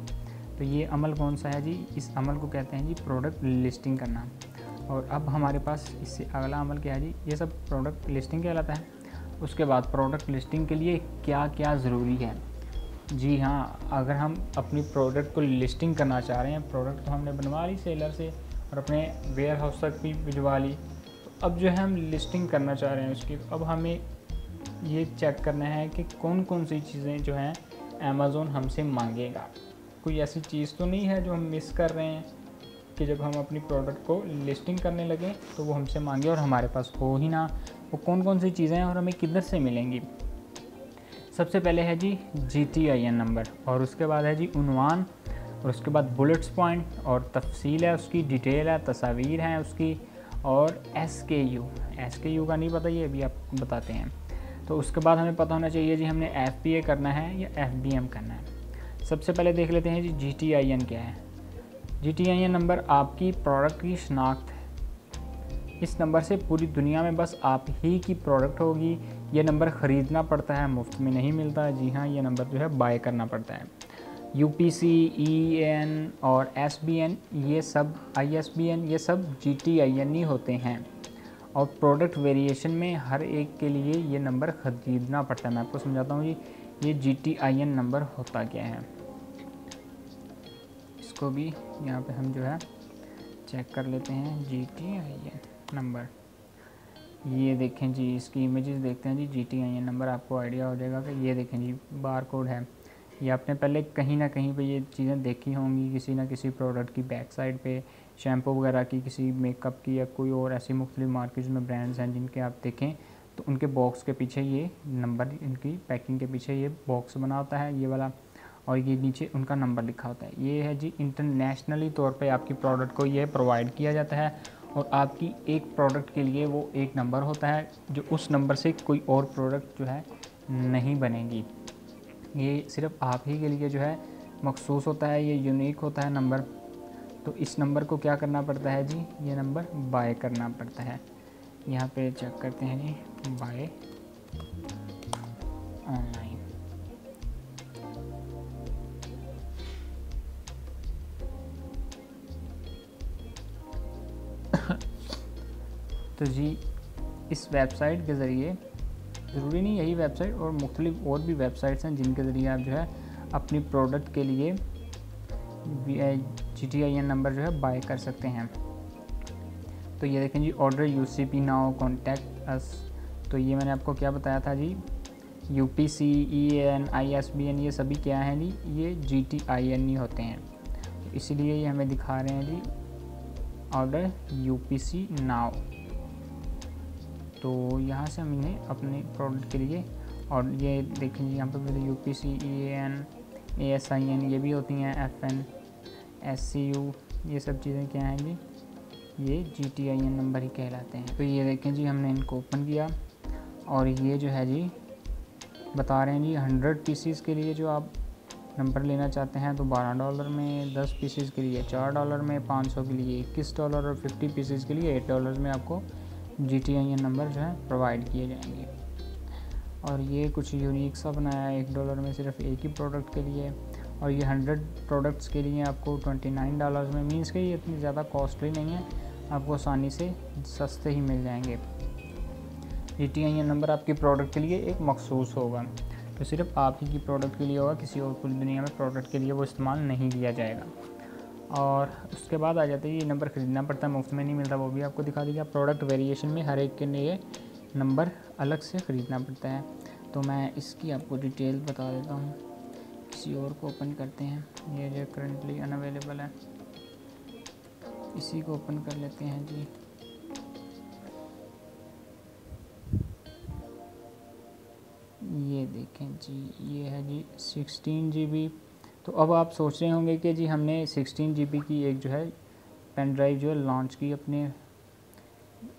तो ये अमल कौन सा है जी, इस अमल को कहते हैं जी प्रोडक्ट लिस्टिंग करना। और अब हमारे पास इससे अगला अमल क्या है जी, ये सब प्रोडक्ट लिस्टिंग कहलाता है। उसके बाद प्रोडक्ट लिस्टिंग के लिए क्या क्या ज़रूरी है, जी हाँ, अगर हम अपनी प्रोडक्ट को लिस्टिंग करना चाह रहे हैं, प्रोडक्ट तो हमने बनवा ली सेलर से और अपने वेयर हाउस तक भी भिजवा ली, तो अब जो है हम लिस्टिंग करना चाह रहे हैं उसकी, तो अब हमें ये चेक करना है कि कौन कौन सी चीज़ें जो हैं अमेज़ोन हमसे मांगेगा, कोई ऐसी चीज़ तो नहीं है जो हम मिस कर रहे हैं कि जब हम अपनी प्रोडक्ट को लिस्टिंग करने लगें तो वो हमसे मांगे और हमारे पास हो ही ना। वो कौन कौन सी चीज़ें हैं और हमें किधर से मिलेंगी। सबसे पहले है जी जी टी आई एन number, और उसके बाद है जी उनवान, और उसके बाद बुलेट्स पॉइंट और तफसील है उसकी, डिटेल है, तस्वीर हैं उसकी, और एस के यू, एस के यू का नहीं पता, ये अभी आपको बताते हैं। तो उसके बाद हमें पता होना चाहिए जी हमने एफ पी ए करना है या एफ बी एम करना है। सबसे पहले देख लेते हैं जी जी टी आई एन क्या है। जी टी आई एन number आपकी प्रोडक्ट की शनाख्त है, इस नंबर से पूरी दुनिया में बस आप ही की प्रोडक्ट होगी। ये नंबर ख़रीदना पड़ता है, मुफ्त में नहीं मिलता। जी हाँ, ये नंबर जो है बाय करना पड़ता है। U P C, E N और एस बी एन, ये सब आई एस बी एन, ये सब जी टी आई एन ही होते हैं, और प्रोडक्ट वेरिएशन में हर एक के लिए ये नंबर ख़रीदना पड़ता है। मैं आपको समझाता हूँ जी ये जी टी आई एन number होता क्या है, इसको भी यहाँ पे हम जो है चेक कर लेते हैं। जी टी आई एन number, ये देखें जी, इसकी इमेजेस देखते हैं जी। जी टी आई एन number आपको आइडिया हो जाएगा कि ये देखें जी बार कोड है, ये आपने पहले कहीं ना कहीं पे ये चीज़ें देखी होंगी, किसी ना किसी प्रोडक्ट की बैक साइड पे, शैम्पू वगैरह की, किसी मेकअप की, या कोई और ऐसी मुख्तलिफ मार्केट्स में ब्रांड्स हैं जिनके आप देखें तो उनके बॉक्स के पीछे ये नंबर, इनकी पैकिंग के पीछे ये बॉक्स बना होता है ये वाला, और ये नीचे उनका नंबर लिखा होता है। ये है जी इंटरनेशनली तौर पर आपकी प्रोडक्ट को ये प्रोवाइड किया जाता है, और आपकी एक प्रोडक्ट के लिए वो एक नंबर होता है जो उस नंबर से कोई और प्रोडक्ट जो है नहीं बनेगी। ये सिर्फ आप ही के लिए जो है मखसूस होता है, ये यूनिक होता है नंबर। तो इस नंबर को क्या करना पड़ता है जी, ये नंबर बाय करना पड़ता है। यहाँ पे चेक करते हैं जी, बाय ऑनलाइन, तो जी इस वेबसाइट के ज़रिए, ज़रूरी नहीं यही वेबसाइट, और मुख्तलिफ और भी वेबसाइट्स हैं जिनके ज़रिए आप जो है अपनी प्रोडक्ट के लिए जी टी आई एन number जो है बाय कर सकते हैं। तो ये देखें जी, order U C P now, contact us, तो ये मैंने आपको क्या बताया था जी, U P C, E N, I S B N, ये सभी क्या हैं जी, ये जी टी आई एन ही होते हैं। तो इसीलिए ये हमें दिखा रहे हैं जी order U P C now. तो यहाँ से हम इन्हें अपने प्रोडक्ट के लिए, और ये देखें जी यहाँ पर U P C, E N, ए एस आई एन, ये भी होती हैं, F N, S C U, ये सब चीज़ें क्या हैं जी, ये जी टी आई एन number ही कहलाते हैं। तो ये देखें जी हमने इनको ओपन किया, और ये जो है जी बता रहे हैं जी हंड्रेड पीसीज़ के लिए जो आप नंबर लेना चाहते हैं तो बारह डॉलर में, दस पीसीज़ के लिए चार डॉलर में, पाँच सौ के लिए इक्कीस डॉलर, और पचास पीसीज़ के लिए आठ डॉलर में आपको जी टी आई एन number जो है प्रोवाइड किए जाएंगे। और ये कुछ यूनिक सा बनाया है, एक डॉलर में सिर्फ एक ही प्रोडक्ट के लिए, और ये हंड्रेड प्रोडक्ट्स के लिए आपको उनतीस डॉलर्स में, मीन्स कि ये इतनी ज़्यादा कॉस्टली नहीं है, आपको आसानी से सस्ते ही मिल जाएंगे। जी टी आई एन number आपकी प्रोडक्ट के लिए एक मखसूस होगा, तो सिर्फ आप ही की प्रोडक्ट के लिए होगा, किसी और पूरी दुनिया में प्रोडक्ट के लिए वो इस्तेमाल नहीं किया जाएगा। और उसके बाद आ जाता है ये नंबर ख़रीदना पड़ता है, मुफ्त में नहीं मिलता, वो भी आपको दिखा दीजिए। प्रोडक्ट वेरिएशन में हर एक के लिए नंबर अलग से ख़रीदना पड़ता है। तो मैं इसकी आपको डिटेल बता देता हूँ, किसी और को ओपन करते हैं, ये जो करंटली अनअवेलेबल है इसी को ओपन कर लेते हैं जी। ये देखें जी, ये है जी सोलह जी बी। तो अब आप सोच रहे होंगे कि जी हमने सोलह जी बी की एक जो है पेन ड्राइव जो है लॉन्च की अपने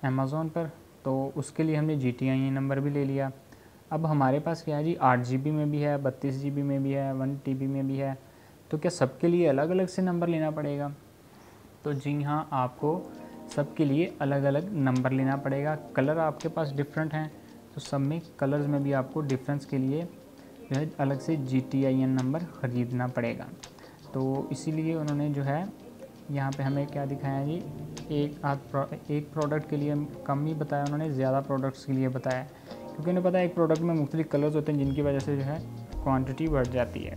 अमेज़ोन पर, तो उसके लिए हमने जी टी आई एन number भी ले लिया। अब हमारे पास क्या है जी, आठ जी बी में भी है, बत्तीस जी बी में भी है, वन टी बी में भी है, तो क्या सबके लिए अलग अलग से नंबर लेना पड़ेगा? तो जी हाँ, आपको सबके लिए अलग अलग नंबर लेना पड़ेगा। कलर आपके पास डिफरेंट हैं, तो सब में कलर्स में भी आपको डिफरेंस के लिए जो है अलग से जी टी आई एन number ख़रीदना पड़ेगा। तो इसीलिए उन्होंने जो है यहाँ पे हमें क्या दिखाया जी, एक आध प्रो, एक प्रोडक्ट के लिए कम ही बताया उन्होंने, ज़्यादा प्रोडक्ट्स के लिए बताया, क्योंकि उन्हें पता है एक प्रोडक्ट में मुख्तलिफ कलर्स होते हैं, जिनकी वजह से जो है क्वांटिटी बढ़ जाती है।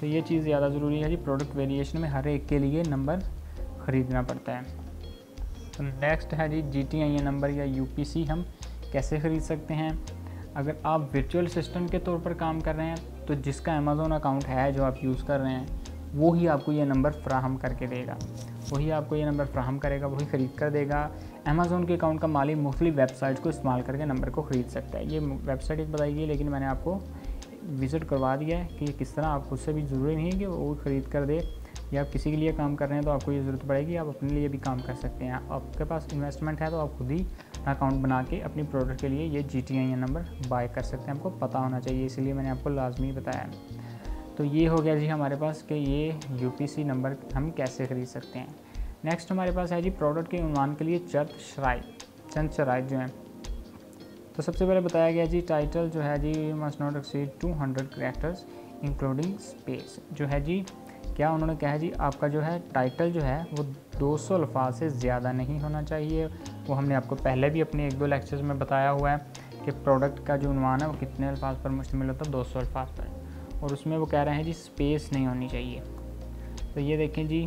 तो ये चीज़ ज़्यादा ज़रूरी है जी, प्रोडक्ट वेरिएशन में हर एक के लिए नंबर ख़रीदना पड़ता है। तो नेक्स्ट है जी G T I A number या यू पी सी हम कैसे ख़रीद सकते हैं। अगर आप वर्चुअल असिस्टेंट के तौर पर काम कर रहे हैं तो जिसका अमेज़ोन अकाउंट है, जो आप यूज़ कर रहे हैं, वो ही आपको ये नंबर फ़राहम करके देगा, वही आपको ये नंबर फ़राहम करेगा, वही ख़रीद कर देगा। अमेज़ोन के अकाउंट का मालिक मुख्तलिफ़ वेबसाइट्स को इस्तेमाल करके नंबर को ख़रीद सकता है। ये वेबसाइट एक बताई गई, लेकिन मैंने आपको विज़िट करवा दिया है कि किस तरह आप, उससे भी ज़रूरी नहीं है कि वो ख़रीद कर दे। या आप किसी के लिए काम कर रहे हैं तो आपको ये ज़रूरत पड़ेगी, आप अपने लिए भी काम कर सकते हैं। आपके पास इन्वेस्टमेंट है तो आप खुद ही अकाउंट बना के अपनी प्रोडक्ट के लिए ये G T I number buy कर सकते हैं। आपको पता होना चाहिए, इसलिए मैंने आपको लाजमी बताया है। तो ये हो गया जी हमारे पास कि ये यू पी सी नंबर हम कैसे ख़रीद सकते हैं। नेक्स्ट हमारे पास है जी प्रोडक्ट के उन्वान के लिए चंद शराइत, चंद शराइत जो हैं। तो सबसे पहले बताया गया जी टाइटल जो है जी must not exceed two hundred characters including space, जो है जी क्या उन्होंने कहा है जी आपका जो है टाइटल जो है वो दो सौ अल्फाज से ज़्यादा नहीं होना चाहिए। वो हमने आपको पहले भी अपने एक दो लेक्चर्स में बताया हुआ है कि प्रोडक्ट का जो उन्वान है वो कितने अल्फाज पर मुश्तमिल होता है, दो सौ अल्फाज पर। और उसमें वो कह रहे हैं जी स्पेस नहीं होनी चाहिए। तो ये देखें जी,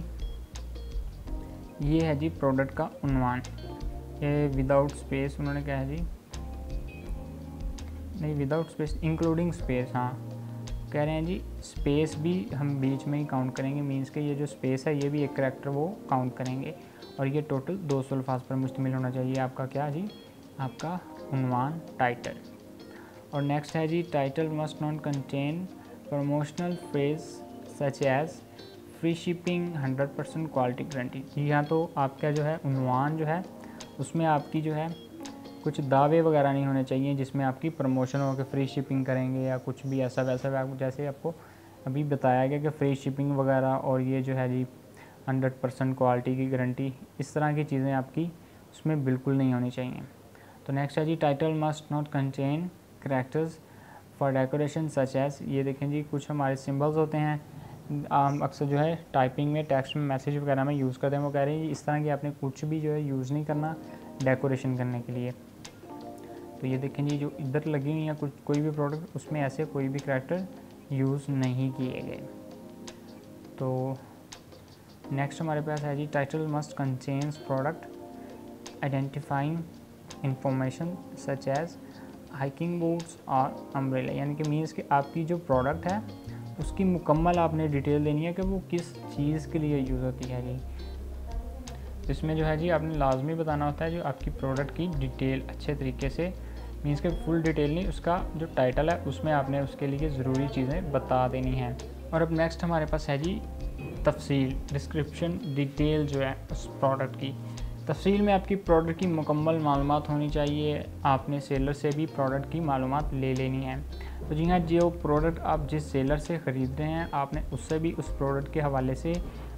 ये है जी प्रोडक्ट का उन्वान, ये विदाउट स्पेस उन्होंने कहा है जी, नहीं विदाउट स्पेस इंक्लूडिंग स्पेस, हाँ कह रहे हैं जी स्पेस भी हम बीच में ही काउंट करेंगे। मींस कि ये जो स्पेस है ये भी एक करैक्टर वो काउंट करेंगे। और ये टोटल दो सौ अल्फाज पर मुश्तमिल होना चाहिए आपका क्या जी, आपका उन्वान टाइटल। और नेक्स्ट है जी title must not contain promotional phrase such as free shipping hundred percent quality guarantee. जी हाँ, तो आपका जो है उन्वान जो है उसमें आपकी जो है कुछ दावे वगैरह नहीं होने चाहिए जिसमें आपकी प्रमोशन हो के फ्री शिपिंग करेंगे या कुछ भी ऐसा वैसा। जैसे आपको अभी बताया गया कि फ्री शिपिंग वगैरह और ये जो है जी हंड्रेड परसेंट क्वालिटी की गारंटी, इस तरह की चीज़ें आपकी उसमें बिल्कुल नहीं होनी चाहिए। तो नेक्स्ट है जी title must not contain characters for decoration such as, ये देखें जी कुछ हमारे सिम्बल्स होते हैं, आम अक्सर जो है टाइपिंग में, टेक्स्ट में, मैसेज वगैरह में यूज़ करते हैं। वो कह रहे हैं इस तरह की आपने कुछ भी जो है यूज़ नहीं करना डेकोरेशन करने के लिए। तो ये देखें जी जो इधर लगी हुई या कुछ कोई भी प्रोडक्ट उसमें ऐसे कोई भी करैक्टर यूज़ नहीं किए गए। तो नेक्स्ट हमारे पास है जी title must contains product identifying information such as hiking boots और अम्ब्रेला, यानी कि मीन्स कि आपकी जो प्रोडक्ट है उसकी मुकम्मल आपने डिटेल देनी है कि वो किस चीज़ के लिए यूज़ होती है जी। इसमें जो है जी आपने लाजमी बताना होता है जो आपकी प्रोडक्ट की डिटेल अच्छे तरीके से, मीन्स के फुल डिटेल नहीं, उसका जो टाइटल है उसमें आपने उसके लिए ज़रूरी चीज़ें बता देनी हैं। और अब नेक्स्ट हमारे पास है जी तफसील, डिस्क्रिप्शन, डिटेल जो है उस प्रोडक्ट की। तफसील में आपकी प्रोडक्ट की मुकम्मल मालूमात होनी चाहिए, आपने सेलर से भी प्रोडक्ट की मालूमात ले लेनी है। तो जी हाँ, जो प्रोडक्ट आप जिस सेलर से ख़रीद रहे हैं आपने उससे भी उस प्रोडक्ट के हवाले से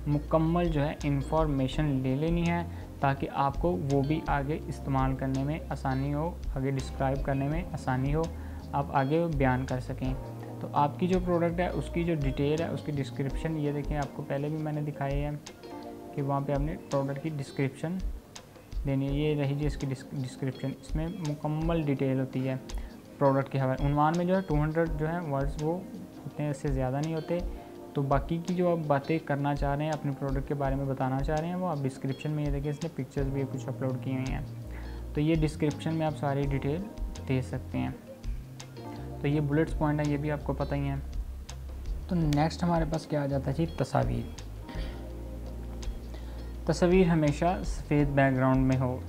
मुकम्मल जो है इंफॉर्मेशन ले लेनी है, ताकि आपको वो भी आगे इस्तेमाल करने में आसानी हो, आगे डिस्क्राइब करने में आसानी हो, आप आगे बयान कर सकें। तो आपकी जो प्रोडक्ट है उसकी जो डिटेल है, उसकी डिस्क्रिप्शन, ये देखें आपको पहले भी मैंने दिखाई है कि वहाँ पे आपने प्रोडक्ट की डिस्क्रिप्शन देनी है। ये रही जी इसकी डिस्क्रिप्शन, इसमें मुकम्मल डिटेल होती है प्रोडक्ट के हवाले। उन्वान में जो है टू हंड्रेड जो है वर्ड्स वो होते हैं, इससे ज़्यादा नहीं होते। तो बाकी की जो आप बातें करना चाह रहे हैं, अपने प्रोडक्ट के बारे में बताना चाह रहे हैं, वो आप डिस्क्रिप्शन में, ये देखिए इसने पिक्चर्स भी कुछ अपलोड की हुई हैं, तो ये डिस्क्रिप्शन में आप सारी डिटेल दे सकते हैं। तो ये बुलेट्स पॉइंट है, ये भी आपको पता ही है। तो नेक्स्ट हमारे पास क्या आ जाता है जी तस्वीर। तस्वीर हमेशा सफ़ेद बैकग्राउंड में हो।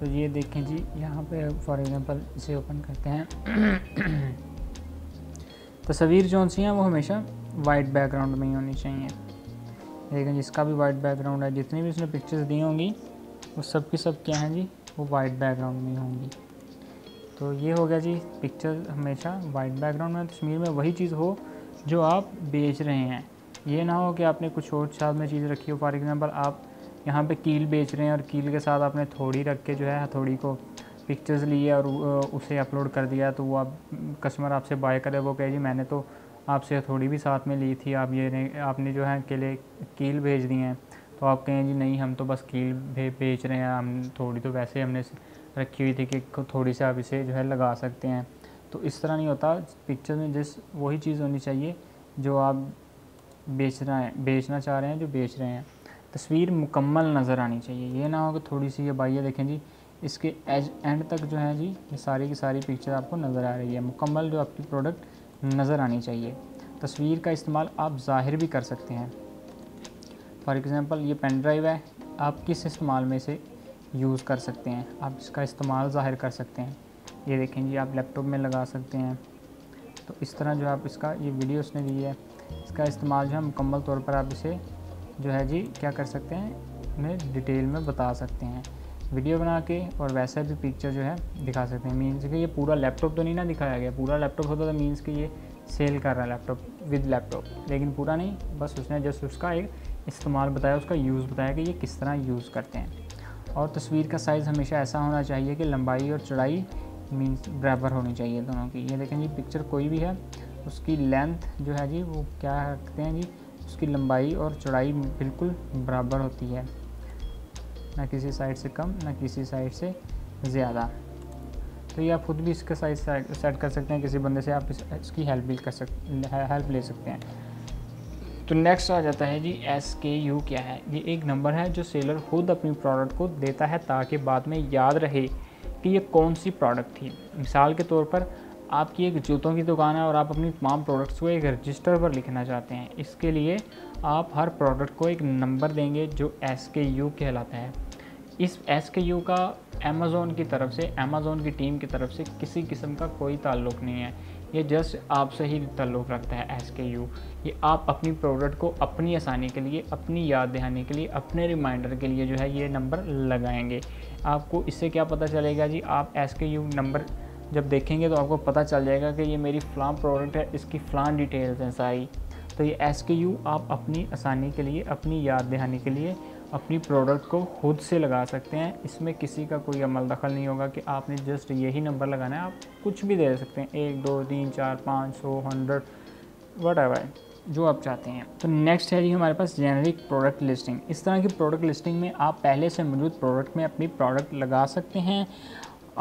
तो ये देखें जी यहाँ पे फॉर एग्ज़ाम्पल इसे ओपन करते हैं। तस्वीर जो सी हैं वो हमेशा वाइट बैकग्राउंड में ही होनी चाहिए। लेकिन जिसका भी वाइट बैकग्राउंड है, जितनी भी उसने पिक्चर्स दी होंगी, वो सब की सब क्या हैं जी, वो वाइट बैकग्राउंड में होंगी। तो ये हो गया जी पिक्चर हमेशा वाइट बैकग्राउंड में, तस्वीर में वही चीज़ हो जो आप बेच रहे हैं। ये ना हो कि आपने कुछ और साथ में चीज़ रखी हो। फॉर एग्ज़ाम्पल आप यहाँ पे कील बेच रहे हैं और कील के साथ आपने हथौड़ी रख के जो है हथौड़ी को पिक्चर्स लिए और उसे अपलोड कर दिया, तो वो आप कस्टमर आपसे बाय करे, वो कहे जी मैंने तो आपसे हथौड़ी भी साथ में ली थी, आप ये आपने जो है केले कील भेज दी हैं। तो आप कहें जी नहीं, हम तो बस कील बेच रहे हैं, हम थोड़ी तो वैसे हमने रखी हुई थी कि थोड़ी से आप इसे जो है लगा सकते हैं। तो इस तरह नहीं होता। पिक्चर में जस्ट वही चीज़ होनी चाहिए जो आप बेच रहे हैं बेचना चाह रहे हैं, जो बेच रहे हैं। तस्वीर मुकम्मल नज़र आनी चाहिए, ये ना हो कि थोड़ी सी। ये भाई ये देखें जी, इसके एज एंड तक जो है जी ये सारी की सारी पिक्चर आपको नज़र आ रही है। मुकम्मल जो आपकी प्रोडक्ट नज़र आनी चाहिए। तस्वीर का इस्तेमाल आप ज़ाहिर भी कर सकते हैं। फॉर एग्ज़ाम्पल ये पेन ड्राइव है, आप किस इस्तेमाल में इसे यूज़ कर सकते हैं, आप इसका इस्तेमाल ज़ाहिर कर सकते हैं। ये देखें जी, आप लैपटॉप में लगा सकते हैं। तो इस तरह जो आप इसका ये वीडियो उसने दी है, इसका इस्तेमाल जो है मुकम्मल तौर पर आप इसे जो है जी क्या कर सकते हैं, उन्हें डिटेल में बता सकते हैं वीडियो बना के, और वैसे भी पिक्चर जो है दिखा सकते हैं। मीन्स कि ये पूरा लैपटॉप तो नहीं ना दिखाया गया, पूरा लैपटॉप होता तो मीन्स कि ये सेल कर रहा है लैपटॉप विद लैपटॉप, लेकिन पूरा नहीं, बस उसने जस्ट उसका एक इस्तेमाल बताया, उसका यूज़ बताया कि ये किस तरह यूज़ करते हैं। और तस्वीर का साइज़ हमेशा ऐसा होना चाहिए कि लंबाई और चौड़ाई मीन्स बराबर होनी चाहिए दोनों की। ये देखें जी, पिक्चर कोई भी है, उसकी लेंथ जो है जी वो क्या रखते हैं जी, उसकी लंबाई और चौड़ाई बिल्कुल बराबर होती है, ना किसी साइड से कम ना किसी साइड से ज़्यादा। तो ये आप खुद भी इसका साइज सेट कर सकते हैं, किसी बंदे से आप इस, इसकी हेल्प भी कर सकते हेल्प ले सकते हैं। तो नेक्स्ट आ जाता है जी एस के यू क्या है। ये एक नंबर है जो सेलर खुद अपनी प्रोडक्ट को देता है ताकि बाद में याद रहे कि ये कौन सी प्रोडक्ट थी। मिसाल के तौर पर आपकी एक जूतों की दुकान है और आप अपनी तमाम प्रोडक्ट्स को एक रजिस्टर पर लिखना चाहते हैं। इसके लिए आप हर प्रोडक्ट को एक नंबर देंगे जो एस के यू कहलाता है। इस एस के यू का अमेज़ोन की तरफ से अमेज़ोन की टीम की तरफ से किसी किस्म का कोई ताल्लुक़ नहीं है, ये जस्ट आपसे ही ताल्लुक़ रखता है एस के यू। ये आप अपनी प्रोडक्ट को अपनी आसानी के लिए, अपनी याद दिहाने के लिए, अपने रिमाइंडर के लिए जो है ये नंबर लगाएंगे। आपको इससे क्या पता चलेगा जी, आप एस के यू नंबर जब देखेंगे तो आपको पता चल जाएगा कि ये मेरी फ़लाँ प्रोडक्ट है, इसकी फ़लाँ डिटेल्स हैं सारी। तो ये एस के यू आप अपनी आसानी के लिए, अपनी याद दिहाने के लिए अपनी प्रोडक्ट को खुद से लगा सकते हैं। इसमें किसी का कोई अमल दखल नहीं होगा कि आपने जस्ट यही नंबर लगाना है। आप कुछ भी दे सकते हैं, एक दो तीन चार पाँच सौ हंड्रेड वट एवर जो आप चाहते हैं। तो नेक्स्ट है जी हमारे पास जेनरिक प्रोडक्ट लिस्टिंग। इस तरह की प्रोडक्ट लिस्टिंग में आप पहले से मौजूद प्रोडक्ट में अपनी प्रोडक्ट लगा सकते हैं।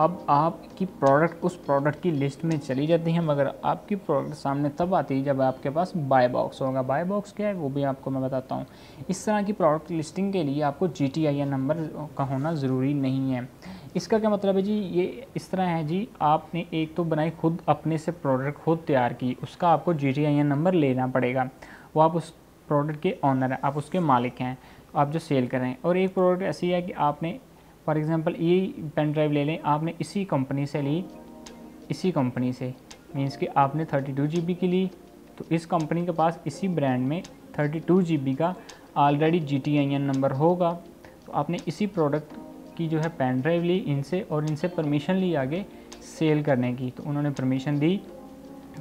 अब आपकी प्रोडक्ट उस प्रोडक्ट की लिस्ट में चली जाती है, मगर आपकी प्रोडक्ट सामने तब आती है जब आपके पास बाय बॉक्स होगा। बाय बॉक्स क्या है वो भी आपको मैं बताता हूँ। इस तरह की प्रोडक्ट लिस्टिंग के लिए आपको जी टी आई एन number का होना ज़रूरी नहीं है। इसका क्या मतलब है जी, ये इस तरह है जी, आपने एक तो बनाई खुद अपने से प्रोडक्ट खुद तैयार की, उसका आपको जी टी आई एन number लेना पड़ेगा। वो आप उस प्रोडक्ट के ऑनर हैं, आप उसके मालिक हैं, आप जो सेल कर रहे हैं। और एक प्रोडक्ट ऐसी है कि आपने फॉर एग्ज़ाम्पल ये पेन ड्राइव ले लें, आपने इसी कंपनी से ली, इसी कंपनी से मींस कि आपने थर्टी टू जी बी की ली, तो इस कंपनी के पास इसी ब्रांड में थर्टी टू जी बी का already जी टी आई एन number होगा। तो आपने इसी प्रोडक्ट की जो है पेन ड्राइव ली इनसे, और इनसे परमिशन ली आगे सेल करने की, तो उन्होंने परमिशन दी।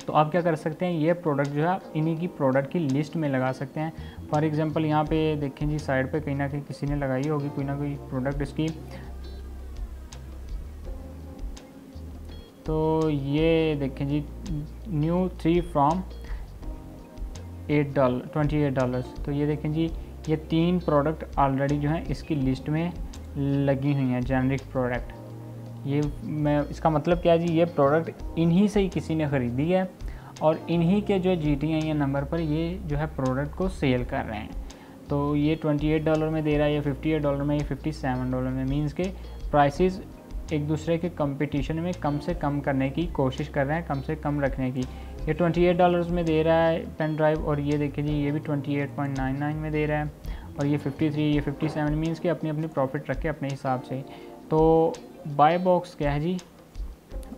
तो आप क्या कर सकते हैं, ये प्रोडक्ट जो है इन्हीं की प्रोडक्ट की लिस्ट में लगा सकते हैं। फॉर एग्जांपल यहाँ पे देखें जी, साइड पे कहीं ना कहीं किसी ने लगाई होगी कोई ना कोई प्रोडक्ट इसकी। तो ये देखें जी, new three from eight dollar, twenty eight dollars. तो ये देखें जी, ये तीन प्रोडक्ट ऑलरेडी जो है इसकी लिस्ट में लगी हुई हैं जेनरिक प्रोडक्ट। ये मैं इसका मतलब क्या है जी, ये प्रोडक्ट इन्हीं से ही किसी ने ख़रीदी है और इन्हीं के जो जी टी आई एन number पर ये जो है प्रोडक्ट को सेल कर रहे हैं। तो ये अट्ठाईस डॉलर में दे रहा है, ये अट्ठावन डॉलर में, ये सत्तावन डॉलर में। मींस के प्राइसेस एक दूसरे के कंपटीशन में कम से कम करने की कोशिश कर रहे हैं, कम से कम रखने की। ये अट्ठाईस डॉलर में दे रहा है पेन ड्राइव, और ये देखिए जी ये भी अट्ठाईस पॉइंट निन्यानवे में दे रहा है, और ये तिरेपन, ये सत्तावन। मींस के अपनी अपनी प्रॉफिट रखे अपने हिसाब से। तो बाय बॉक्स क्या है जी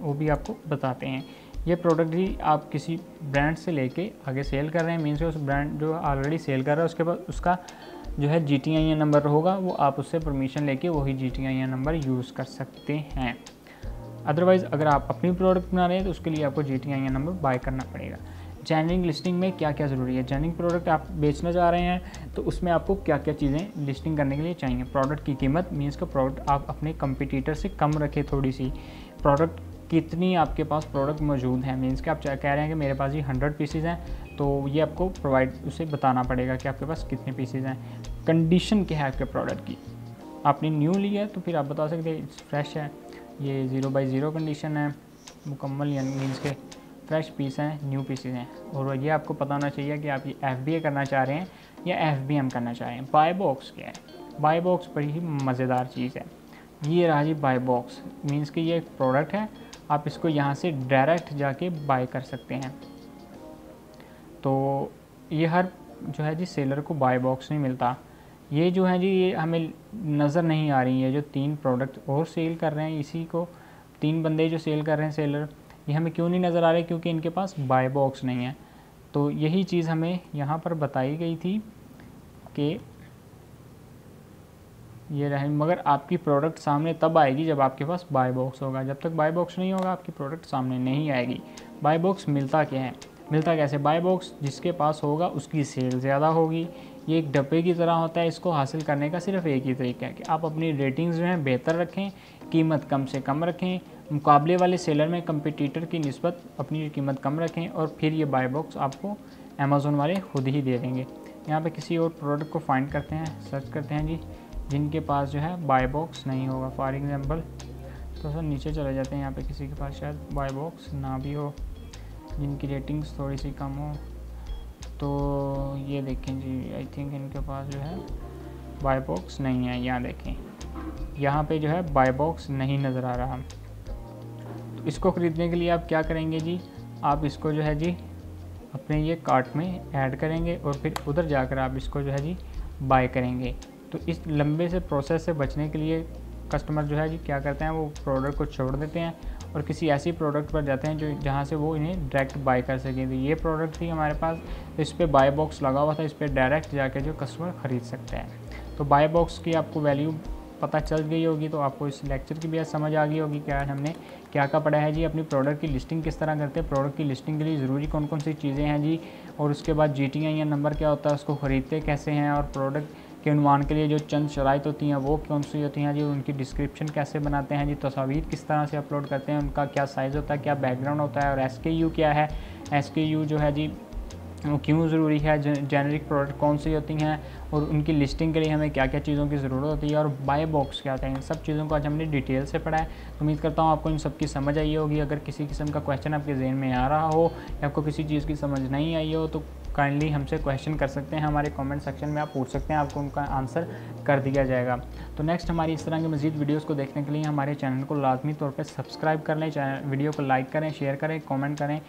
वो भी आपको बताते हैं। ये प्रोडक्ट जी आप किसी ब्रांड से लेके आगे सेल कर रहे हैं, मीन्स उस ब्रांड जो ऑलरेडी सेल कर रहा है उसके पास उसका जो है जी टी आई एन number होगा, वो आप उससे परमिशन लेके वही जी टी आई एन number use कर सकते हैं। अदरवाइज़ अगर आप अपनी प्रोडक्ट बना रहे हैं तो उसके लिए आपको जी टी आई एन number buy करना पड़ेगा। जेनरिक लिस्टिंग में क्या क्या ज़रूरी है, जेनरिक प्रोडक्ट आप बेचना चाह रहे हैं तो उसमें आपको क्या क्या चीज़ें लिस्टिंग करने के लिए चाहिए। प्रोडक्ट की कीमत, मींस का प्रोडक्ट आप अपने कंपटीटर से कम रखें थोड़ी सी। प्रोडक्ट कितनी आपके पास प्रोडक्ट मौजूद है, मींस कि आप कह रहे हैं कि मेरे पास ये हंड्रेड पीसीज हैं, तो ये आपको प्रोवाइड उसे बताना पड़ेगा कि आपके पास कितने पीसीज हैं। कंडीशन क्या है आपके प्रोडक्ट की, आपने न्यू ली है तो फिर आप बता सकते हैं फ्रेश है, ये ज़ीरो बाई ज़ीरो कंडीशन है, मुकम्मल यानी मीन्स के फ्रेश पीस हैं, न्यू पीसेज हैं। और ये आपको पता होना चाहिए कि आप ये एफ बी ए करना चाह रहे हैं या एफ बी एम करना चाह रहे हैं। बाय बॉक्स क्या है? बाय बॉक्स बड़ी ही मज़ेदार चीज़ है। ये रहा जी बाय बॉक्स, मीन्स कि ये एक प्रोडक्ट है, आप इसको यहाँ से डायरेक्ट जाके बाय कर सकते हैं। तो ये हर जो है जी सेलर को बाय बॉक्स नहीं मिलता। ये जो है जी ये हमें नज़र नहीं आ रही है, जो तीन प्रोडक्ट और सेल कर रहे हैं, इसी को तीन बंदे जो सेल कर रहे हैं सेलर, ये हमें क्यों नहीं नज़र आ रहे? क्योंकि इनके पास बाय बॉक्स नहीं है। तो यही चीज़ हमें यहाँ पर बताई गई थी कि ये रहे, मगर आपकी प्रोडक्ट सामने तब आएगी जब आपके पास बाय बॉक्स होगा। जब तक बाय बॉक्स नहीं होगा आपकी प्रोडक्ट सामने नहीं आएगी। बाय बॉक्स मिलता क्या है, मिलता कैसे? बाय बॉक्स जिसके पास होगा उसकी सेल ज़्यादा होगी। ये एक डब्बे की तरह होता है, इसको हासिल करने का सिर्फ एक ही तरीका है कि आप अपनी रेटिंग्स जो हैं बेहतर रखें, कीमत कम से कम रखें, मुकाबले वाले सेलर में कंपटीटर की निस्बत अपनी कीमत कम रखें, और फिर ये बाय बॉक्स आपको अमेज़ोन वाले खुद ही दे देंगे। यहाँ पे किसी और प्रोडक्ट को फाइंड करते हैं, सर्च करते हैं जी, जिनके पास जो है बाय बॉक्स नहीं होगा। फॉर एग्ज़ाम्पल तो सर नीचे चले जाते हैं, यहाँ पे किसी के पास शायद बाय बॉक्स ना भी हो, जिनकी रेटिंग्स थोड़ी सी कम हो। तो ये देखें जी, आई थिंक इनके पास जो है बाय बॉक्स नहीं है। यहाँ देखें, यहाँ पे जो है बाय बॉक्स नहीं नज़र आ रहा। तो इसको ख़रीदने के लिए आप क्या करेंगे जी, आप इसको जो है जी अपने ये कार्ट में ऐड करेंगे और फिर उधर जाकर आप इसको जो है जी बाय करेंगे। तो इस लंबे से प्रोसेस से बचने के लिए कस्टमर जो है जी क्या करते हैं, वो प्रोडक्ट को छोड़ देते हैं और किसी ऐसी प्रोडक्ट पर जाते हैं जो जहाँ से वो इन्हें डायरेक्ट बाय कर सकें। तो ये प्रोडक्ट थी हमारे पास, तो इस पर बाय बॉक्स लगा हुआ था, इस पर डायरेक्ट जाके जो कस्टमर ख़रीद सकते हैं। तो बाय बॉक्स की आपको वैल्यू पता चल गई होगी। तो आपको इस लेक्चर की भी आज समझ आ गई होगी कि आज हमने क्या क्या पढ़ा है जी, अपनी प्रोडक्ट की लिस्टिंग किस तरह करते हैं, प्रोडक्ट की लिस्टिंग के लिए ज़रूरी कौन कौन सी चीज़ें हैं जी, और उसके बाद जी टी आई एन number क्या होता है, उसको ख़रीदते कैसे हैं, और प्रोडक्ट के उन्वान के लिए जो चंद शराइत होती हैं वो कौन सी होती हैं जी, उनकी डिस्क्रिप्शन कैसे बनाते हैं जी, तस्वीर किस तरह से अपलोड करते हैं, उनका क्या साइज़ होता है, क्या बैकग्राउंड होता है, और एस के यू क्या है, एस के यू जो है जी वो क्यों ज़रूरी है, जेनरिक प्रोडक्ट कौन सी होती हैं, और उनकी लिस्टिंग के लिए हमें क्या क्या चीज़ों की ज़रूरत होती है, और बाय बॉक्स क्या होता है। इन सब चीज़ों को आज हमने डिटेल से पढ़ा है। उम्मीद करता हूँ आपको इन सब की समझ आई होगी। अगर किसी किस्म का क्वेश्चन आपके जहन में आ रहा हो या आपको किसी चीज़ की समझ नहीं आई हो तो काइंडली हमसे क्वेश्चन कर सकते हैं, हमारे कमेंट सेक्शन में आप पूछ सकते हैं, आपको उनका आंसर कर दिया जाएगा। तो नेक्स्ट हमारी इस तरह की मज़ीद वीडियोस को देखने के लिए हमारे चैनल को लाजमी तौर पे सब्सक्राइब कर लें, चैनल वीडियो को लाइक करें, शेयर करें, कमेंट करें,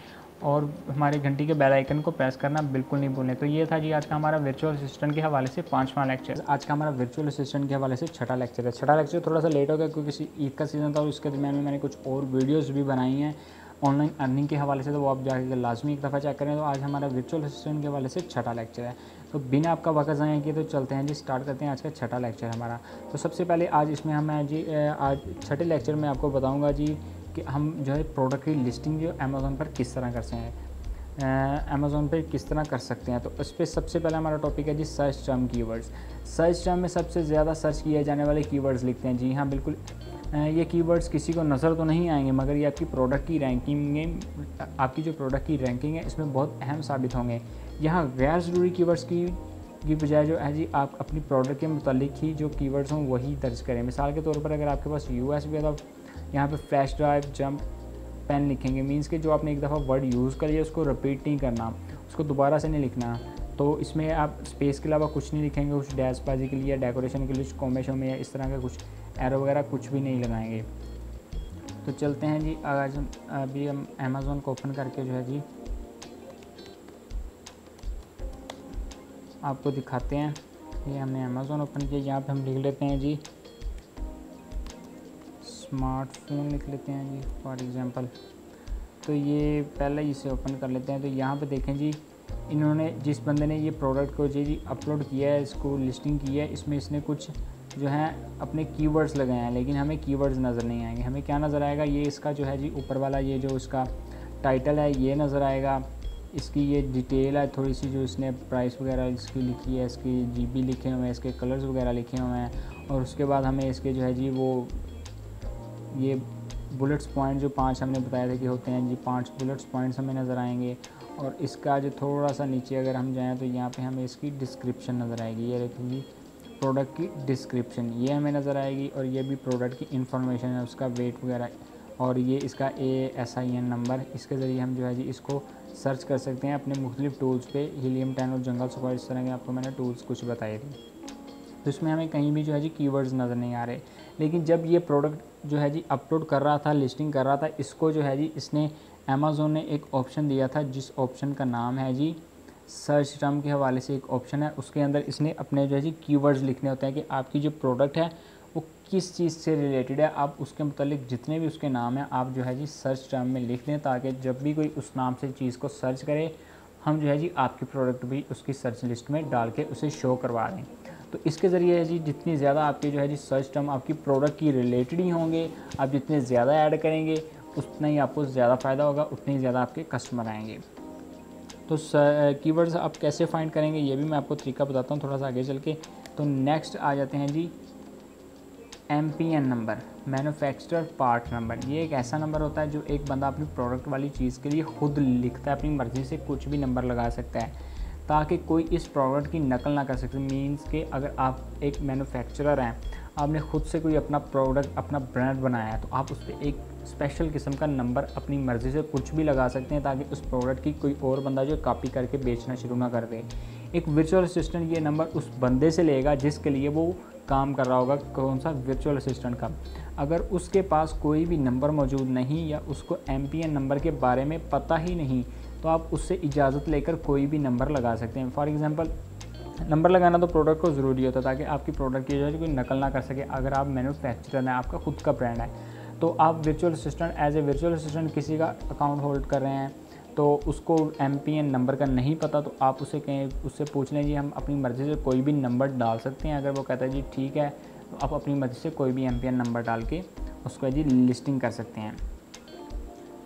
और हमारे घंटी के बेल आइकन को प्रेस करना बिल्कुल नहीं भूलें। तो ये था जी आज का हमारा वर्चुअल असिस्टेंट के हवाले से पांचवा लेक्चर। आज का हमारा वर्चुअल असिस्टेंट के हवाले से छठा लेक्चर है। छठा लेक्चर थोड़ा सा लेट हो गया क्योंकि ईद का सीज़न था और उसके दरमियान में मैंने कुछ और वीडियोज़ भी बनाई हैं ऑनलाइन अर्निंग के हवाले से, तो वो आप जाकर लाजमी एक दफ़ा चेक करें। तो आज हमारा वर्चुअल असिस्टेंट के हवाले से छठा लेक्चर है। तो बिना आपका वक्त ज़ाया किए तो चलते हैं जी, स्टार्ट करते हैं आज का छठा लेक्चर हमारा। तो सबसे पहले आज इसमें हमें जी आज छठे लेक्चर में आपको बताऊंगा जी कि हम जो है प्रोडक्ट की लिस्टिंग जो अमेज़ोन पर किस तरह कर सकते हैं, अमेज़ोन पर किस तरह कर सकते हैं। तो इस पर सबसे पहला हमारा टॉपिक है जी search term keywords. Search term में सबसे ज़्यादा सर्च किए जाने वाले कीवर्ड्स लिखते हैं जी। हाँ बिल्कुल, ये कीवर्ड्स किसी को नज़र तो नहीं आएंगे मगर ये आपकी प्रोडक्ट की रैंकिंग में, आपकी जो प्रोडक्ट की रैंकिंग है इसमें बहुत अहम साबित होंगे। यहाँ गैर ज़रूरी कीवर्ड्स की की बजाय जो है जी आप अपनी प्रोडक्ट के मुतालिक ही जो कीवर्ड्स हों वही दर्ज करें। मिसाल के तौर पर अगर आपके पास यू एस भी है तो आप यहाँ पर फ्लैश ड्राइव, जंप पेन लिखेंगे। मीन्स कि जो आपने एक दफ़ा वर्ड यूज़ कर लिया उसको रिपीट नहीं करना, उसको दोबारा से नहीं लिखना। तो इसमें आप स्पेस के अलावा कुछ नहीं लिखेंगे, कुछ डैशबाजी के लिए, डेकोरेशन के लिए, कॉमेशों में या इस तरह का कुछ एरो वगैरह कुछ भी नहीं लगाएंगे। तो चलते हैं जी आज हम अभी हम अमेज़ोन को ओपन करके जो है जी आपको दिखाते हैं। ये हमने अमेज़ोन ओपन किया, यहाँ पे हम लिख लेते हैं जी स्मार्टफोन, लिख लेते हैं जी फॉर एग्ज़ाम्पल। तो ये पहले इसे ओपन कर लेते हैं। तो यहाँ पे देखें जी, इन्होंने जिस बंदे ने ये प्रोडक्ट को जी जी अपलोड किया है, इसको लिस्टिंग की है, इसमें इसने कुछ जो हैं अपने कीवर्ड्स लगाए हैं, लेकिन हमें कीवर्ड्स नज़र नहीं आएंगे। हमें क्या नज़र आएगा, ये इसका जो है जी ऊपर वाला ये जो इसका टाइटल है ये नज़र आएगा, इसकी ये डिटेल है थोड़ी सी जो इसने प्राइस वगैरह इसकी लिखी है, इसकी जीबी लिखे हुए हैं, इसके कलर्स वगैरह लिखे हुए हैं, और उसके बाद हमें इसके जो है जी वो ये बुलेट्स पॉइंट जो पाँच हमने बताया था कि होते हैं जी, पाँच बुलेट्स पॉइंट्स हमें नज़र आएंगे। और इसका जो थोड़ा सा नीचे अगर हम जाएँ तो यहाँ पर हमें इसकी डिस्क्रिप्शन नज़र आएगी। ये देखेंगे प्रोडक्ट की डिस्क्रिप्शन, ये हमें नज़र आएगी, और ये भी प्रोडक्ट की इन्फॉर्मेशन है, उसका वेट वगैरह और ये इसका ए एस आई एन number, इसके ज़रिए हम जो है जी इसको सर्च कर सकते हैं अपने मुख्तलिफ टूल्स पे। हीलियम टेन और जंगल स्क्वाड इस तरह के आपको मैंने टूल्स कुछ बताए थे। तो इसमें हमें कहीं भी जो है जी कीवर्ड्स नज़र नहीं आ रहे, लेकिन जब ये प्रोडक्ट जो है जी अपलोड कर रहा था, लिस्टिंग कर रहा था, इसको जो है जी इसने अमेज़ोन ने एक ऑप्शन दिया था जिस ऑप्शन का नाम है जी सर्च टर्म के हवाले से एक ऑप्शन है। उसके अंदर इसने अपने जो है जी कीवर्ड्स लिखने होते हैं कि आपकी जो प्रोडक्ट है वो किस चीज़ से रिलेटेड है। आप उसके मतलब जितने भी उसके नाम हैं आप जो है जी सर्च टर्म में लिख दें, ताकि जब भी कोई उस नाम से चीज़ को सर्च करे हम जो है जी आपकी प्रोडक्ट भी उसकी सर्च लिस्ट में डाल के उसे शो करवा दें। तो इसके ज़रिए है जी जितनी ज़्यादा आपके जो है जी सर्च टर्म आपकी प्रोडक्ट की रिलेटेड ही होंगे, आप जितने ज़्यादा ऐड करेंगे उतना ही आपको ज़्यादा फ़ायदा होगा, उतने ही ज़्यादा आपके कस्टमर आएंगे। तो कीवर्ड्स आप कैसे फाइंड करेंगे ये भी मैं आपको तरीका बताता हूँ थोड़ा सा आगे चल के। तो नेक्स्ट आ जाते हैं जी एम पी एन number, manufacturer part number. ये एक ऐसा नंबर होता है जो एक बंदा अपनी प्रोडक्ट वाली चीज़ के लिए ख़ुद लिखता है, अपनी मर्ज़ी से कुछ भी नंबर लगा सकता है ताकि कोई इस प्रोडक्ट की नकल ना कर सके। मींस के अगर आप एक मैन्युफैक्चरर हैं, आपने ख़ुद से कोई अपना प्रोडक्ट अपना ब्रांड बनाया है, तो आप उस पर एक स्पेशल किस्म का नंबर अपनी मर्ज़ी से कुछ भी लगा सकते हैं ताकि उस प्रोडक्ट की कोई और बंदा जो कॉपी करके बेचना शुरू ना कर दे। एक वर्चुअल असिस्टेंट ये नंबर उस बंदे से लेगा जिसके लिए वो काम कर रहा होगा, कौन सा वर्चुअल असिस्टेंट का। अगर उसके पास कोई भी नंबर मौजूद नहीं या उसको एम पी एन नंबर के बारे में पता ही नहीं, तो आप उससे इजाज़त लेकर कोई भी नंबर लगा सकते हैं। फॉर एग्ज़ाम्पल नंबर लगाना तो प्रोडक्ट को ज़रूरी होता है ताकि आपकी प्रोडक्ट की जो है कोई नकल ना कर सके। अगर आप मैन्युफैक्चरर हैं, आपका खुद का ब्रांड है, तो आप virtual assistant as a virtual assistant किसी का अकाउंट होल्ड कर रहे हैं तो उसको एम पी एन नंबर का नहीं पता, तो आप उसे कहें, उससे पूछ लें जी हम अपनी मर्ज़ी से कोई भी नंबर डाल सकते हैं। अगर वो कहता है जी ठीक है, तो आप अपनी मर्ज़ी से कोई भी एम पी एन नंबर डाल के उसको जी लिस्टिंग कर सकते हैं।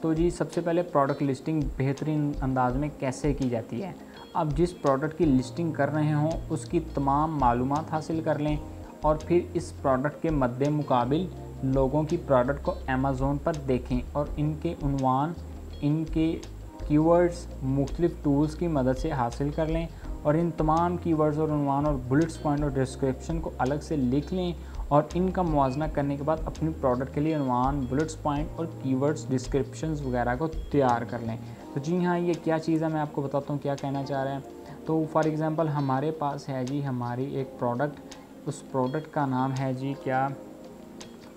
तो जी सबसे पहले प्रोडक्ट लिस्टिंग बेहतरीन अंदाज में कैसे की जाती है, आप जिस प्रोडक्ट की लिस्टिंग कर रहे हों उसकी तमाम मालूमात हासिल कर लें और फिर इस प्रोडक्ट के मद्दे मुकाबिल लोगों की प्रोडक्ट को अमेज़ोन पर देखें और इनके उन्वान, इनके कीवर्ड्स मुख्तलिफ टूल्स की मदद से हासिल कर लें और इन तमाम कीवर्ड्स और उन्वान और बुलेट्स पॉइंट और डिस्क्रिप्शन को अलग से लिख लें और इनका मुआवजा करने के बाद अपनी प्रोडक्ट के लिए उन्वान, बुलेट्स पॉइंट और कीवर्ड्स, डिस्क्रिप्शंस वगैरह को तैयार कर लें। तो जी हाँ, ये क्या चीज़ है मैं आपको बताता हूँ क्या कहना चाह रहे हैं। तो फॉर एग्ज़ाम्पल हमारे पास है जी हमारी एक प्रोडक्ट, उस प्रोडक्ट का नाम है जी क्या,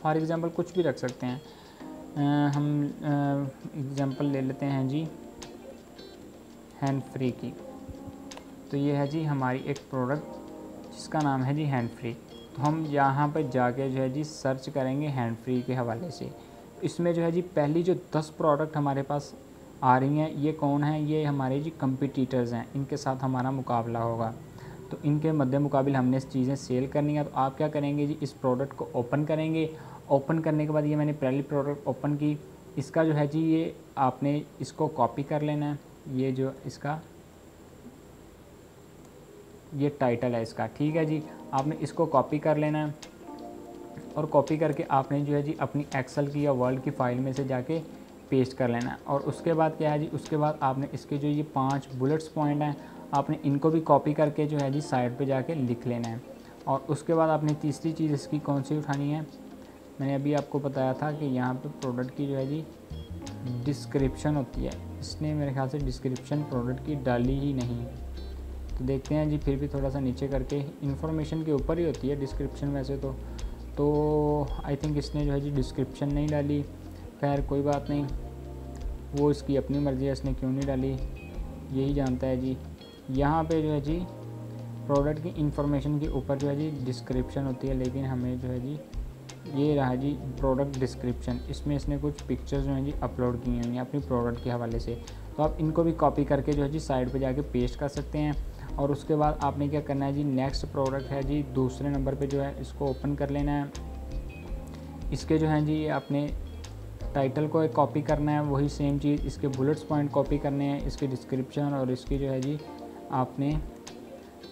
फॉर एग्ज़ाम्पल कुछ भी रख सकते हैं। आ, हम एग्ज़ाम्पल ले लेते हैं जी हैंड फ्री की। तो ये है जी हमारी एक प्रोडक्ट जिसका नाम है जी हैंड फ्री। तो हम यहाँ पर जाके जो है जी सर्च करेंगे हैंड फ्री के हवाले से। इसमें जो है जी पहली जो दस प्रोडक्ट हमारे पास आ रही हैं ये कौन है, ये हमारे जी कंपटीटर्स हैं, इनके साथ हमारा मुकाबला होगा। तो इनके मद्दे मुकाबिल हमने चीज़ें सेल करनी है। तो आप क्या करेंगे जी इस प्रोडक्ट को ओपन करेंगे। ओपन करने के बाद ये मैंने पहली प्रोडक्ट ओपन की, इसका जो है जी ये आपने इसको कॉपी कर लेना है, ये जो इसका ये टाइटल है इसका, ठीक है जी, आपने इसको कॉपी कर लेना है और कॉपी करके आपने जो है जी अपनी एक्सेल की या वर्ड की फ़ाइल में से जाके पेस्ट कर लेना है। और उसके बाद क्या है जी, उसके बाद आपने इसके जो ये पांच बुलेट्स पॉइंट हैं आपने इनको भी कॉपी करके जो है जी साइड पे जाके लिख लेना है। और उसके बाद आपने तीसरी चीज़ इसकी कौन सी उठानी है, मैंने अभी आपको बताया था कि यहाँ पर प्रोडक्ट की जो है जी डिस्क्रिप्शन होती है, इसने मेरे ख्याल से डिस्क्रिप्शन प्रोडक्ट की डाली ही नहीं। तो देखते हैं जी, फिर भी थोड़ा सा नीचे करके इन्फॉर्मेशन के ऊपर ही होती है डिस्क्रिप्शन वैसे तो। तो आई थिंक इसने जो है जी डिस्क्रिप्शन नहीं डाली। खैर कोई बात नहीं, वो इसकी अपनी मर्ज़ी है इसने क्यों नहीं डाली यही जानता है जी। यहाँ पे जो है जी प्रोडक्ट की इंफॉर्मेशन के ऊपर जो है जी डिस्क्रिप्शन होती है, लेकिन हमें जो है जी ये रहा जी प्रोडक्ट डिस्क्रिप्शन, इसमें इसने कुछ पिक्चर्स जो हैं जी अपलोड की हुई हैं अपनी प्रोडक्ट के हवाले से। तो आप इनको भी कॉपी करके जो है जी साइड पे जाके पेस्ट कर सकते हैं। और उसके बाद आपने क्या करना है जी, नेक्स्ट प्रोडक्ट है जी दूसरे नंबर पे जो है इसको ओपन कर लेना है। इसके जो है जी आपने टाइटल को कॉपी करना है, वही सेम चीज़ इसके बुलेट्स पॉइंट कॉपी करने हैं, इसके डिस्क्रिप्शन और इसकी जो है जी आपने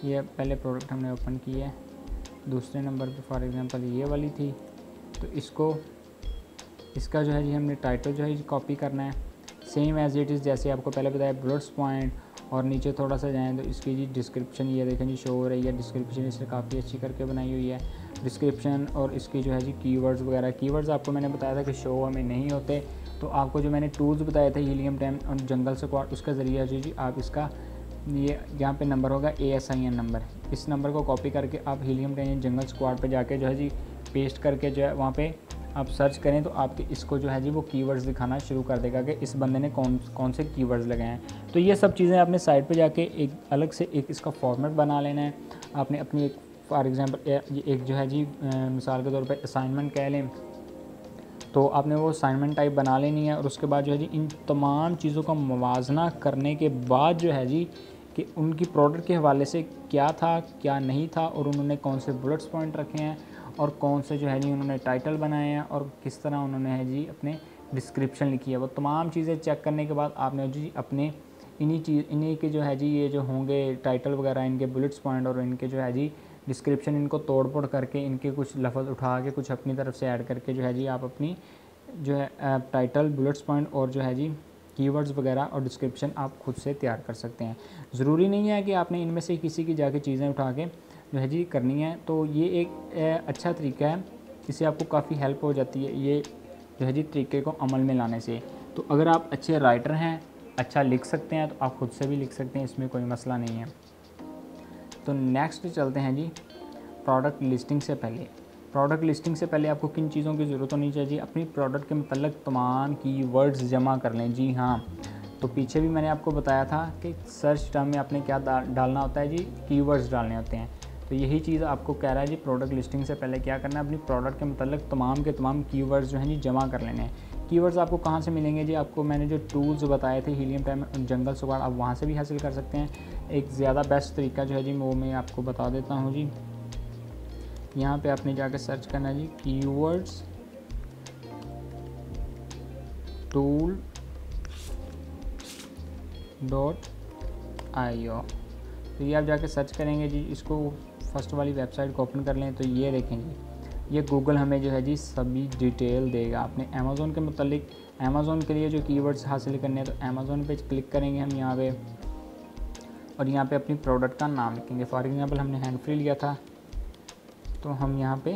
ये पहले प्रोडक्ट हमने ओपन की है दूसरे नंबर पर, फॉर एग्ज़ाम्पल ये वाली थी, तो इसको इसका जो है जी हमने टाइटल जो है कॉपी करना है सेम एज़ इट इज़ जैसे आपको पहले बताया बुलेट्स पॉइंट। और नीचे थोड़ा सा जाएँ तो इसकी जी डिस्क्रिप्शन ये देखें जी शो हो रही है, डिस्क्रिप्शन इसने काफ़ी अच्छी करके बनाई हुई है। डिस्क्रिप्शन और इसकी जो है जी कीवर्ड्स वगैरह। कीवर्ड्स आपको मैंने बताया था कि शो हमें नहीं होते, तो आपको जो मैंने टूल्स बताए थे हीलियम टेन और जंगल स्क्वाड, उसका ज़रिए जी आप इसका ये यहाँ पे नंबर होगा ए एस आई एन number, इस नंबर को कॉपी करके आप हीलियम टेन जंगल स्क्वाड पे जाके जो है जी पेस्ट करके जो है वहाँ पे आप सर्च करें तो आपके इसको जो है जी वो कीवर्ड्स दिखाना शुरू कर देगा कि इस बंदे ने कौन कौन से कीवर्ड्स लगाए हैं। तो ये सब चीज़ें आपने साइट पे जाके एक अलग से एक इसका फॉर्मेट बना लेना है। आपने अपनी एक फॉर एग्ज़ाम्पल एक जो है जी मिसाल के तौर पर असाइनमेंट कह लें तो आपने वो असाइनमेंट टाइप बना लेनी है और उसके बाद जो है जी इन तमाम चीज़ों का मुवाजना करने के बाद जो है जी कि उनकी प्रोडक्ट के हवाले से क्या था क्या नहीं था और उन्होंने कौन से बुलेट्स पॉइंट रखे हैं और कौन से जो है जी उन्होंने टाइटल बनाए हैं और किस तरह उन्होंने है जी अपने डिस्क्रिप्शन लिखी है, वो तमाम चीज़ें चेक करने के बाद आपने जी अपने इन्हीं चीज़ इन्हीं के जो है जी ये जो होंगे टाइटल वगैरह, इनके बुलेट्स पॉइंट और इनके जो है जी डिस्क्रिप्शन, इनको तोड़ फोड़ करके इनके कुछ लफ्ज़ उठा के कुछ अपनी तरफ से ऐड करके जो है जी आप अपनी जो है टाइटल, बुलेट्स पॉइंट और जो है जी कीवर्ड्स वगैरह और डिस्क्रिप्शन आप खुद से तैयार कर सकते हैं। ज़रूरी नहीं है कि आपने इनमें से किसी की जाके चीज़ें उठा के जो है जी करनी है, तो ये एक अच्छा तरीका है, इससे आपको काफ़ी हेल्प हो जाती है ये जो है जी तरीके को अमल में लाने से। तो अगर आप अच्छे राइटर हैं, अच्छा लिख सकते हैं, तो आप खुद से भी लिख सकते हैं, इसमें कोई मसला नहीं है। तो नेक्स्ट चलते हैं जी प्रोडक्ट लिस्टिंग से पहले। प्रोडक्ट लिस्टिंग से पहले आपको किन चीज़ों की ज़रूरत होनी चाहिए? अपनी प्रोडक्ट के मतलब तमाम कीवर्ड्स जमा कर लें। जी हाँ, तो पीछे भी मैंने आपको बताया था कि सर्च टर्म में आपने क्या डालना होता है जी, कीवर्ड्स डालने होते हैं। तो यही चीज़ आपको कह रहा है जी, प्रोडक्ट लिस्टिंग से पहले क्या करना है, अपनी प्रोडक्ट के मतलब तमाम के तमाम कीवर्ड्स जो हैं जी जमा कर लेने हैं। कीवर्ड्स आपको कहाँ से मिलेंगे जी? आपको मैंने जो टूल्स बताए थे हीलियम टाइम जंगल स्क्वाड, आप वहाँ से भी हासिल कर सकते हैं। एक ज़्यादा बेस्ट तरीका जो है जी वो मैं आपको बता देता हूँ जी। यहाँ पे आपने जाकर सर्च करना है जी keywords tool dot I O, तो ये आप जाके सर्च करेंगे जी। इसको फर्स्ट वाली वेबसाइट को ओपन कर लें तो ये देखेंगे, ये गूगल हमें जो है जी सभी डिटेल देगा। आपने अमेज़ोन के मतलब अमेज़ोन के लिए जो कीवर्ड्स हासिल करने हैं तो अमेज़ोन पे क्लिक करेंगे हम यहाँ पे, और यहाँ पे अपनी प्रोडक्ट का नाम लिखेंगे। फॉर एग्ज़ाम्पल हमने हैंड फ्री लिया था तो हम यहाँ पे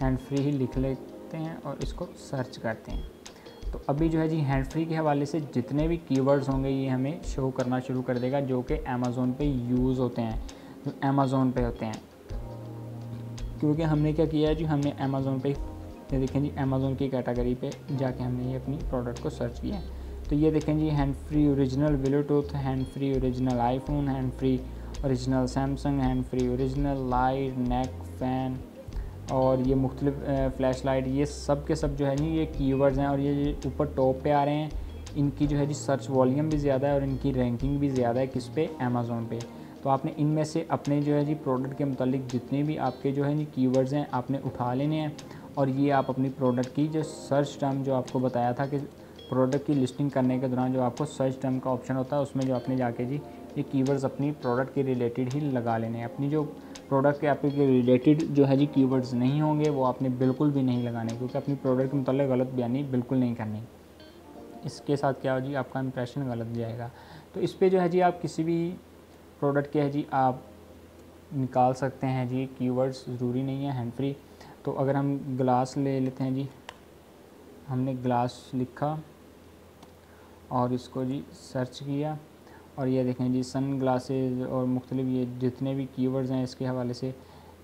हैंड फ्री ही लिख लेते हैं और इसको सर्च करते हैं। तो अभी जो है जी हैंड फ्री के हवाले से जितने भी कीवर्ड्स होंगे ये हमें शो करना शुरू कर देगा, जो कि अमेज़ोन पे यूज़ होते हैं, जो अमेज़ोन पे होते हैं, क्योंकि हमने क्या किया है जी, हमने अमेज़ोन पे ये देखें जी अमेज़ोन की कैटेगरी पे जाके हमने ये अपनी प्रोडक्ट को सर्च किया है। तो ये देखें जी hand free original Bluetooth, hand free original आईफोन, hand free original सैमसंग, hand free original light, neck fan और ये मुख्तलिफ फ्लैश लाइट, ये सब के सब जो है नहीं ये कीवर्ड्स हैं और ये ऊपर टॉप पे आ रहे हैं। इनकी जो है जी सर्च वॉल्यूम भी ज़्यादा है और इनकी रैंकिंग भी ज़्यादा है किस पे, अमेज़ोन पे। तो आपने इनमें से अपने जो है जी प्रोडक्ट के मुतालिक जितने भी आपके जो है जी कीवर्ड्स हैं आपने उठा लेने हैं और ये आप अपनी प्रोडक्ट की जो सर्च टर्म, जो आपको बताया था कि प्रोडक्ट की लिस्टिंग करने के दौरान जो आपको सर्च टर्म का ऑप्शन होता है उसमें जो आपने जाके जी ये कीवर्ड्स अपनी प्रोडक्ट के रिलेटेड ही लगा लेने हैं। अपनी जो प्रोडक्ट के आपके रिलेटेड जो है जी कीवर्ड्स नहीं होंगे वो आपने बिल्कुल भी नहीं लगाने, क्योंकि अपनी प्रोडक्ट के मतलब गलत बयानी बिल्कुल नहीं करनी। इसके साथ क्या हो जी, आपका इंप्रेशन गलत जाएगा। तो इस पे जो है जी आप किसी भी प्रोडक्ट के है जी आप निकाल सकते हैं जी कीवर्ड्स, ज़रूरी नहीं है हैंड फ्री। तो अगर हम ग्लास ले लेते हैं जी, हमने ग्लास लिखा और इसको जी सर्च किया और ये देखें जी सन ग्लासेज और मुख्तलिफ ये जितने भी कीवर्ड्स हैं इसके हवाले से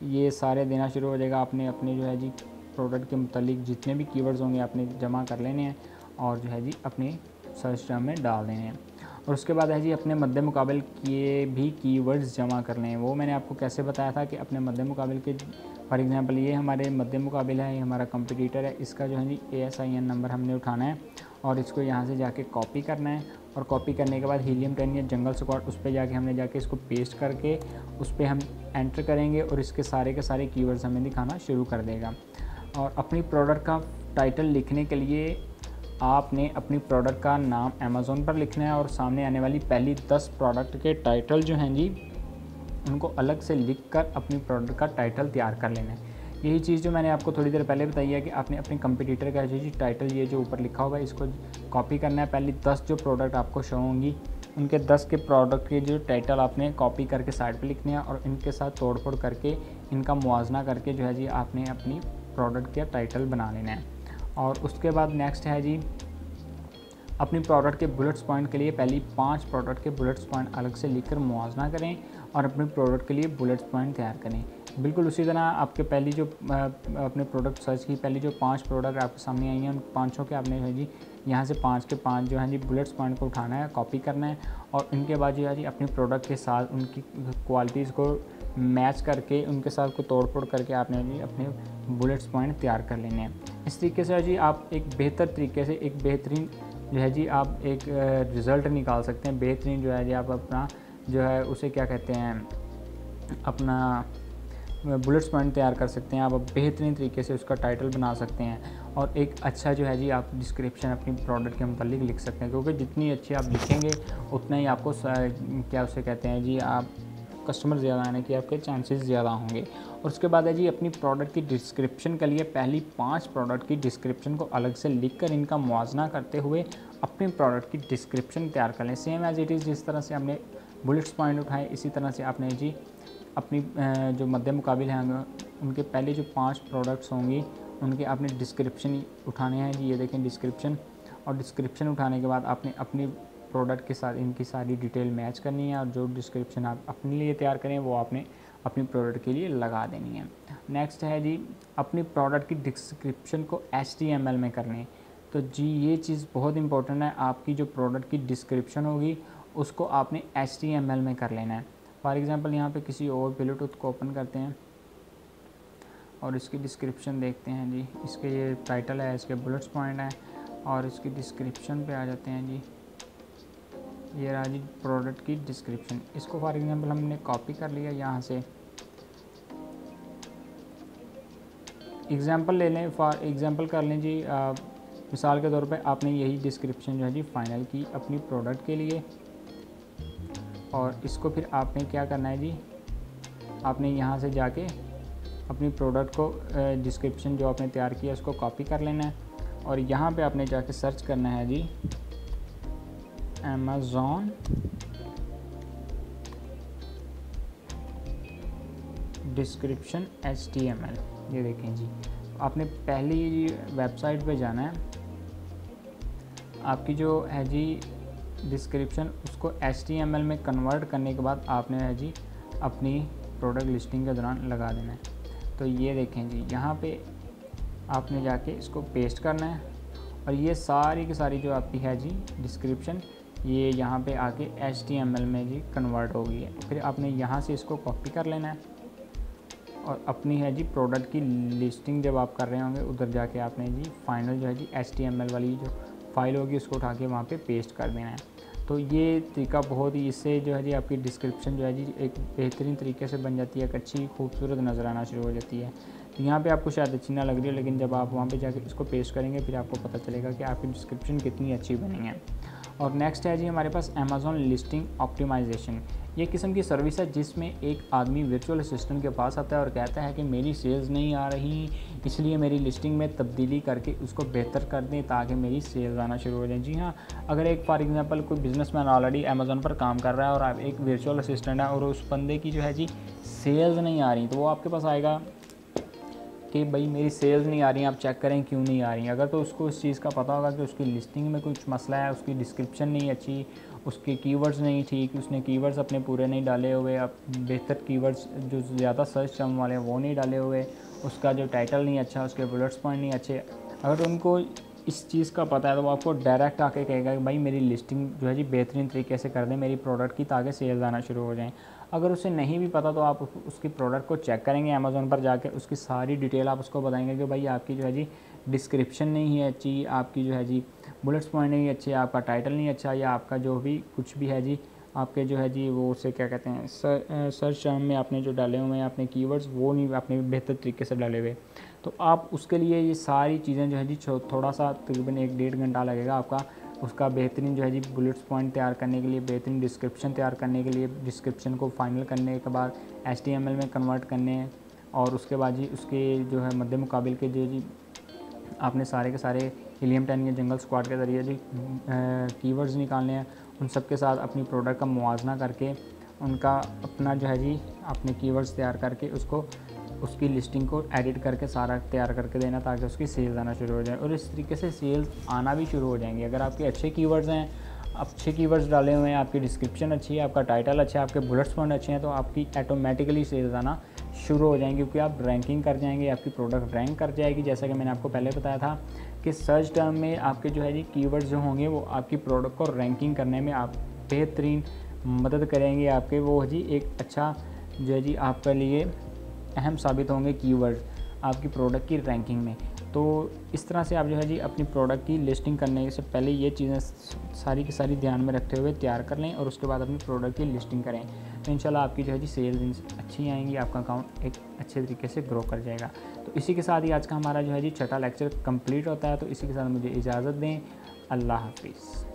ये सारे देना शुरू हो जाएगा। आपने अपने जो है जी प्रोडक्ट के मुतालिक जितने भी कीवर्ड्स होंगे आपने जमा कर लेने हैं और जो है जी अपने सर्च टर्म में डाल देने हैं। और उसके बाद है जी अपने मद्द मुकाबल के भी कीवर्ड्स जमा कर लें। वो मैंने आपको कैसे बताया था कि अपने मद्द मुकाबल के, फॉर एग्ज़ाम्पल ये हमारे मद्द मुकाबल है, ये हमारा कंपटीटर है, इसका जो है जी ए एस आई एन number हमने उठाना है और इसको यहाँ से जाके कॉपी करना है और कॉपी करने के बाद हीलियम टेन या जंगल स्क्वाड उस पर जाके हमने जाके इसको पेस्ट करके उस पर हम एंटर करेंगे और इसके सारे के सारे कीवर्ड्स हमें दिखाना शुरू कर देगा। और अपनी प्रोडक्ट का टाइटल लिखने के लिए आपने अपनी प्रोडक्ट का नाम अमेज़ोन पर लिखना है और सामने आने वाली पहली दस प्रोडक्ट के टाइटल जो हैं जी उनको अलग से लिख कर अपनी प्रोडक्ट का टाइटल तैयार कर लेना है। यही चीज़ जो मैंने आपको थोड़ी देर पहले बताई है कि आपने अपने कंपटीटर का जो जी टाइटल ये जो ऊपर लिखा होगा इसको कॉपी करना है। पहली दस जो प्रोडक्ट आपको शो होंगी उनके दस के प्रोडक्ट के जो टाइटल आपने कॉपी करके साइड पे लिखने हैं और इनके साथ तोड़फोड़ करके इनका मुआवजना करके जो है जी आपने अपनी प्रोडक्ट का टाइटल बना लेना है। और उसके बाद नेक्स्ट है जी अपने प्रोडक्ट के बुलेट्स पॉइंट के लिए पहले पांच प्रोडक्ट के बुलेट्स पॉइंट अलग से लिखकर मुआवजा करें और अपने प्रोडक्ट के लिए बुलेट्स पॉइंट तैयार करें। बिल्कुल उसी तरह आपके पहली जो अपने प्रोडक्ट सर्च की पहली जो पांच प्रोडक्ट आपके सामने आई हैं उन पांचों के आपने जो है जी यहाँ से पांच के पांच जो है जी बुलेट्स पॉइंट को उठाना है, कॉपी करना है और उनके बाद जो है जी अपने प्रोडक्ट के साथ उनकी क्वालिटीज़ को मैच करके उनके साथ को तोड़ फोड़ करके आपने जी अपने बुलेट्स पॉइंट तैयार कर लेने हैं। इस तरीके से जी आप एक बेहतर तरीके से एक बेहतरीन जो है जी आप एक रिज़ल्ट निकाल सकते हैं, बेहतरीन जो है जी आप अपना जो है उसे क्या कहते हैं अपना बुलेट्स पॉइंट तैयार कर सकते हैं। आप बेहतरीन तरीके से उसका टाइटल बना सकते हैं और एक अच्छा जो है जी आप डिस्क्रिप्शन अपनी प्रोडक्ट के मुताबिक लिख सकते हैं, क्योंकि जितनी अच्छी आप लिखेंगे उतना ही आपको क्या उसे कहते हैं जी आप कस्टमर ज़्यादा आने के आपके चांसेस ज़्यादा होंगे। और उसके बाद है जी अपनी प्रोडक्ट की डिस्क्रिप्शन के लिए पहली पांच प्रोडक्ट की डिस्क्रिप्शन को अलग से लिखकर इनका मुआवजा करते हुए अपने प्रोडक्ट की डिस्क्रिप्शन तैयार कर लें। सेम एज इट इज़ जिस तरह से हमने बुलेट्स पॉइंट उठाए इसी तरह से आपने जी अपनी जो मध्य मुकाबिल हैं उनके पहले जो पाँच प्रोडक्ट्स होंगी उनके आपने डिस्क्रिप्शन उठाने हैं जी। ये देखें डिस्क्रिप्शन, और डिस्क्रिप्शन उठाने के बाद आपने अपनी प्रोडक्ट के साथ इनकी सारी डिटेल मैच करनी है और जो डिस्क्रिप्शन आप अपने लिए तैयार करें वो आपने अपने प्रोडक्ट के लिए लगा देनी है। नेक्स्ट है जी अपनी प्रोडक्ट की डिस्क्रिप्शन को एच टी एम एल में करनी। तो जी ये चीज़ बहुत इंपॉर्टेंट है, आपकी जो प्रोडक्ट की डिस्क्रिप्शन होगी उसको आपने एच टी एम एल में कर लेना है। फॉर एग्ज़ाम्पल यहाँ पे किसी और ब्लूटूथ को ओपन करते हैं और इसकी डिस्क्रिप्शन देखते हैं जी, इसके ये टाइटल है, इसके बुलेट्स पॉइंट हैं और इसकी डिस्क्रिप्शन पे आ जाते हैं जी। ये रहा जी प्रोडक्ट की डिस्क्रिप्शन, इसको फॉर एग्जांपल हमने कॉपी कर लिया यहाँ से। एग्जांपल ले लें, फॉर एग्जांपल कर लें जी, आ, मिसाल के तौर पे आपने यही डिस्क्रिप्शन जो है जी फाइनल की अपनी प्रोडक्ट के लिए, और इसको फिर आपने क्या करना है जी आपने यहाँ से जाके अपनी प्रोडक्ट को डिस्क्रिप्शन जो आपने तैयार किया उसको कॉपी कर लेना है और यहाँ पे आपने जाके सर्च करना है जी Amazon description H T M L. ये देखें जी आपने पहली वेबसाइट पे जाना है, आपकी जो है जी डिस्क्रिप्शन उसको एच टी एम एल में कन्वर्ट करने के बाद आपने है जी अपनी प्रोडक्ट लिस्टिंग के दौरान लगा देना है। तो ये देखें जी यहाँ पे आपने जाके इसको पेस्ट करना है और ये सारी की सारी जो आपकी है जी डिस्क्रिप्शन ये यहाँ पे आके एच टी एम एल में जी कन्वर्ट हो गई है। फिर आपने यहाँ से इसको कॉपी कर लेना है और अपनी है जी प्रोडक्ट की लिस्टिंग जब आप कर रहे होंगे उधर जाके आपने जी फाइनल जो है जी एच टी एम एल वाली जो फ़ाइल होगी उसको उठा के वहाँ पे पेस्ट कर देना है। तो ये तरीका बहुत ही, इससे जो है जी आपकी डिस्क्रिप्शन जो है जी एक बेहतरीन तरीके से बन जाती है, एक अच्छी खूबसूरत नज़र आना शुरू हो जाती है। तो यहाँ पे आपको शायद अच्छी ना लग रही है, लेकिन जब आप वहाँ पे जाके इसको पेस्ट करेंगे फिर आपको पता चलेगा कि आपकी डिस्क्रिप्शन कितनी अच्छी बनी है। और नेक्स्ट है जी हमारे पास अमेज़ॉन लिस्टिंग ऑप्टिमाइजेशन। ये किस्म की सर्विस है जिसमें एक आदमी वर्चुअल असिस्टेंट के पास आता है और कहता है कि मेरी सेल्स नहीं आ रही, इसलिए मेरी लिस्टिंग में तब्दीली करके उसको बेहतर कर दें ताकि मेरी सेल्स आना शुरू हो जाए। जी हाँ, अगर एक फॉर एग्जांपल कोई बिजनेसमैन ऑलरेडी अमेज़ॉन पर काम कर रहा है और आप एक वर्चुअल असिस्टेंट है और उस बंदे की जो है जी सेल्स नहीं आ रही, तो वो आपके पास आएगा कि भाई मेरी सेल्स नहीं आ रही हैं, आप चेक करें क्यों नहीं आ रही हैं। अगर तो उसको इस चीज़ का पता होगा कि उसकी लिस्टिंग में कुछ मसला है, उसकी डिस्क्रिप्शन नहीं अच्छी, उसके कीवर्ड्स नहीं ठीक, उसने कीवर्ड्स अपने पूरे नहीं डाले हुए, अब बेहतर कीवर्ड्स जो ज़्यादा सर्च टर्म वाले हैं वो नहीं डाले हुए, उसका जो टाइटल नहीं अच्छा, उसके बुलेट्स पॉइंट नहीं अच्छे, अगर उनको इस चीज़ का पता है तो वो आपको डायरेक्ट आके कहेगा कि भाई मेरी लिस्टिंग जो है जी बेहतरीन तरीके से कर दें मेरी प्रोडक्ट की ताकि सेल्स आना शुरू हो जाएं। अगर उसे नहीं भी पता तो आप उसकी प्रोडक्ट को चेक करेंगे अमेज़ॉन पर जाके, उसकी सारी डिटेल आप उसको बताएंगे कि भाई आपकी जो है जी डिस्क्रिप्शन नहीं है अच्छी, आपकी जो है जी बुलेट्स पॉइंट नहीं अच्छे, आपका टाइटल नहीं अच्छा, या आपका जो भी कुछ भी है जी आपके जो है जी वो उसे क्या कहते हैं सर्च टर्म में आपने जो डाले हुए हैं आपने कीवर्ड्स वो नहीं आपने बेहतर तरीके से डाले हुए, तो आप उसके लिए ये सारी चीज़ें जो है जी थोड़ा सा तकरीबन एक डेढ़ घंटा लगेगा आपका उसका बेहतरीन जो है जी बुलेट्स पॉइंट तैयार करने के लिए, बेहतरीन डिस्क्रिप्शन तैयार करने के लिए, डिस्क्रिप्शन को फाइनल करने के बाद एच टी एम एल में कन्वर्ट करने, और उसके बाद जी उसके जो है मध्य मुकाबले के जो जी आपने सारे के सारे हीलियम टेन के जंगल स्क्वाड के ज़रिए जी कीवर्ड्स निकालने हैं, उन सब के साथ अपनी प्रोडक्ट का मुआवजा करके उनका अपना जो है जी अपने कीवर्ड्स तैयार करके उसको उसकी लिस्टिंग को एडिट करके सारा तैयार करके देना ताकि उसकी सेल्स आना शुरू हो जाए। और इस तरीके से सेल्स आना भी शुरू हो जाएंगी अगर आपके अच्छे कीवर्ड्स हैं, अच्छे कीवर्ड्स डाले हुए हैं, आपकी डिस्क्रिप्शन अच्छी है, आपका टाइटल अच्छा है, आपके बुलेट्स पॉइंट अच्छे हैं, तो आपकी ऑटोमेटिकली सेल्स आना शुरू हो जाएंगी क्योंकि आप रैंकिंग कर जाएंगे, आपकी प्रोडक्ट रैंक कर जाएगी। जैसा कि मैंने आपको पहले बताया था कि सर्च टर्म में आपके जो है जी कीवर्ड्स जो होंगे वो आपकी प्रोडक्ट को रैंकिंग करने में आप बेहतरीन मदद करेंगे, आपके वो जी एक अच्छा जो है जी आपके लिए अहम साबित होंगे कीवर्ड्स आपकी प्रोडक्ट की रैंकिंग में। तो इस तरह से आप जो है जी अपनी प्रोडक्ट की लिस्टिंग करने से पहले ये चीज़ें सारी की सारी ध्यान में रखते हुए तैयार कर लें और उसके बाद अपनी प्रोडक्ट की लिस्टिंग करें, तो इंशाल्लाह आपकी जो है जी सेल्स अच्छी आएंगी, आपका अकाउंट एक अच्छे तरीके से ग्रो कर जाएगा। तो इसी के साथ ही आज का हमारा जो है जी छठा लेक्चर कंप्लीट होता है। तो इसी के साथ मुझे इजाज़त दें, अल्लाह हाफिज़।